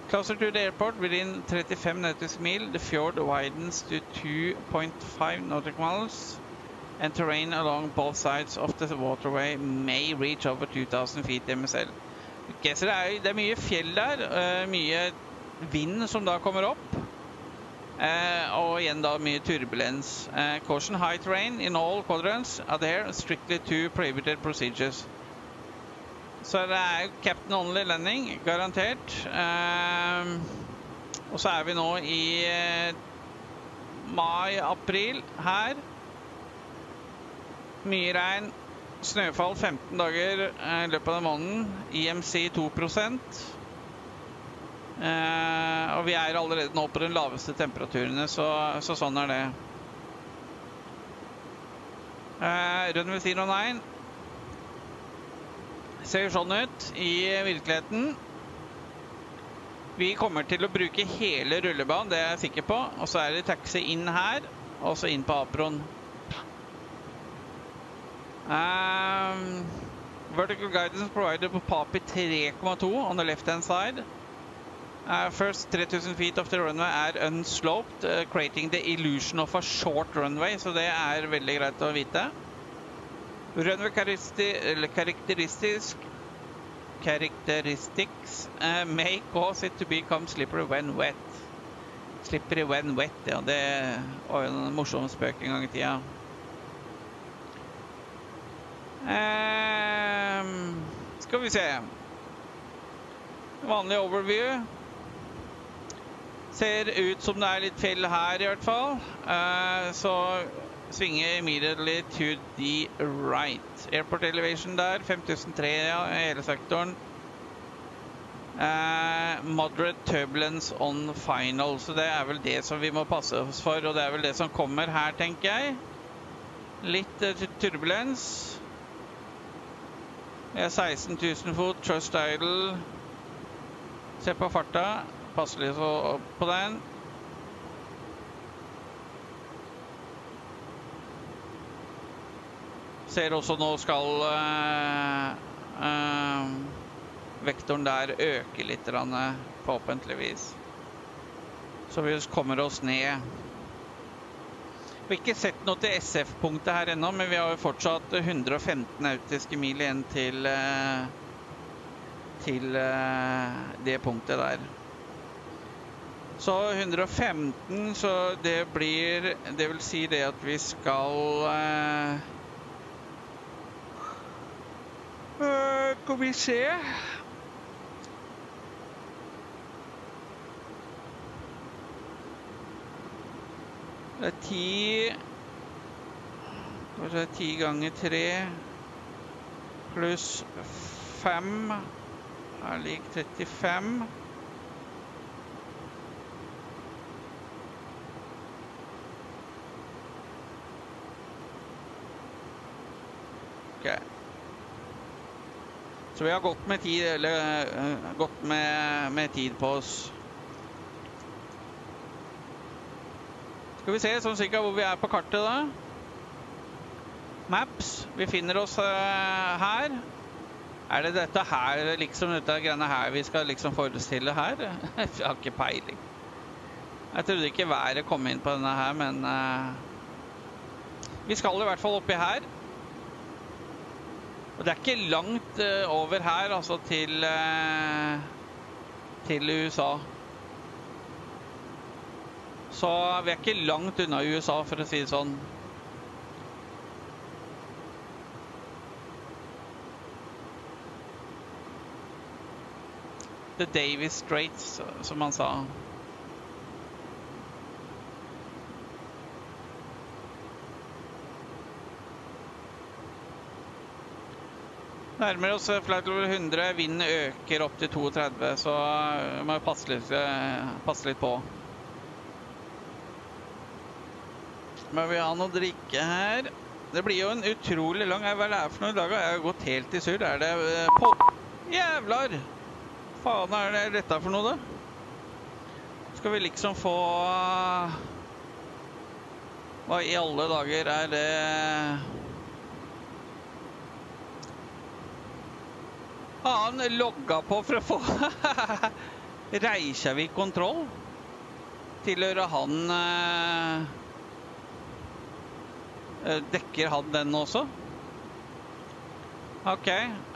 Closer to the airport, within thirty-five nautical mile, the fjord widens to two point five nautical miles, and terrain along both sides of the waterway may reach over two thousand feet M S L. Ok, så det er, det er mye fjell der, mye vind som da kommer opp, og igjen da mye turbulens. Caution, high terrain in all quadrants adhere strictly to prohibited procedures. Så det er Captain Only landing, garantert. Og så er vi nå i mai-april her. Mye regn, snøfall femten dager i løpet av måneden, I M C to prosent. Og vi er allerede nå på den laveste temperaturene, så sånn er det. Runway zero nine. Ser sånn ut i virkeligheten. Vi kommer til å bruke hele rullebanen, det er jeg sikker på. Og så er det taxi inn her, og så inn på Apron. Vertical guidance provided på P A P I three point two on the left hand side. First three thousand feet of the runway er unsloped, creating the illusion of a short runway, så det er veldig greit å vite. Runway characteristics characteristics uh, may cause it to become slippery when wet. Slippery when wet, ja, det var jo en morsom spøk en gang i tida. Um, skal vi se. Vanlig overview. Ser ut som det er litt fjell her i hvert fall. Uh, så... Svinge immediately to the right. Airport elevation der, fem tusen tre i hele sektoren. Uh, moderate turbulence on final. Så det er vel det som vi må passe oss for, og det er vel det som kommer her, tenker jeg. Litt uh, turbulens. Det er seksten tusen fot, trust idle. Se på farta, pass litt opp på den. Ser også nå skal uh, uh, vektoren der øker litt forhåpentligvis, så vi kommer oss ned. Vi har ikke sett noe til S F-punktet her ennå, men vi har jo fortsatt hundre og femten nautiske mil igjen til, til det punktet der. Så hundre og femten, så det blir, det vil si det at vi skal... Uh, kan vi se... Det er ti, det er ti ganger tre, pluss fem, er lik trettifem. Ok. Så vi har gått med tid, eller gått med, med tid på oss. Skal vi se sånn cirka hvor vi er på kartet da. Maps, vi finner oss uh, her. Er det dette her, liksom dette greiene her vi skal liksom forestille her? Jeg har ikke peiling. Jeg trodde ikke været kom inn på denne her, men uh, vi skal i hvert fall oppi her. Og det er ikke langt uh, over her, altså til, uh, til U S A. Så vi er ikke langt unna U S A, for å si det sånn. The Davis Straits, som han sa. Nærmer oss flight level hundre, vinden øker opp til trettito, så vi må passe litt, passe litt på. Men vi har noe å drikke her. Det blir jo en utrolig lang... Hva er det for noen dager? Jeg har gått helt i sur. Er det... På... Jævlar! Faen, er det dette for noe da? Skal vi liksom få... Hva i alle dager er det... Han logga på for å få... Reykjavik-kontroll. Tilhører han... Dekker han den også? Ok.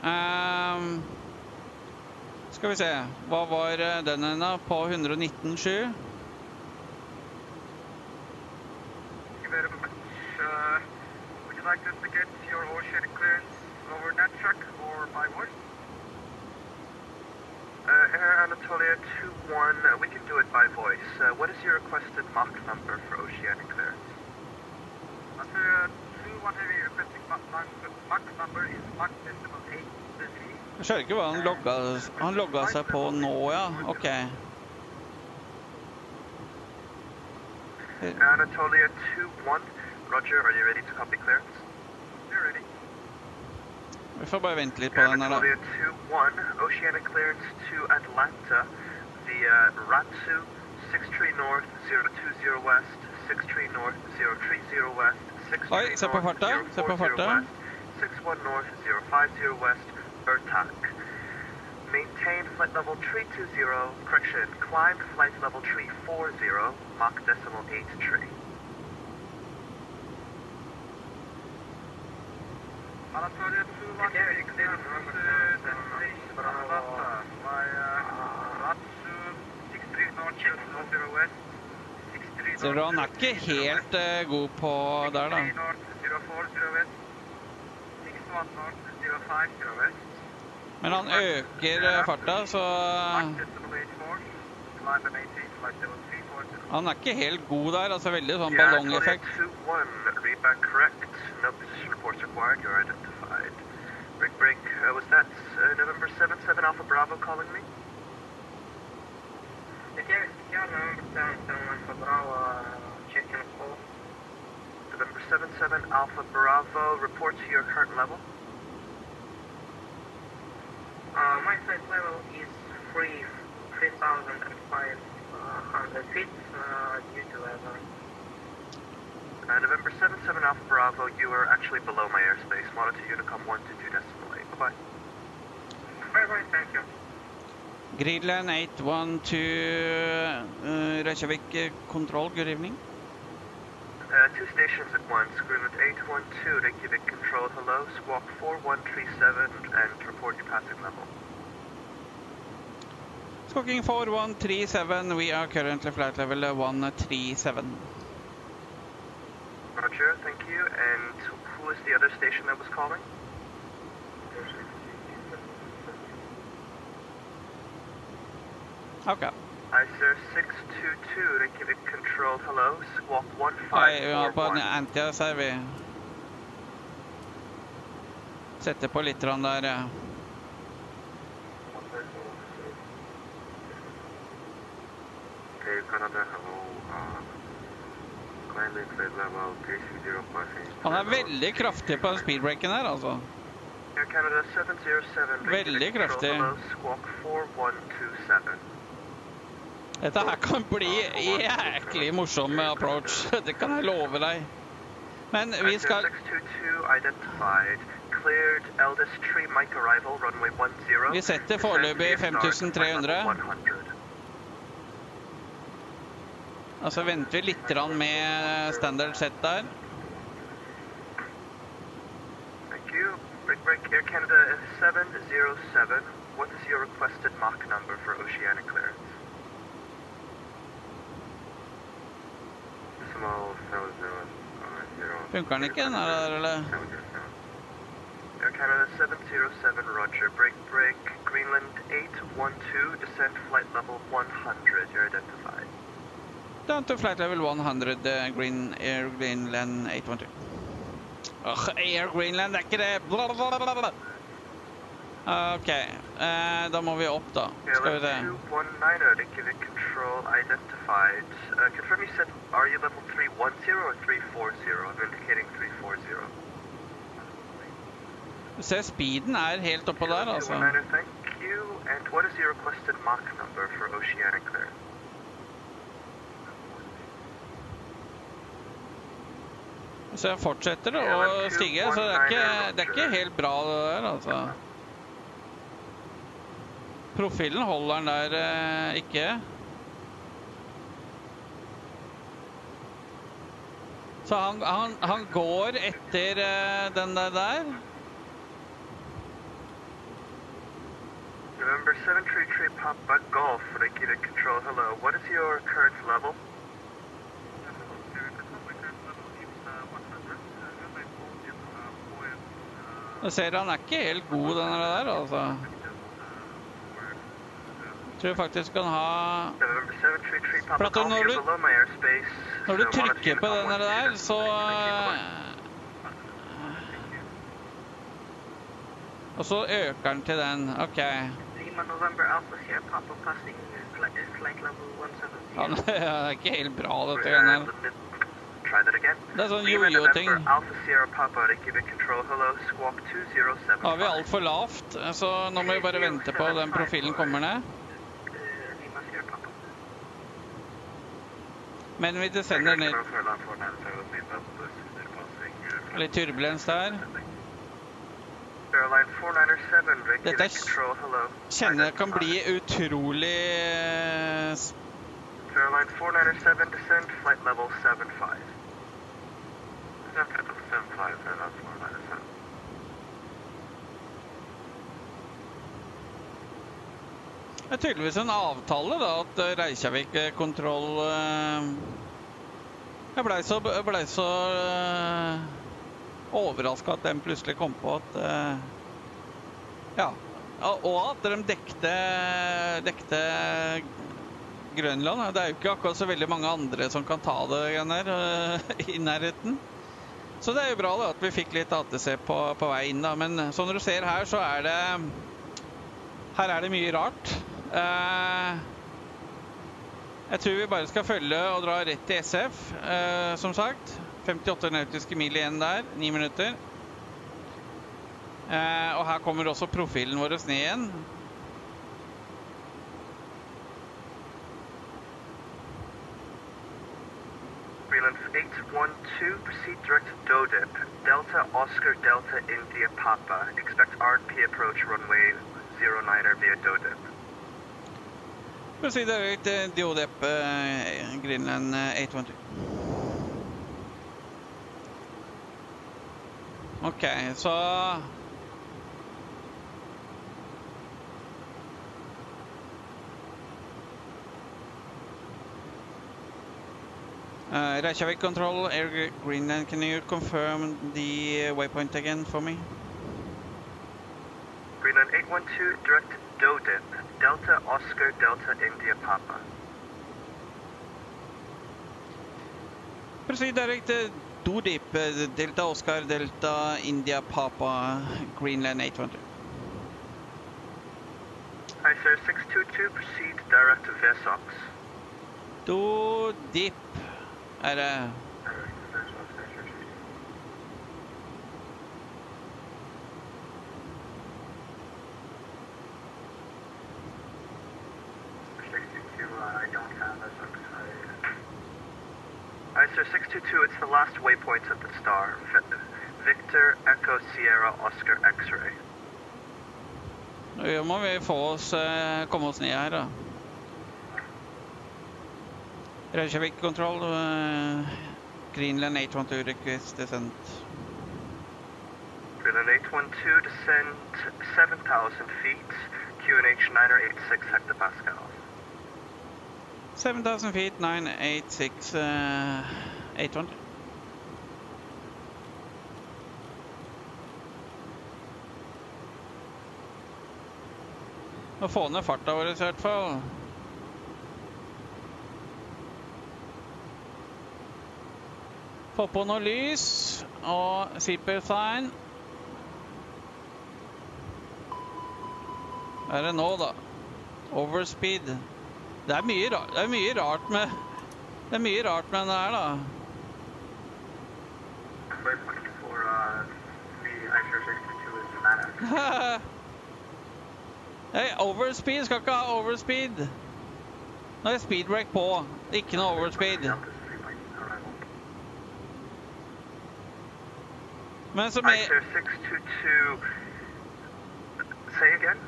Um, skal vi se. Hva var den enda på hundre og nitten komma sju? Jeg skjønner ikke hva han logga, han logga seg på nå, ja. Ok. Anatolia to one, Roger, are you ready to copy clearance? You're ready. Vi får bare vente litt på den her da. Anatolia to one, Oceanic clearance to Atlanta via Ratsu, six three north, zero two zero west, six three north, zero three zero west, six three north, Oi, se på farta, se på farta. six one north, zero five zero west, Bertak. Maintain flight level three two zero, correction, climb flight level three four zero, Mach decimal eight three. Så han er ikke helt uh, god på der da. Men han øker farta, så... Han er ikke helt god der, altså veldig sånn ballongeffekt. seven seven Alpha Bravo, report to your current level. Uh, my flight level is three thousand five hundred feet uh, due to weather. Uh, November seven seven Alpha Bravo, you are actually below my airspace. Monitor Unicom one two two decimal eight. Bye-bye. Bye-bye, thank you. Greenland eight one two uh, Reykjavik Control, good evening. Uh, two stations at once, Greenland eight one two, Reykjavik Control, hello, squawk four one three seven and report your passing level. Squawking four one three seven, we are currently flight level one three seven. Roger, thank you, and who is the other station that was calling? Okay. Hi sir, six two two, Reykjavik Control, hello, squawk one five four one. Antia, så er vi. Sette på litt rann der, ja. Okay, Canada, hello, climate flight level three zero five eight. Han er veldig kraftig på den speedbreaken her, altså. Air Canada seven zero seven, Reykjavik Control, hello, squawk four one two seven. Dette her kan bli jæklig morsom approach, det kan jeg love deg. Men vi skal... Vi setter foreløpig fem tusen tre hundre. Og så venter vi litt med standard set der. Thank you. Break break, Air Canada seven zero seven. What is your requested Mach number for oceanic clearance? Funker den ikke den her, eller? Air Canada seven zero seven, roger, break break, Greenland eight one two, descent flight level one hundred, you're identified. Down to flight level one hundred, uh, green, Air Greenland eight one two. Åh, Air Greenland er ikke det! Blablabla! Ok, eh, da må vi opp da. Skal vi det? two one nine, Reykjavik Control, identified. Uh, confirm you said, are you level three one zero or three four zero? I'm indicating three four zero. Du ser, speeden er helt oppe der, altså. two one nine, thank you. And what is your requested Mach number for oceanic clearance? Så jeg fortsetter å stige, så det er ikke, det er ikke helt bra det der, altså. Profilen holder den der eh, ikke. Så han, han, han går etter eh, den der der. November seven three three Papa Golf, Reykjavik Control, hello. What is your current level? Du ser, han er ikke helt god den der der, altså. Jeg tror faktisk kan ha... For at når du, når du trykker på denne der, så... Og så øker den til den, ok. Ja, det er ikke helt bra dette gangen her. Det er sånn jojo-ting. Da er vi alt for lavt, så nå må vi bare vente på den profilen kommer ned. Men vi descender ned. Litt turbulens der. Dette kjenner jeg kan bli utrolig... Det er tydeligvis en avtale da, at Reykjavik Kontroll... Jeg ble så, jeg ble så øh, overrasket at de plutselig kom på at... Øh, ja, og at de dekte, dekte Grønland. Det er jo ikke akkurat så veldig mange andre som kan ta det igjen her, øh, i nærheten. Så det er jo bra da, at vi fikk litt A T C på, på vei inn da, men som du ser her så er det... Her er det mye rart. Jeg tror vi bare skal følge og dra rett til S F, som sagt. femtiåtte nautiske mil igjen der, ni minutter. Og her kommer også profilen vår ned igjen. Greenland eight one two, proceed direct to D O D I P, Delta Oscar Delta India Papa, expect R P approach runway zero niner via D O D I P. Proceed direct to D O D I P, uh, Greenland eight one two. Okay, so... Uh, Reykjavik Control, Air Greenland, can you confirm the uh, waypoint again for me? Greenland eight one two, direct D O D I P, Delta Oscar, Delta India Papa. Proceed direct uh, D O D I P, uh, Delta Oscar, Delta India Papa, Greenland eight one two. Hi sir, six two two, proceed direct to Vesox. D O D I P. Er det... Alright sir, six two two, it's the last waypoint at the star. Victor, Echo, Sierra, Oscar, X-Ray. Nå må vi få oss, komme oss ned her da. Reykjavik Control, uh, Greenland eight one two, request descent. Greenland eight one two, descent seven thousand feet, Q N H niner eighty-six hectopascals. seven thousand feet, nine eighty-six, uh, eight one two. Nå får ned farta våre I hvert fall. Få på noe lys, og zipper-sign. Hva er det nå da? Overspeed. Det er mye rart, det er mye rart med, det er mye rart med den her da. Nei, overspeed, skal ikke ha overspeed. Nå er speedbrake på, ikke noe overspeed. Men som er... Icer six two two... Say again?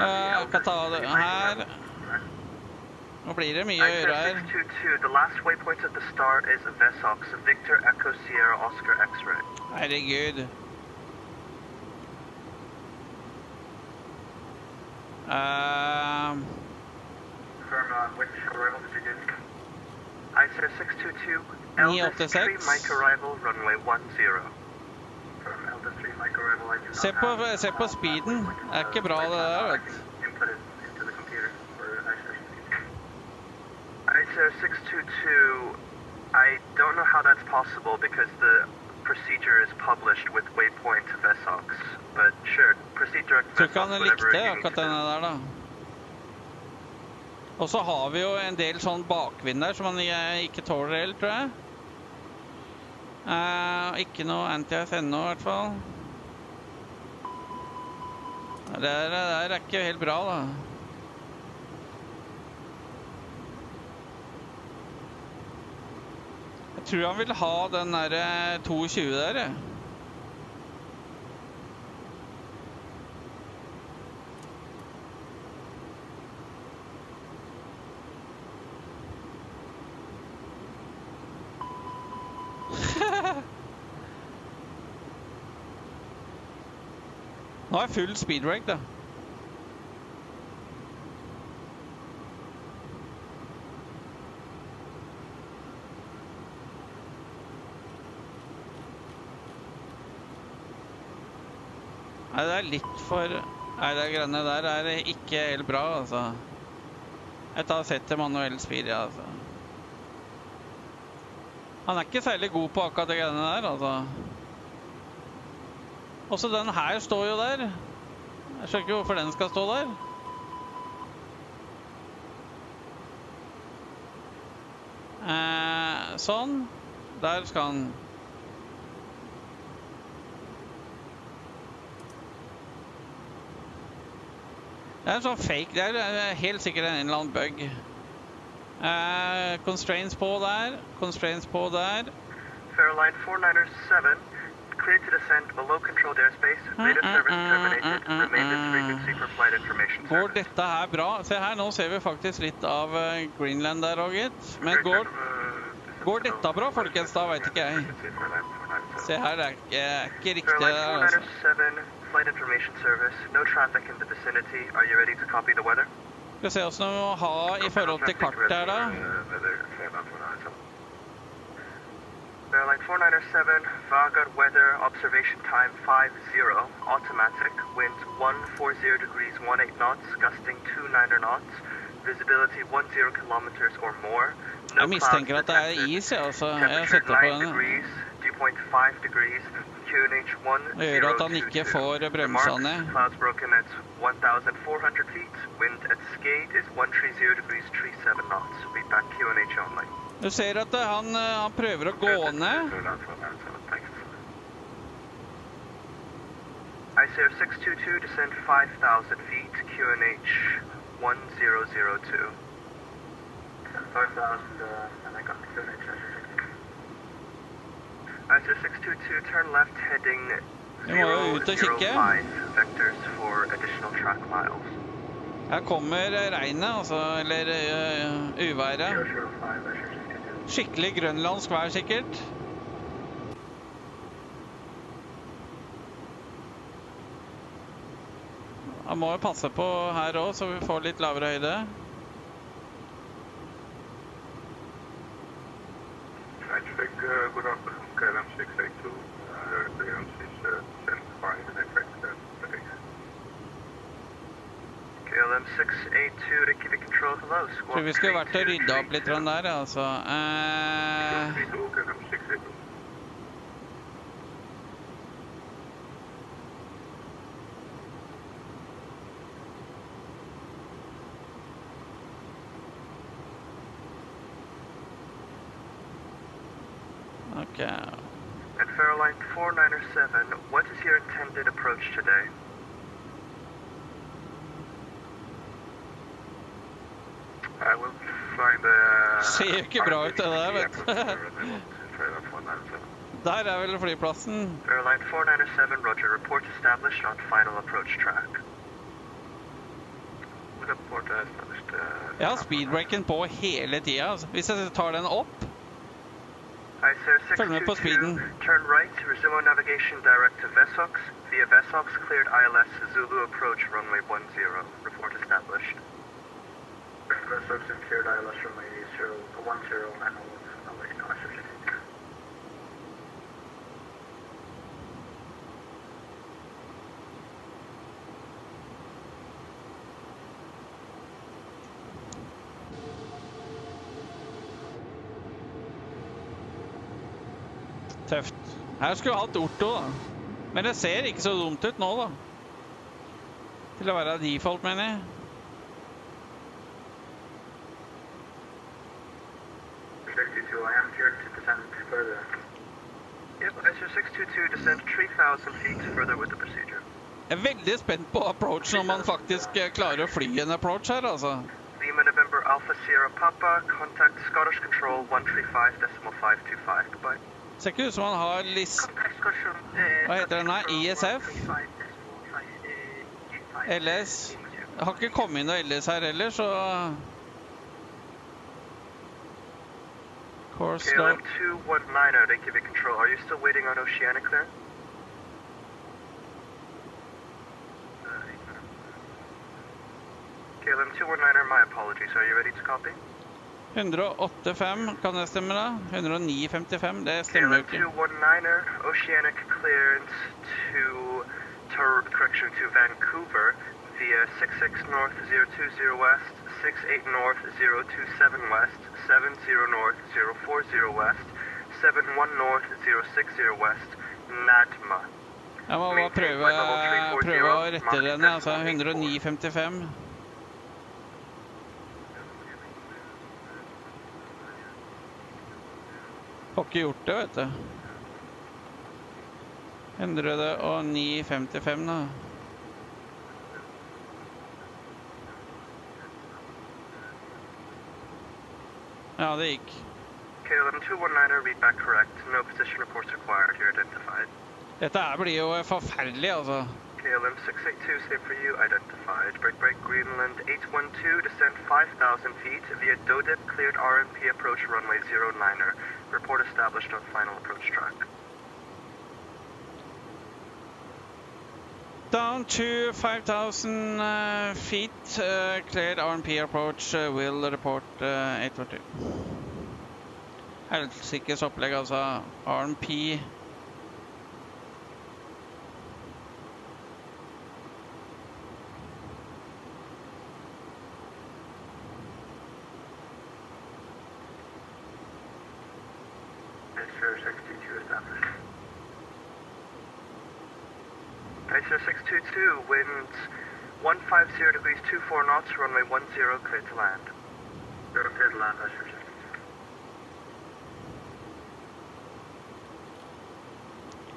Jeg kan ta det her. Nå blir det mye å gjøre her. Icer six two two, the last waypoint at the start is Vesox, Victor, Echo, Sierra, Oscar, X-Ray. Herregud. Confirm on which arrival did you get? Icer six two two... Eldest three mic arrival, runway one zero. Se på speeden, det er ikke bra det der, vet du. I S R six two two, I don't know how that's possible because the procedure is published with waypoint Vesox, but sure, procedure Vesox, whatever you need to do. Og så har vi jo en del sånn bakvind der som man ikke tåler helt, tror jeg. Uh, ikke noe anti-ice ennå, I hvert fall. Det der, det der er ikke helt bra, da. Jeg tror han vil ha den der to tjue der, jeg. Nå er full speedbrake da. Nei, det er litt for... Nei, det grønne der er ikke helt bra, altså. Jeg tar sett til manuell speed, ja, altså. Han er ikke særlig god på akkurat det grønne der, altså. Også den her står jo der. Jeg skjønner ikke hvorfor den skal stå der. Eh, sånn. Der skal han. Det er en sånn fake. Det er helt sikkert en eller annen bug. Eh, constraints på der. Constraints på der. Fairline four nine seven, clear to descent below controlled airspace. Radar service terminated. Remain this frequency for flight information service. Går dette her bra? Se her, nå ser vi faktisk litt av Greenland der og gitt. Men går, går dette bra, folkens? Da vet ikke jeg. Se her, det er ikke riktig der, altså. Flight information service. No traffic in the vicinity. Are you ready to copy the weather? Skal se oss nå ha I forhold til kartet her da. Airline four nine seven, Vagard weather observation time five zero, automatic, wind one forty degrees, eighteen knots, gusting twenty-nine knots, visibility ten kilometers or more, no clouds detected, temperature nine degrees, two point five degrees, Q N H one zero two two. Det gjør at han ikke får bremsa ned. Clouds broken at fourteen hundred feet. Wind at skate is one thirty degrees, thirty-seven knots. Be back Q N H only. Du ser at han, han prøver å gå ned. I C R six two two, descend five thousand feet. Q N H one zero zero two. five thousand, and I got Q N H. Answer six two two, turn left heading zero zero five vectors for additional track miles. Her kommer regnet, altså, eller uh, uværet. Skikkelig grønlandsk vær, sikkert. Jeg må jo passe på her også, så vi får litt lavere høyde. Så vi skulle vært til å rydde opp litt den der, altså. Ok. At Fairline four nine seven, what is your intended approach today? Det ser jo ikke bra ut det der, vet du. Der er vel flyplassen. Airline four nine seven, roger. Report established on final approach track. Jeg har speedbraken på hele tiden. Hvis jeg tar den opp, følg med på speeden. Turn right, resume navigation direct to Vesox. Via Vesox, cleared I L S Zulu approach runway ten. Report established. Vesox and cleared I L S runway one zero and all of the tøft. Her skulle jeg hatt orto da. Men det ser ikke så dumt ut nå da. Til å være default, mener jeg. Jeg er veldig spent på approach når man faktisk klarer å fly en approach her, altså. Lima November Alpha Sierra Papa, contact Scottish Control one three five decimal five two five, goodbye. Ser ikke ut som han har list... Hva heter den her? I S F? L S? Jeg har ikke kommet inn noe L S her heller, så... K L M two one nine zero, Reykjavik Control, are you still waiting on Oceanic there? K L M two one nine zero, my apologies, are you ready to copy? one oh eight point five, kan det stemme da? one oh nine point five five, det stemmer jo ikke. K L M two one nine zero, Oceanic clearance to, correction, to Vancouver via sixty-six north zero two zero west, sixty-eight north zero two seven west, seventy north zero four zero west, seventy-one north zero six zero west, Nadma. Jeg må bare prøve, prøve å rette den, altså one oh nine point five five. pokker gjort det, vet du. hundre og ni komma femtifem da. Ja, det gikk. K eleven two nineteen, read back correct. No position reports required, you're identified. Dette her blir jo forferdelig, altså. K eleven six eighty-two, same for you, identified. Break break Greenland eight one two, descent five thousand feet via D O D I P, cleared R M P approach runway zero niner. Report established on final approach track. Down to five thousand uh, feet, uh, cleared R M P approach, uh, will report uh, eight one two. Helsikes opplegg, altså. R M P. one fifty degrees, two four knots, runway one zero, clear to land. You're clear to land, that's your check.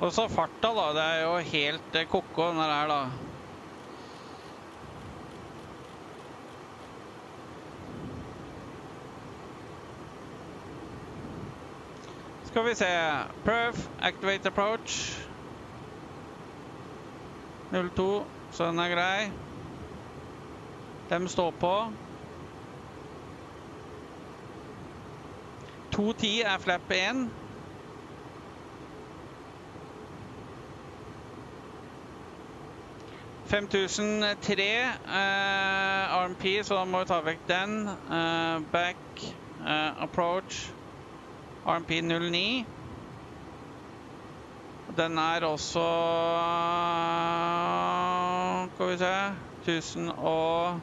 Og så farta da, det er jo helt koko den her da. Skal vi se, prøv, activate approach. zero two, så den er grei. De står på. to ti er flap én. fem tusen tre eh, R M P, så da må vi ta vekk den. Eh, back, eh, approach, R M P zero nine. Den er også, skal vi se, tusen og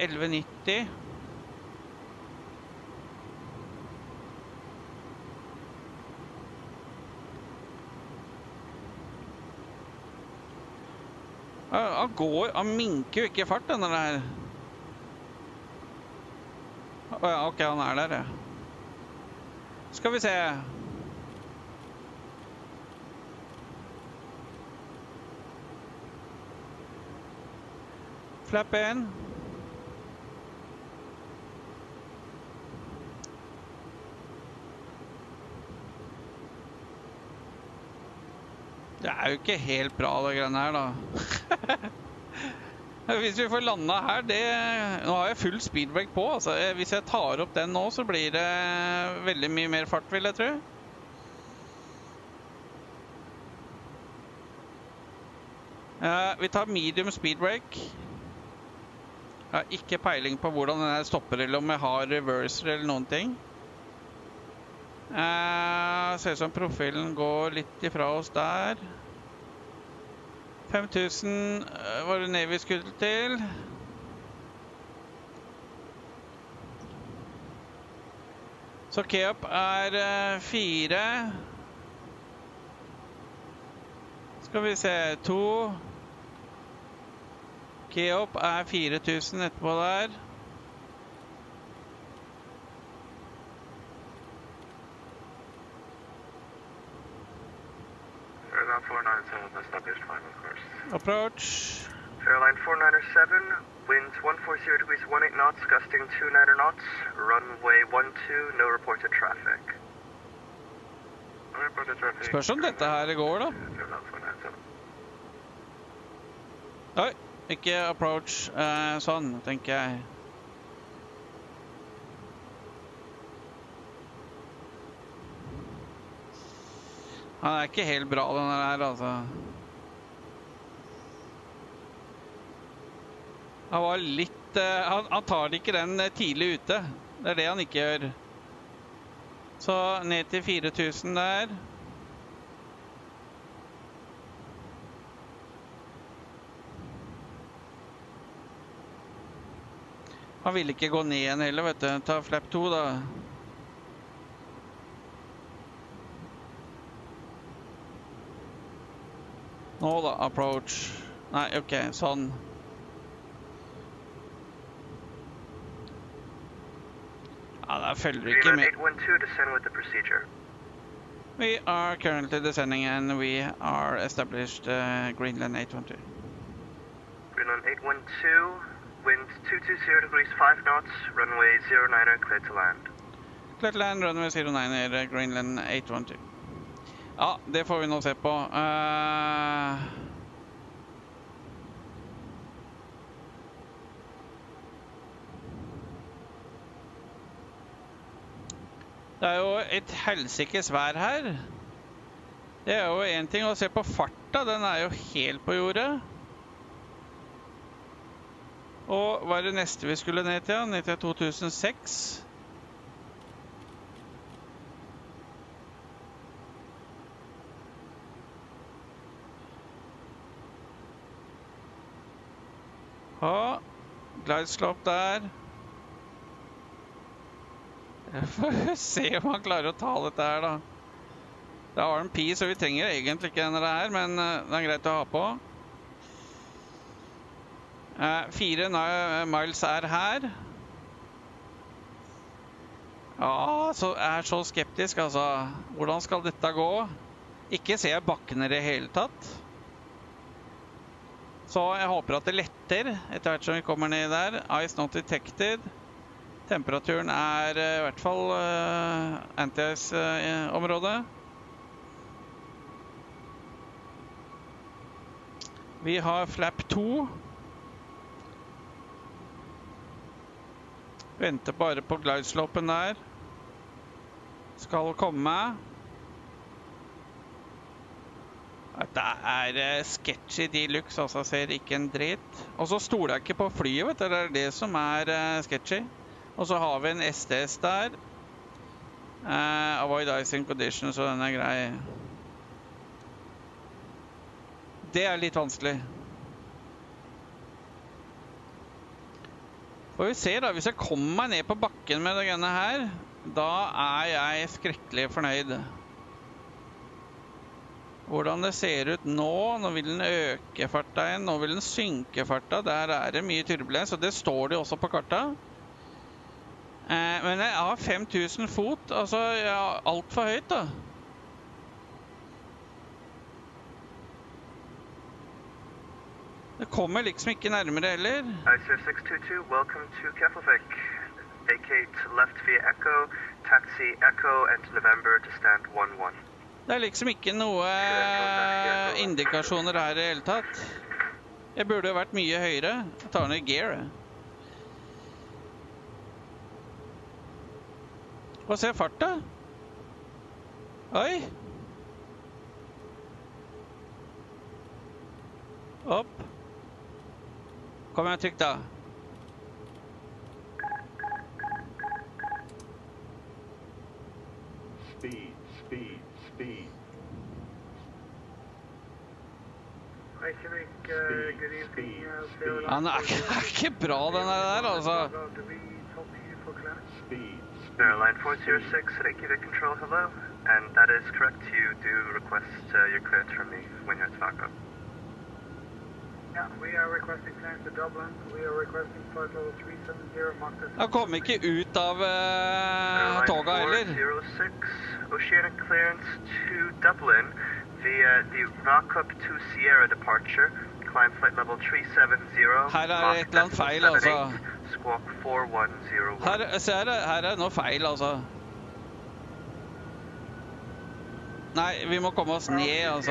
elleve nitti. Han går, han minker jo ikke fart denne der. Ok, han er der, ja. Skal vi se. Flap en. Det er jo ikke helt bra det greiene her da. Hvis vi får landa her, det... Nå har jeg full speedbrake på, altså. Hvis jeg tar opp den nå, så blir det veldig mye mer fart, vil jeg tro. Uh, vi tar medium speedbrake. Jeg har ikke peiling på hvordan den her stopper, eller om jeg har reverser eller noen ting. Uh, ser ut som profilen går litt ifra oss der. fem tusen uh, var det ned vi skulle til. Så K-up er uh, fire. Skal vi se, to. K-up er fire tusen etterpå der. Approach. Fairline four nine seven, winds one forty degrees, eighteen knots, gusting two niner knots, runway one two, no reported traffic. No reported traffic. Spørs om dette her går da. Nei, ikke approach uh, sånn, tenker jeg. Han er ikke helt bra den her, altså. Han var litt... Uh, han, han tar ikke den tidlig ute. Det er det han ikke gjør. Så ned til fire tusen der. Han ville ikke gå ned igjen heller, vet du. Ta flap to da. Nå da, approach. Nei, ok, sånn. det følger ikke med. We are currently descending and we are established uh, Greenland eight twelve. Greenland eight twelve, wind two two zero degrees five knots, runway zero niner, clear to land. Clear to land, runway zero niner, Greenland eight twelve. Ja, det får vi nå se på. Uh... Det er jo et helsikes vær her. Det er jo en ting å se på farta, den er jo helt på jordet. Og hva er det neste vi skulle ned til? Ned til to tusen seks. Ja, glideslopp der. Jeg får se om han klarer å ta dette her da. Det er R M P, så vi trenger egentlig ikke denne her, men det er greit å ha på. Fire miles er her. Ja, så er så skeptisk, altså. Hvordan skal dette gå? Ikke ser jeg bakken i det hele tatt. Så jeg håper at det letter etter hvert som vi kommer ned der. Ice not detected. Temperaturen er uh, i hvert fall uh, anti-ice-området. Uh, Vi har flap to. Venter bare på glideslopen der. Skal komme. Dette er uh, sketchy deluxe, altså ser ikke en dritt. Og så stoler jeg ikke på flyet, vet du, det er det som er uh, sketchy. Og så har vi en S T S der. Uh, avoid icing condition, så den er grei. Det er litt vanskelig. Får vi se da, hvis jeg kommer meg ned på bakken med det greiene her, da er jeg skrekkelig fornøyd. Hvordan det ser ut nå, nå vil den øke farta igjen, nå vil den synke farta, der er det mye turbulens, og det står det også på karta. Men jeg har fem tusen fot, altså jeg har alt for høyt da. Det kommer liksom ikke nærmere heller. I C six twenty-two, welcome to Keflavik. Vacate left via Echo, taxi Echo and November to stand one one. Det er liksom ikke noe indikasjoner her i det hele tatt. Jeg burde jo vært mye høyere. Jeg tar ned gear, jeg. Få se fartet. Oi. Opp. Kom igjen, trykk da. Speed, speed, speed. Han er ikke bra den der, altså. Speed. Line four zero six, Reykjavik Control, hello, and that is correct, you do request uh, your clearance from me when you're at Stockholm. Yeah, we are requesting clearance to Dublin, we are requesting flight level three seven zero, Mach three seven zero. Han kom ikke ut av uh, toga heller. Line four zero six, Oceanic clearance to Dublin via the Rock-up to Sierra departure, climb flight level three seven zero, Her er et eller annet feil, altså. Squawk four one zero one. Her, ser jeg, her er noe feil, altså. Nei, vi må komme oss ned, altså.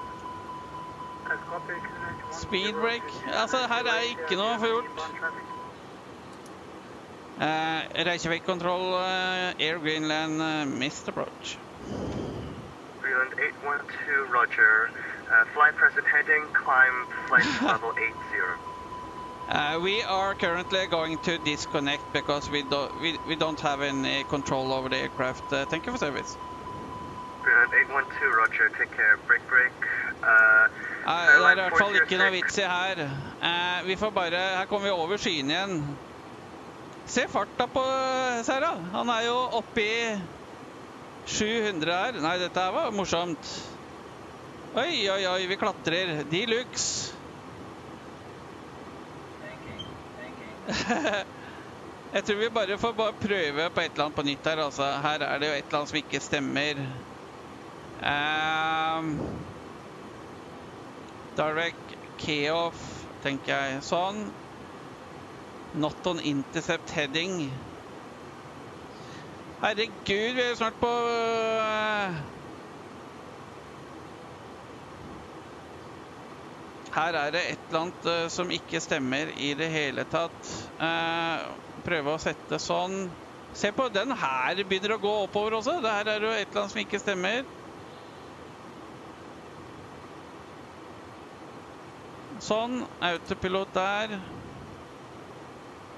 Speedbrake, altså her er ikke noe for gjort. Reykjavik Control, Air Greenland, missed approach. Greenland eight twelve, Roger. Uh, flight present heading, climb flight level eighty. Uh, we are currently going to disconnect because we don't we, we don't have any control over the aircraft. Uh, thank you for service. Greenland eight one two, Roger. Take care. Break, break. Uh, uh, det er I hvert fall ikke noe vits I her. Uh, vi får bare, her kommer vi over skyen igjen. Se farta på Sarah. Han er jo oppe I sju hundre her. Nei, dette her var morsomt. Oi, oi, oi, vi klatrer. De luxe. Jeg tror vi bare får bare prøve på et eller annet på nytt her, altså. Her er det jo et eller annet som ikke stemmer. Um, direct key-off, tenker jeg. Sånn. Not on intercept heading. Herregud, vi er jo snart på... Her er det et eller annet uh, som ikke stemmer I det hele tatt. Uh, prøve å sette sånn. Se på, den her begynner å gå oppover også. Dette er jo et eller annet som ikke stemmer. Sånn, autopilot der.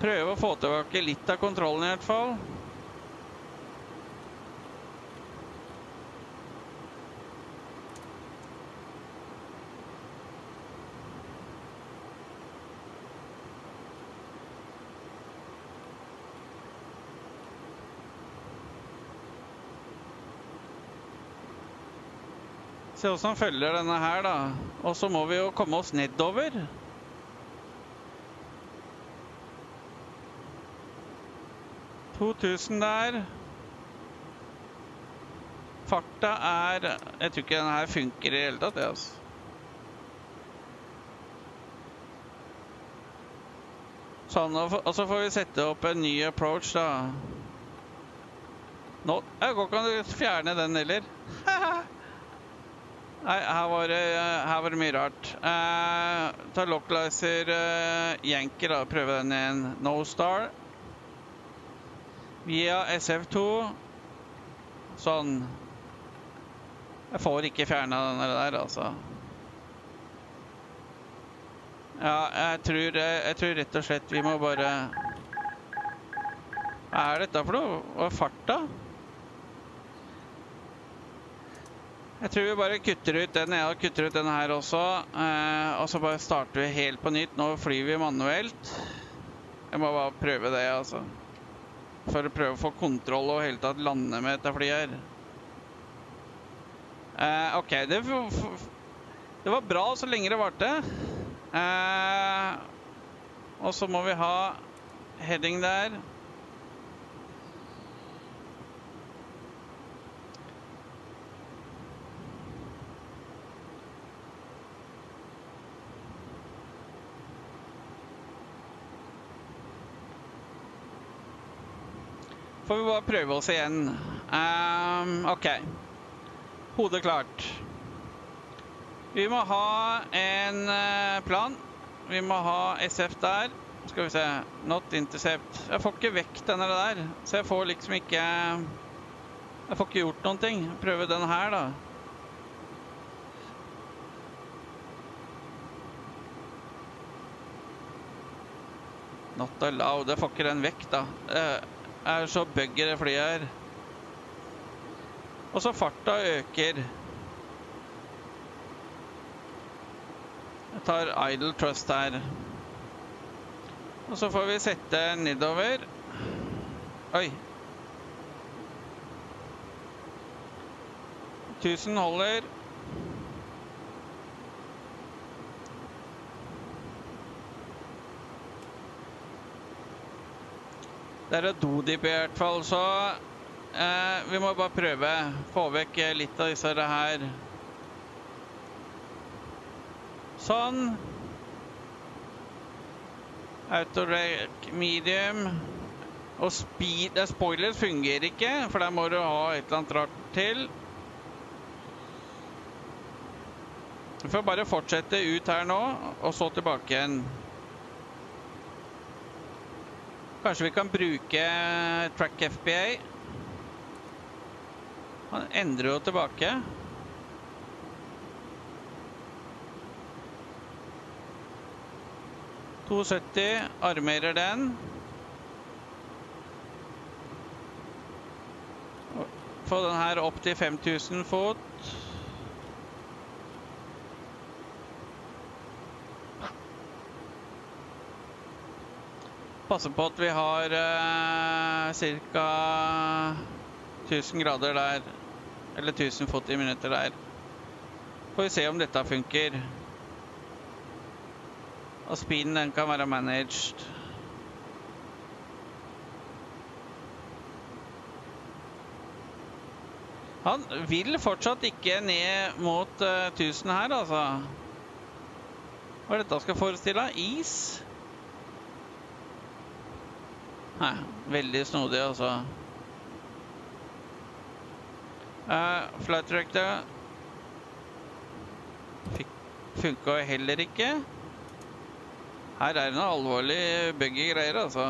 Prøve å få tilbake litt av kontrollen I hvert fall. Se hvordan han følger denne her da. Og så må vi jo komme oss nedover. to tusen der. Farta er... Jeg tror ikke denne her funker I det hele tatt, det altså. Sånn, og så får vi sette opp en ny approach da. Nå... Jeg går ikke an å fjerne den heller. Haha! Nei, her var det, her var det mye rart. Eh, ta localizer eh, Janker da, prøve den igjen. No star. Via S F to. Sånn. Jeg får ikke fjernet den der, altså. Ja, jeg tror, jeg tror rett og slett vi må bare... Hva er dette for noe? Hva er fart da? Jeg tror vi bare kutter ut den ene og kutter ut denne her også, eh, og så bare starter vi helt på nytt. Nå flyr vi manuelt. Jeg må bare prøve det, altså. For å prøve å få kontroll og helt tatt lande med dette flyet her. Eh, ok, det, det var bra så lenge det varte. Eh, og så må vi ha heading der. Får vi bare prøve oss igjen. Um, ok. Hodet klart. Vi må ha en plan. Vi må ha S F der. Skal vi se. Not intercept. Jeg får ikke vekk denne der. Så jeg får liksom ikke... Jeg får ikke gjort noen ting. Prøve den her da. Not allowed. Jeg får ikke den vekk da. Uh, er så bøgger det flyet her. Og så farta øker. Jeg tar idle thrust her. Og så får vi sette nedover. Oi. tusen holder. Det er dodip I hvert fall, så eh, vi må bare prøve å få vekk litt av disse her. Sånn. Autorec medium. Og speed, eh, spoilers fungerer ikke, for der må du ha et eller annet rart til. Vi får bare fortsette ut her nå, og så tilbake igjen. Kanskje vi kan bruke track F B A. Han endrer jo tilbake. to sytti, armerer den. Få den her opp til fem tusen fot. Passe på at vi har eh, cirka tusen grader der, eller tusen fot i minutter der. Får vi se om dette funker. Og speeden den kan være managed. Han vil fortsatt ikke ned mot uh, tusen her, altså. Hva er dette skal forestille? Is? Nei, veldig snodig, altså. Uh, flight director funket jo heller ikke. Her er det noe alvorlig buggy greier, altså.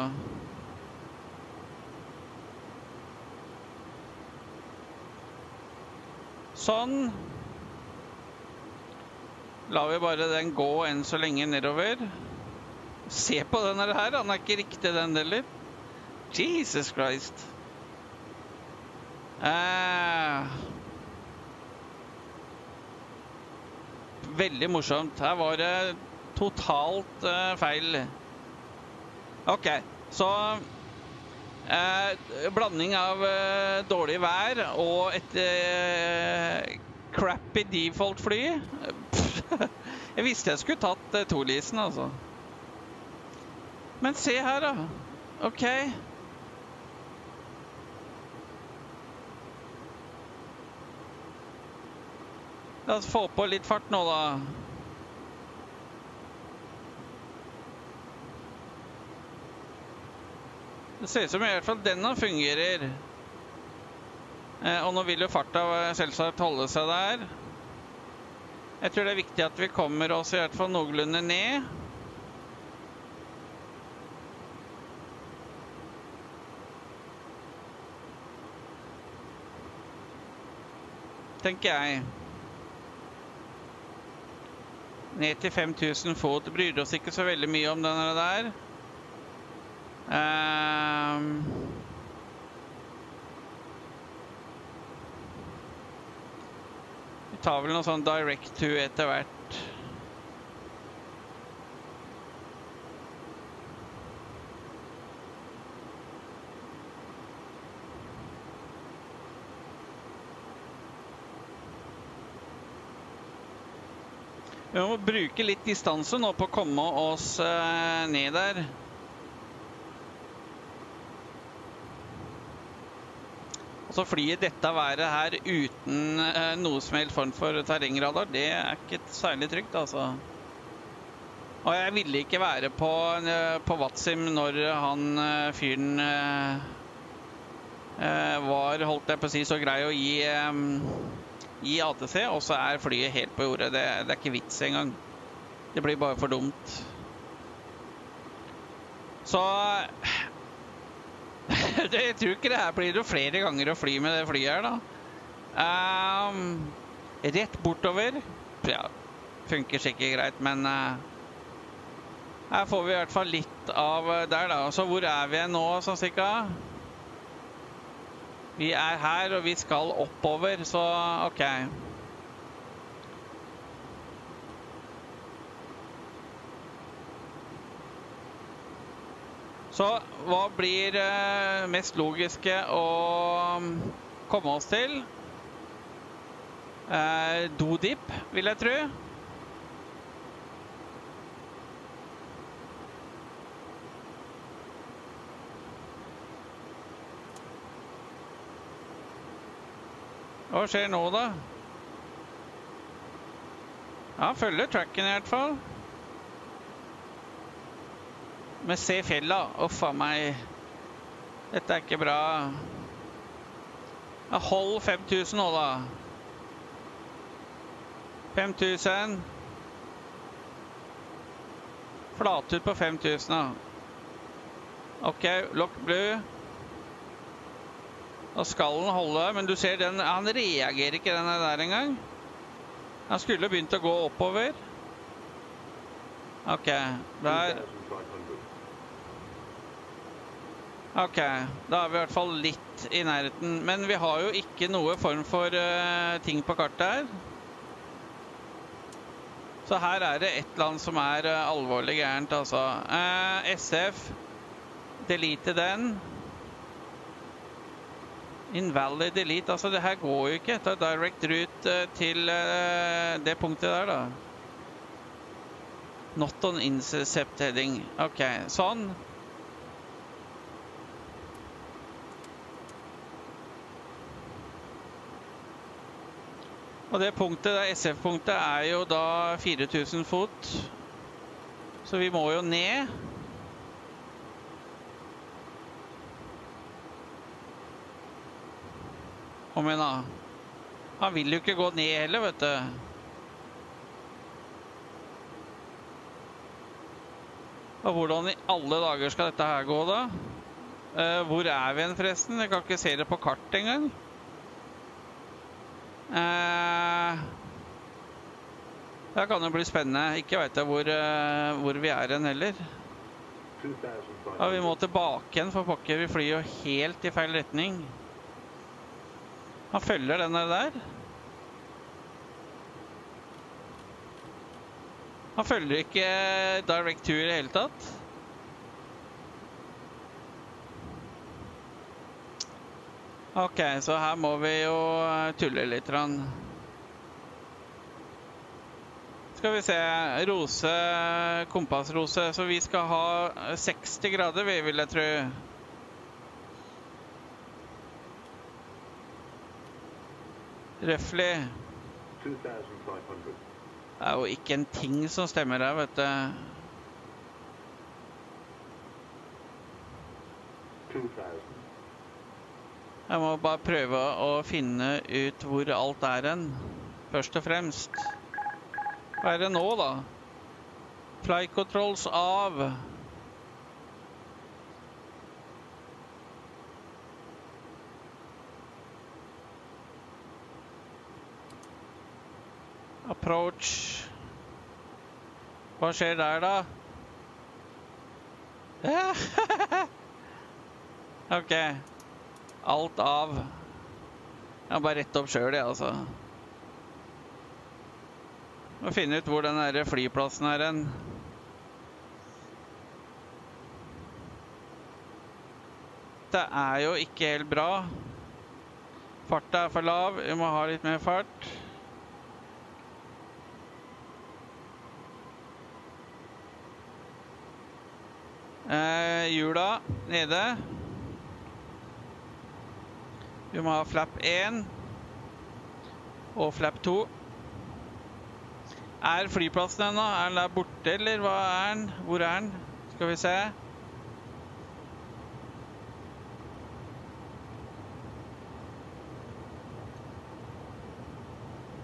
Sånn. La vi bare den gå enn så lenge nedover. Se på denne her, han er ikke riktig den deler. Jesus Christ. Eh... Veldig morsomt. Her var det totalt uh, feil. Ok, så uh, blanding av uh, dårlig vær og et uh, crappy default fly. Jeg visste jeg skulle tatt uh, Tolisen, altså. Men se her da. Ok. La oss få på litt fart nå da. Det ser ut som i hvert fall denne fungerer. Eh, og nå vil jo farta selvsagt holde seg der. Jeg tror det er viktig at vi kommer oss i hvert fall noenlunde ned. Tenker jeg. Ned til fem tusen fot, bryr oss ikke så veldig mye om denne der. Um. Vi tar vel noe sånn direct to etter hvert. Vi må bruke litt distanse nå på å komme oss eh, ned der. Og så flyet dette været her uten eh, noe som helst form for terrengradar, det er ikke særlig trygt, altså. Og jeg ville ikke være på, på Vatsim når han fyren eh, var, holdt jeg på å si, så grei å gi... Eh, i A T C, og så er flyet helt på jordet. Det, det er ikke vits engang. Det blir bare for dumt. Så jeg tror ikke det her blir det flere ganger å fly med det flyet her da. Um, rett bortover. Ja, funker sikkert greit, men uh, her får vi i hvert fall litt av der da. Så hvor er vi nå, sånn cirka? Vi er her, og vi skal oppover, så ok. Så hva blir eh, mest logiske å komme oss til? Eh, Dodip, vil jeg tro. Hva skjer nå da? Ja, følger tracken i hvert fall. Men se fjellet. Å, faen meg. Dette er ikke bra. Ja, hold fem tusen nå da. fem tusen. Flat ut på fem tusen da. Ok, lock blue. Da skal den holde, men du ser den, han reagerer ikke denne der engang. Han skulle begynt å gå oppover. Okej, där. Okej, då har vi I hvert fall litt I nærheten, men vi har jo ikke noe form for uh, ting på kartet her. Så her er det et land som er uh, alvorlig gærent, altså. Uh, S F, delete den. Invalid delete, altså det her går jo ikke etter direct route uh, til uh, det punktet der da. Not on intercept heading, ok, sånn. Og det punktet, det S F-punktet, er jo da fire tusen fot. Så vi må jo ned. Kom igjen da. Han vil jo ikke gå ned heller, vet du. Og hvordan I alle dager skal dette her gå da? Hvor er vi igjen forresten? Jeg kan ikke se det på kart engang. Uh, det kan jo bli spennende. Ikke vet jeg hvor, uh, hvor vi er igjen heller. Ja, vi må tilbake igjen for pokker. Vi flyr jo helt I feil retning. Han følger den der. Han følger ikke direct tur I det hele tatt. Ok, så her må vi jo tulle litt. Skal vi se, rose, kompassrose. Så vi skal ha seksti grader, vi vil jeg tro. Røffelig. Det er jo ikke en ting som stemmer her, vet du. to tusen. Jeg må bare prøve å finne ut hvor alt er hen, først og fremst. Hva er det nå da? Fly controls av. Approach. Hva skjer der da? Ok. Alt av. Jeg må bare rette opp selv, jeg, altså. Må finne ut hvor den her flyplassen er hen. Det er jo ikke helt bra. Farten er for lav. Vi må ha litt mer fart. Eh, hjula nede. Vi må ha flap én og flap to. Er flyplassen ennå? Er den der borte, eller hva er den? Hvor er den? Skal vi se.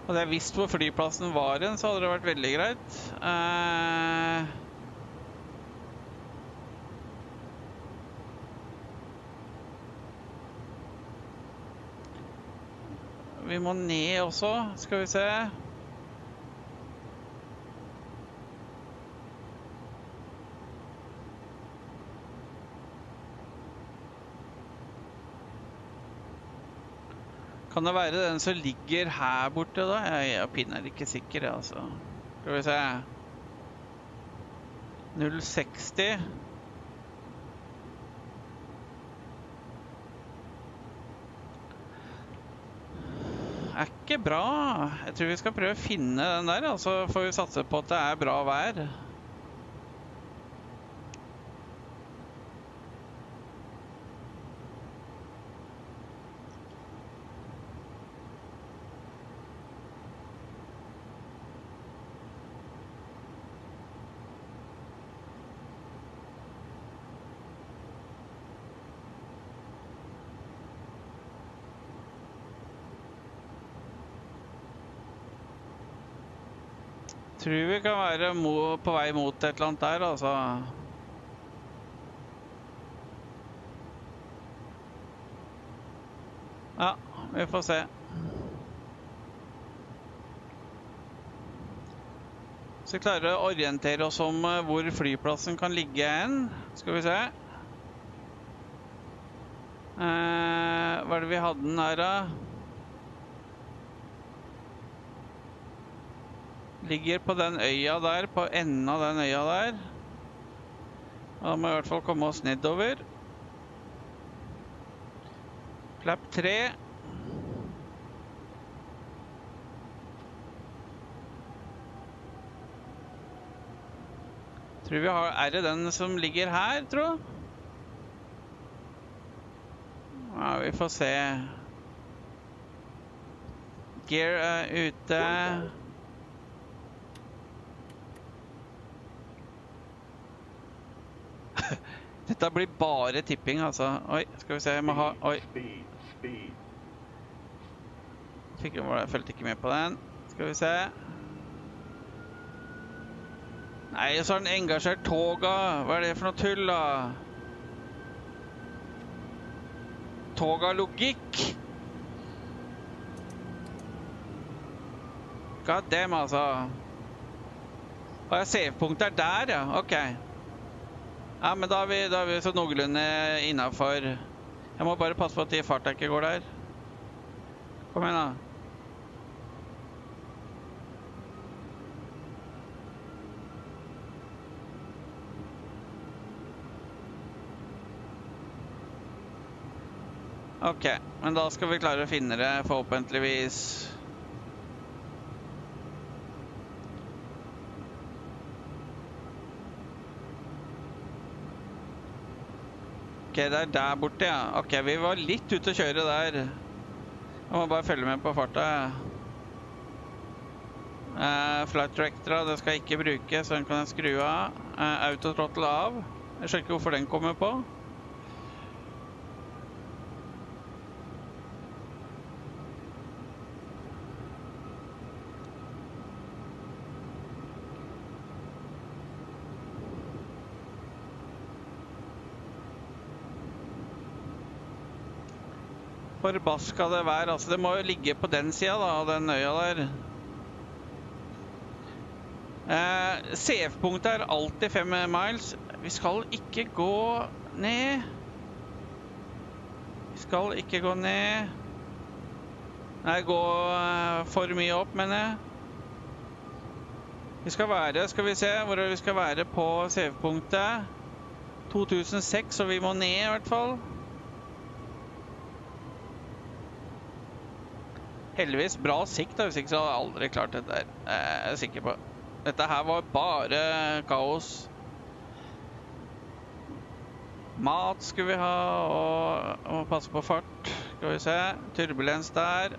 Hadde jeg visst hvor flyplassen var den, så hadde det vært veldig greit. Eh... Vi må ned også, skal vi se. Kan det være den som ligger her borte da? Jeg er pinner ikke sikker, altså. Skal vi se. null seksti. Er ikke bra. Jeg tror vi skal prøve å finne den der, og så får vi satse på at det er bra vær. Jeg tror vi kan være på vei mot et eller annet der, altså. Ja, vi får se. Så vi klarer å orientere oss om hvor flyplassen kan ligge hen. Skal vi se. Eh, hva er det vi hadde den her da? Ligger på den øya der, på enden av den øya der. Da må vi i hvert fall komme oss nedover. Flap tre. Tror vi har, er det den som ligger her, tror jeg? Ja, vi får se. Gear er ute. Dette blir bare tipping, altså. Oi, skal vi se, jeg må ha... Oi. Fikk jo, jeg følte ikke med på den. Skal vi se. Nei, så har den engasjert toga. Hva er det for noe tull, da? Toga-logikk. God damn, altså. Og jeg ser punktet er der, ja. Ok. Ja, men da er vi, da er vi så noenlunde innenfor. Jeg må bare passe på at de farta ikke går der. Kom igjen, da. Ok, men da skal vi klare å finne det, forhåpentligvis. Ok, det er der borte, ja. Ok, vi var litt ute å kjøre der. Jeg må bare følge med på farta. Uh, flight director, det skal jeg ikke bruke, så den kan jeg skru av. Uh, autothrottle av. Jeg skjønner ikke hvorfor den kommer på. Forbaska det vær, altså det må jo ligge på den siden da, av den øya der. Eh, C F-punktet er alltid fem miles. Vi skal ikke gå ned. Vi skal ikke gå ned. Nei, gå eh, for mye opp, mener jeg. Vi skal være, skal vi se, hvor vi skal være på C F-punktet. to tusen seks, så vi må ned i hvert fall. Heldigvis bra sikt da, hvis ikke så hadde jeg aldri klart dette her, jeg er sikker på. Dette her var bare kaos. Mat skulle vi ha, og må passe på fart. Skal vi se, turbulens der.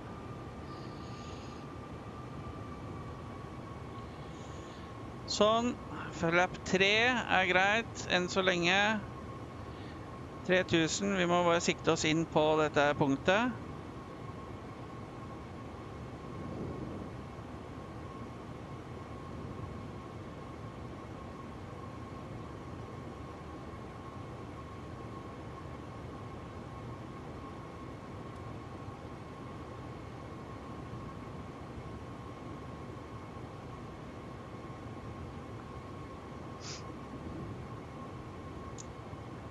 Sånn, flap tre er greit, enn så lenge. tre tusen, vi må bare sikte oss inn på dette punktet.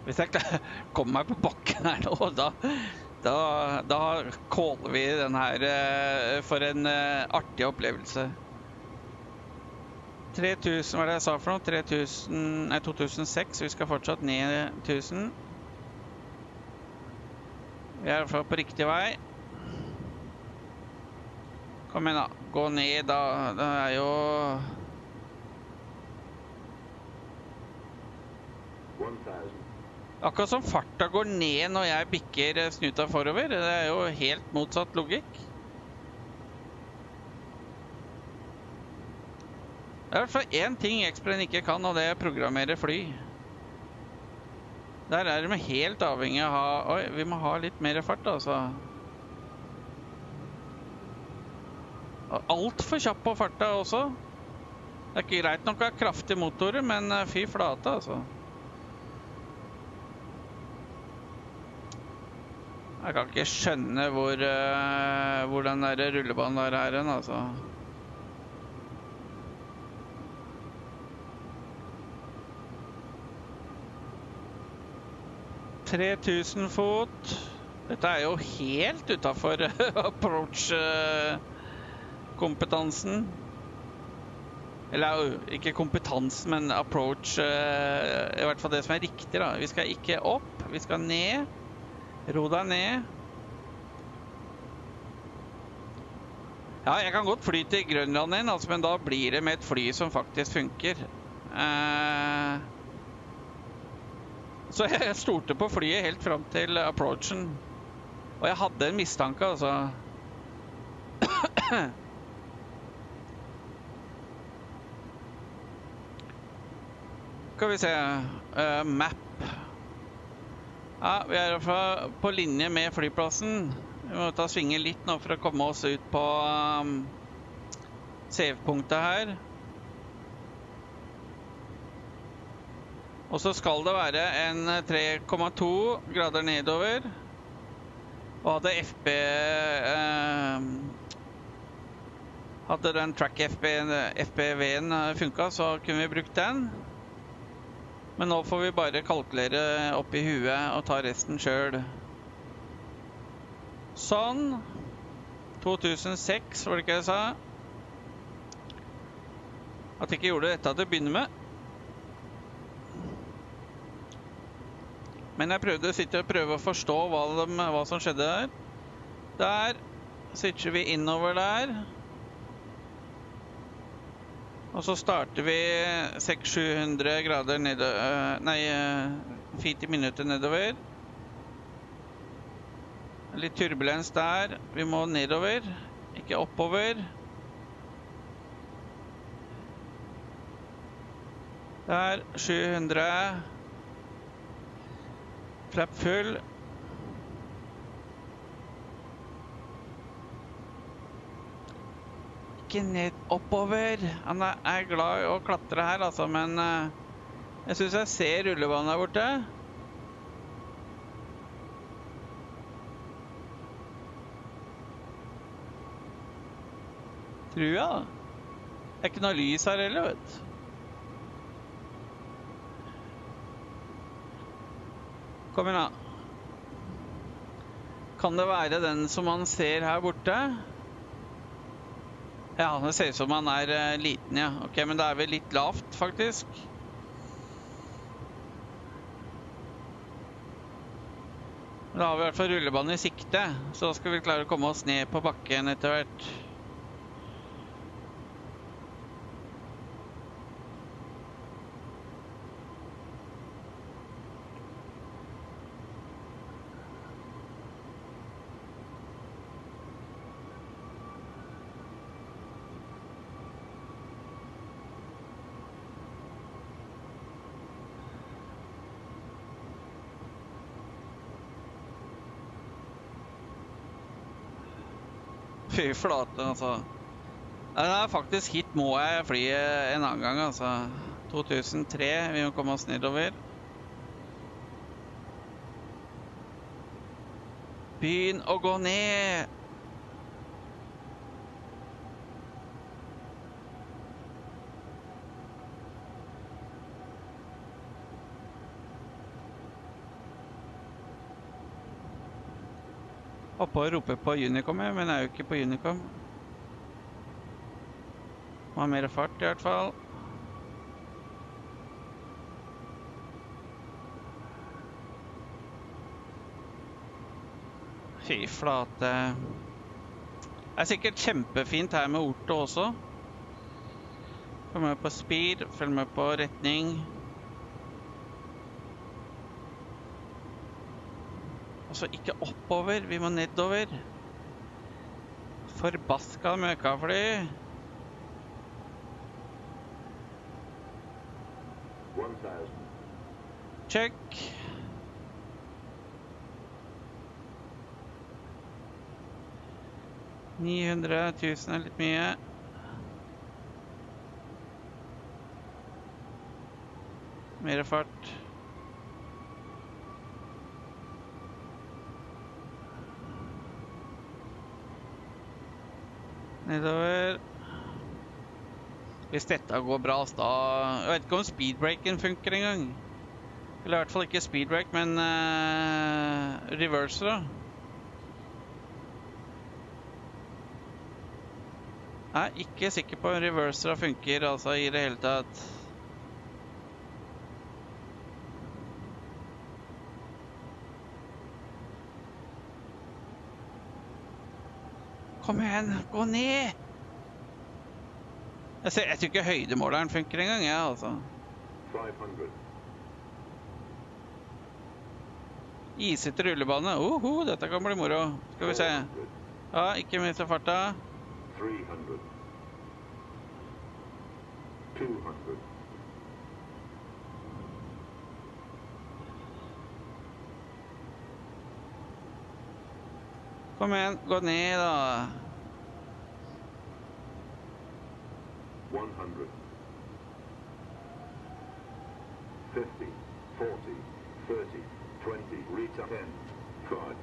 Hvis jeg kommer meg på bakken her nå, da, da, da kåler vi den her for en artig opplevelse. tre tusen, hva er det jeg sa for noe? tre tusen, nei, to tusen seks, vi skal fortsatt ni tusen. Vi er i hvert fall på riktig vei. Kom igjen da, gå ned da, det er jo... Akkurat som farta går ned når jeg bikker snuta forover, det er jo helt motsatt logikk. Det er i hvert fall én ting X-Plane ikke kan, og det er å programmere fly. Der er de helt avhengig av å ha... Oi, vi må ha litt mer fart, altså. Alt for kjapp på farta også. Det er ikke greit nok å ha kraftige motorer, men fy flate, altså. Jeg kan ikke skjønne hvor, uh, hvor den der rullebanen der er hen, altså. tre tusen fot. Dette er jo helt utenfor approach-kompetansen. Eller ikke kompetansen, men approach, i hvert fall det som er riktig da. Vi skal ikke opp, vi skal ned. Ro deg ned. Ja, jeg kan godt fly til Grønland igjen, altså, men da blir det med et fly som faktisk funker. Så jeg stolte på flyet helt frem til approachen. Og jeg hadde en mistanke, altså. Skal vi se, uh, map. Ja, vi er på linje med flyplassen. Vi må ta svinge litt nå for å komme oss ut på um, save-punktet her. Og så skal det være en tre komma to grader nedover. Og hadde F B... Um, hadde den track-F B V-en funket, så kunne vi brukt den. Men nå får vi bare kalkulere opp i huet og ta resten selv. Sånn. to tusen seks, var det ikke jeg sa? At jeg ikke gjorde dette til å begynne med. Men jeg prøvde å sitte og prøve å forstå hva, de, hva som skjedde der. Der sitter vi innover der. Og så starter vi seks tusen sju hundre grader nedover, nei, feet i minutter nedover. Litt turbulens der. Vi må nedover, ikke oppover. Der, sju hundre. Flapp full. Ikke ned oppover. Han er glad i å klatre her, altså, men jeg synes jeg ser rullebanen der borte. Tror jeg da. Det er ikke noe lys her heller, vet du. Kom igjen da. Kan det være den som man ser her borte? Ja, det ser ut som han er uh, liten, ja. Ok, men det er vel litt lavt, faktisk. Da har vi i hvert fall rullebanen i sikte, så da skal vi klare å komme oss ned på bakken etter hvert. Fy flate, altså. Det er faktisk hit må jeg fly en annen gang, altså. to tusen tre, vi må komme oss nedover. Begynn å gå ned! Oppe og rope på Unicom, jeg, men jeg er jo ikke på Unicom. Må ha mer fart i hvert fall. Fy flate. Det er sikkert kjempefint her med orto også. Følg med på speed, følg med på retning. Altså ikke oppover, vi må nedover. Forbaska møkafly. Check. ni hundre tusen er litt mye. Mer fart. Nedover. Hvis dette går bra, da... Jeg vet ikke om speedbreaken funker engang. Eller i hvert fall ikke speed brake, men uh, reverser da. Jeg er ikke sikker på om reverser funker altså i det hele tatt. Kom igjen, gå ned! Jeg, ser, jeg tror ikke høydemåleren funker engang, ja, altså. Isete rullebane. Oho, dette kan bli moro. Skal vi se. Ja, ikke minst av farta. three hundred, two hundred. Kom igjen, gå ned da. one hundred, fifty, forty, thirty, twenty, return ten, five.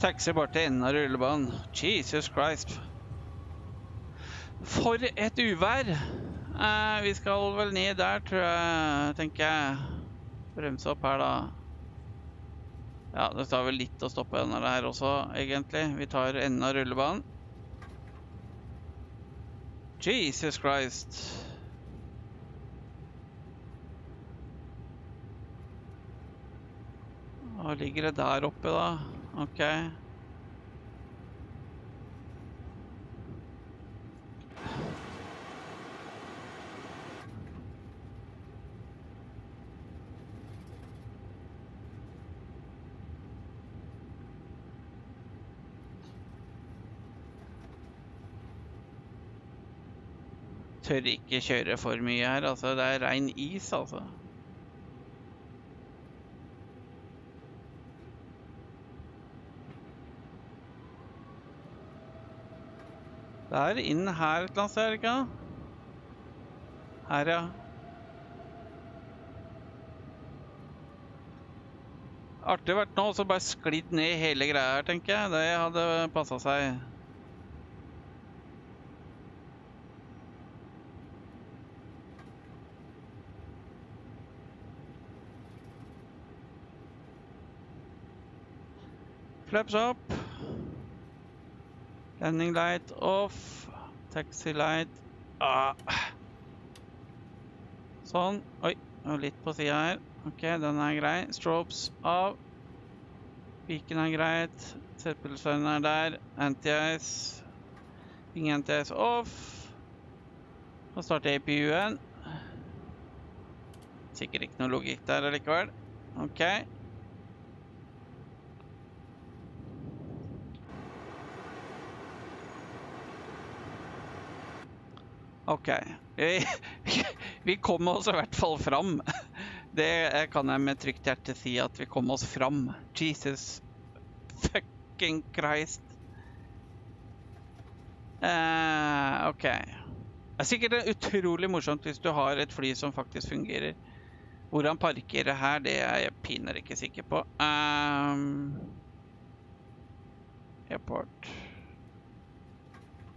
Taxi bare til enden av rullebanen. Jesus Christ. For et uvær. Eh, vi skal vel ned der, tror jeg, tenker jeg. Bremse opp her da. Ja, det tar vel litt å stoppe enden av det her også, egentlig. Vi tar enden av rullebanen. Jesus Christ. Hva ligger det der oppe da? Ok. Tør ikke kjøre for mye her, altså. Det er rein is, altså. Det er inn her et eller annet, er det ikke? Her, ja. Artig vært nå, så bare sklitt ned hele greia her, tenker jeg. Det hadde passet seg. Flaps opp. Landing light off, taxi light, ah. Sånn, oi, litt på siden her, ok, den er grei, strobes av, piken er greit, setpillesteinen er der, anti-ice, ingen anti-ice off, og starte A P U-en, sikkert ikke noe logikk der allikevel, ok. Ok, vi kom oss i hvert fall fram. Det kan jeg med trygt hjerte si, at vi kom oss fram. Jesus fucking Christ. Uh, ok. Det er sikkert utrolig morsomt hvis du har et fly som faktisk fungerer. Hvordan parker det her, det er jeg pinner ikke sikker på. Um, airport.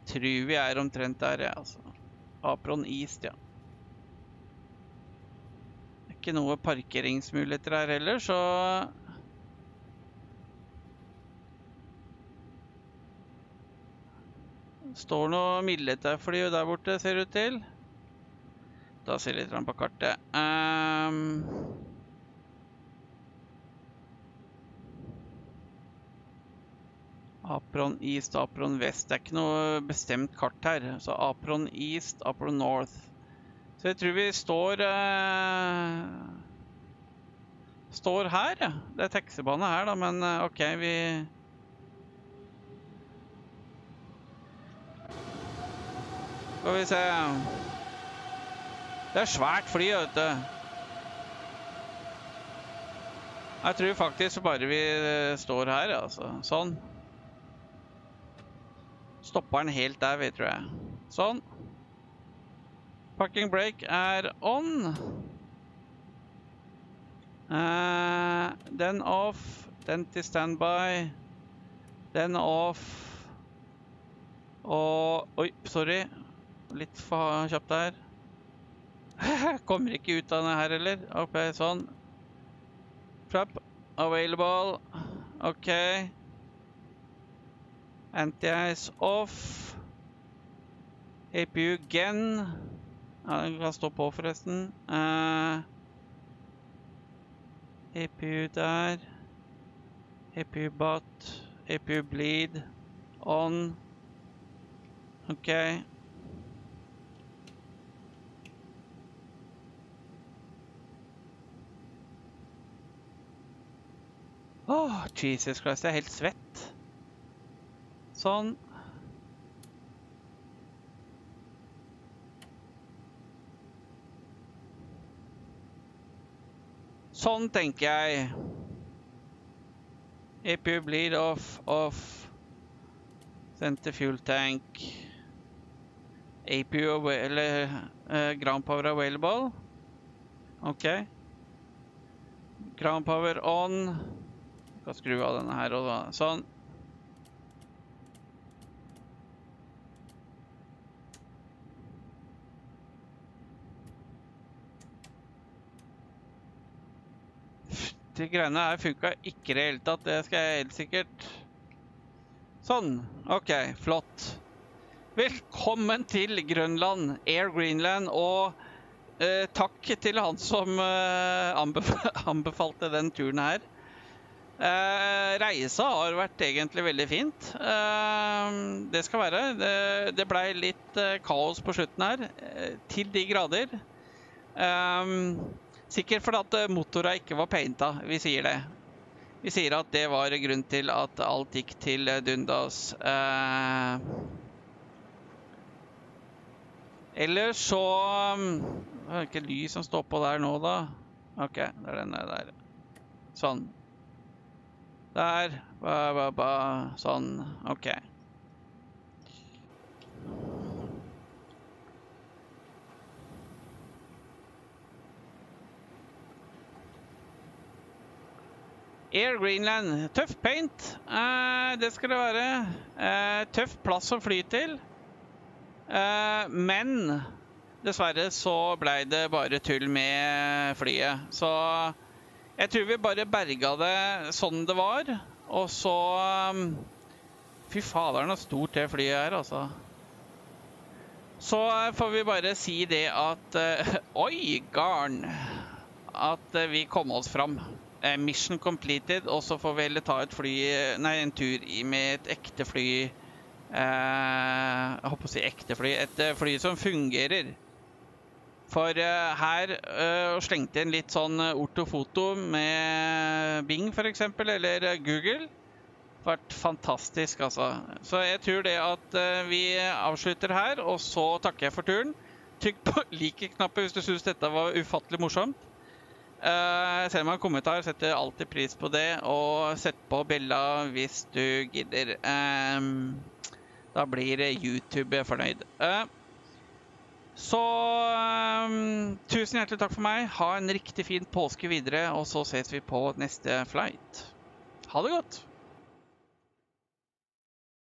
Tror vi er omtrent der, ja, altså. Apron East, ja. Det er ikke noe parkeringsmuligheter her heller, så... Står noe militærfly der borte, ser det ut til. Da ser jeg litt på kartet. Um... Apron East, Apron West. Det er ikke noe bestemt kart her. Så Apron East, Apron North. Så jeg tror vi står... Uh, står her, ja. Det er taxibane her da, men uh, ok, vi... Skal vi se... Det er svært fly, vet du. Jeg tror faktisk bare vi står her, altså. Sånn. Stopper den helt der, tror jeg. Sånn. Parking brake er on. Uh, then off. Then to standby. Then off. Og, oi, sorry. Litt for kjapt der. Kommer ikke ut av denne her heller. Ok, sånn. Prep. Available. Ok. Anti-ice off. A P U gen. Ja, den kan stå på forresten. Uh, A P U der. A P U bot. A P U bleed. On. Ok. Åh, Jesus Christ, jeg er helt svett. Sånn. Sånn tenker jeg. A P U bleed off, off. Senter fuel tank. A P U eller uh, ground power available. Ok. Ground power on. Jeg skal skru av denne her og da. Sånn. De greiene her funket ikke det hele tatt. Det skal jeg helt sikkert. Sånn. Ok, flott. Velkommen til Grønland, Air Greenland, og eh, takk til han som eh, anbef anbefalte den turen her. Eh, reisa har vært egentlig veldig fint. Eh, det skal være. Det, det ble litt eh, kaos på slutten her, eh, til de grader. Eh, sikkert fordi at motorene ikke var painta, vi sier det. Vi sier at det var grunn til at alt gikk til dundas. Eh, Ellers så... Det er ikke lys som står på der nå da. Ok, det er denne der. Sånn. Der. Ba, ba, ba. Sånn. Ok. Air Greenland. Tøff paint. Eh, det skal det være. Eh, tøff plass å fly til. Uh, men dessverre så ble det bare tull med flyet. Så jeg tror vi bare berga det sånn det var. Og så... Um, fy fader, noe stort det flyet her, altså. Så får vi bare si det at... Uh, oi, garn! At uh, vi kom oss fram. Uh, mission completed. Og så får vi heller ta et fly... Nei, en tur med et ekte fly... Uh, jeg håper å si ekte fly. Et uh, fly som fungerer. For uh, her uh, slengte inn litt sånn ortofoto med Bing for eksempel, eller Google. Det har vært fantastisk, altså. Så jeg tror det at uh, vi avslutter her, og så takker jeg for turen. Trykk på like-knappen hvis du synes dette var ufattelig morsomt. Uh, send meg en kommentar, setter alltid pris på det. Og sett på bjella hvis du gidder. Ehm... Um, Da blir YouTube fornøyd. Så tusen hjertelig takk for meg. Ha en riktig fin påske videre, og så ses vi på neste flight. Ha det godt!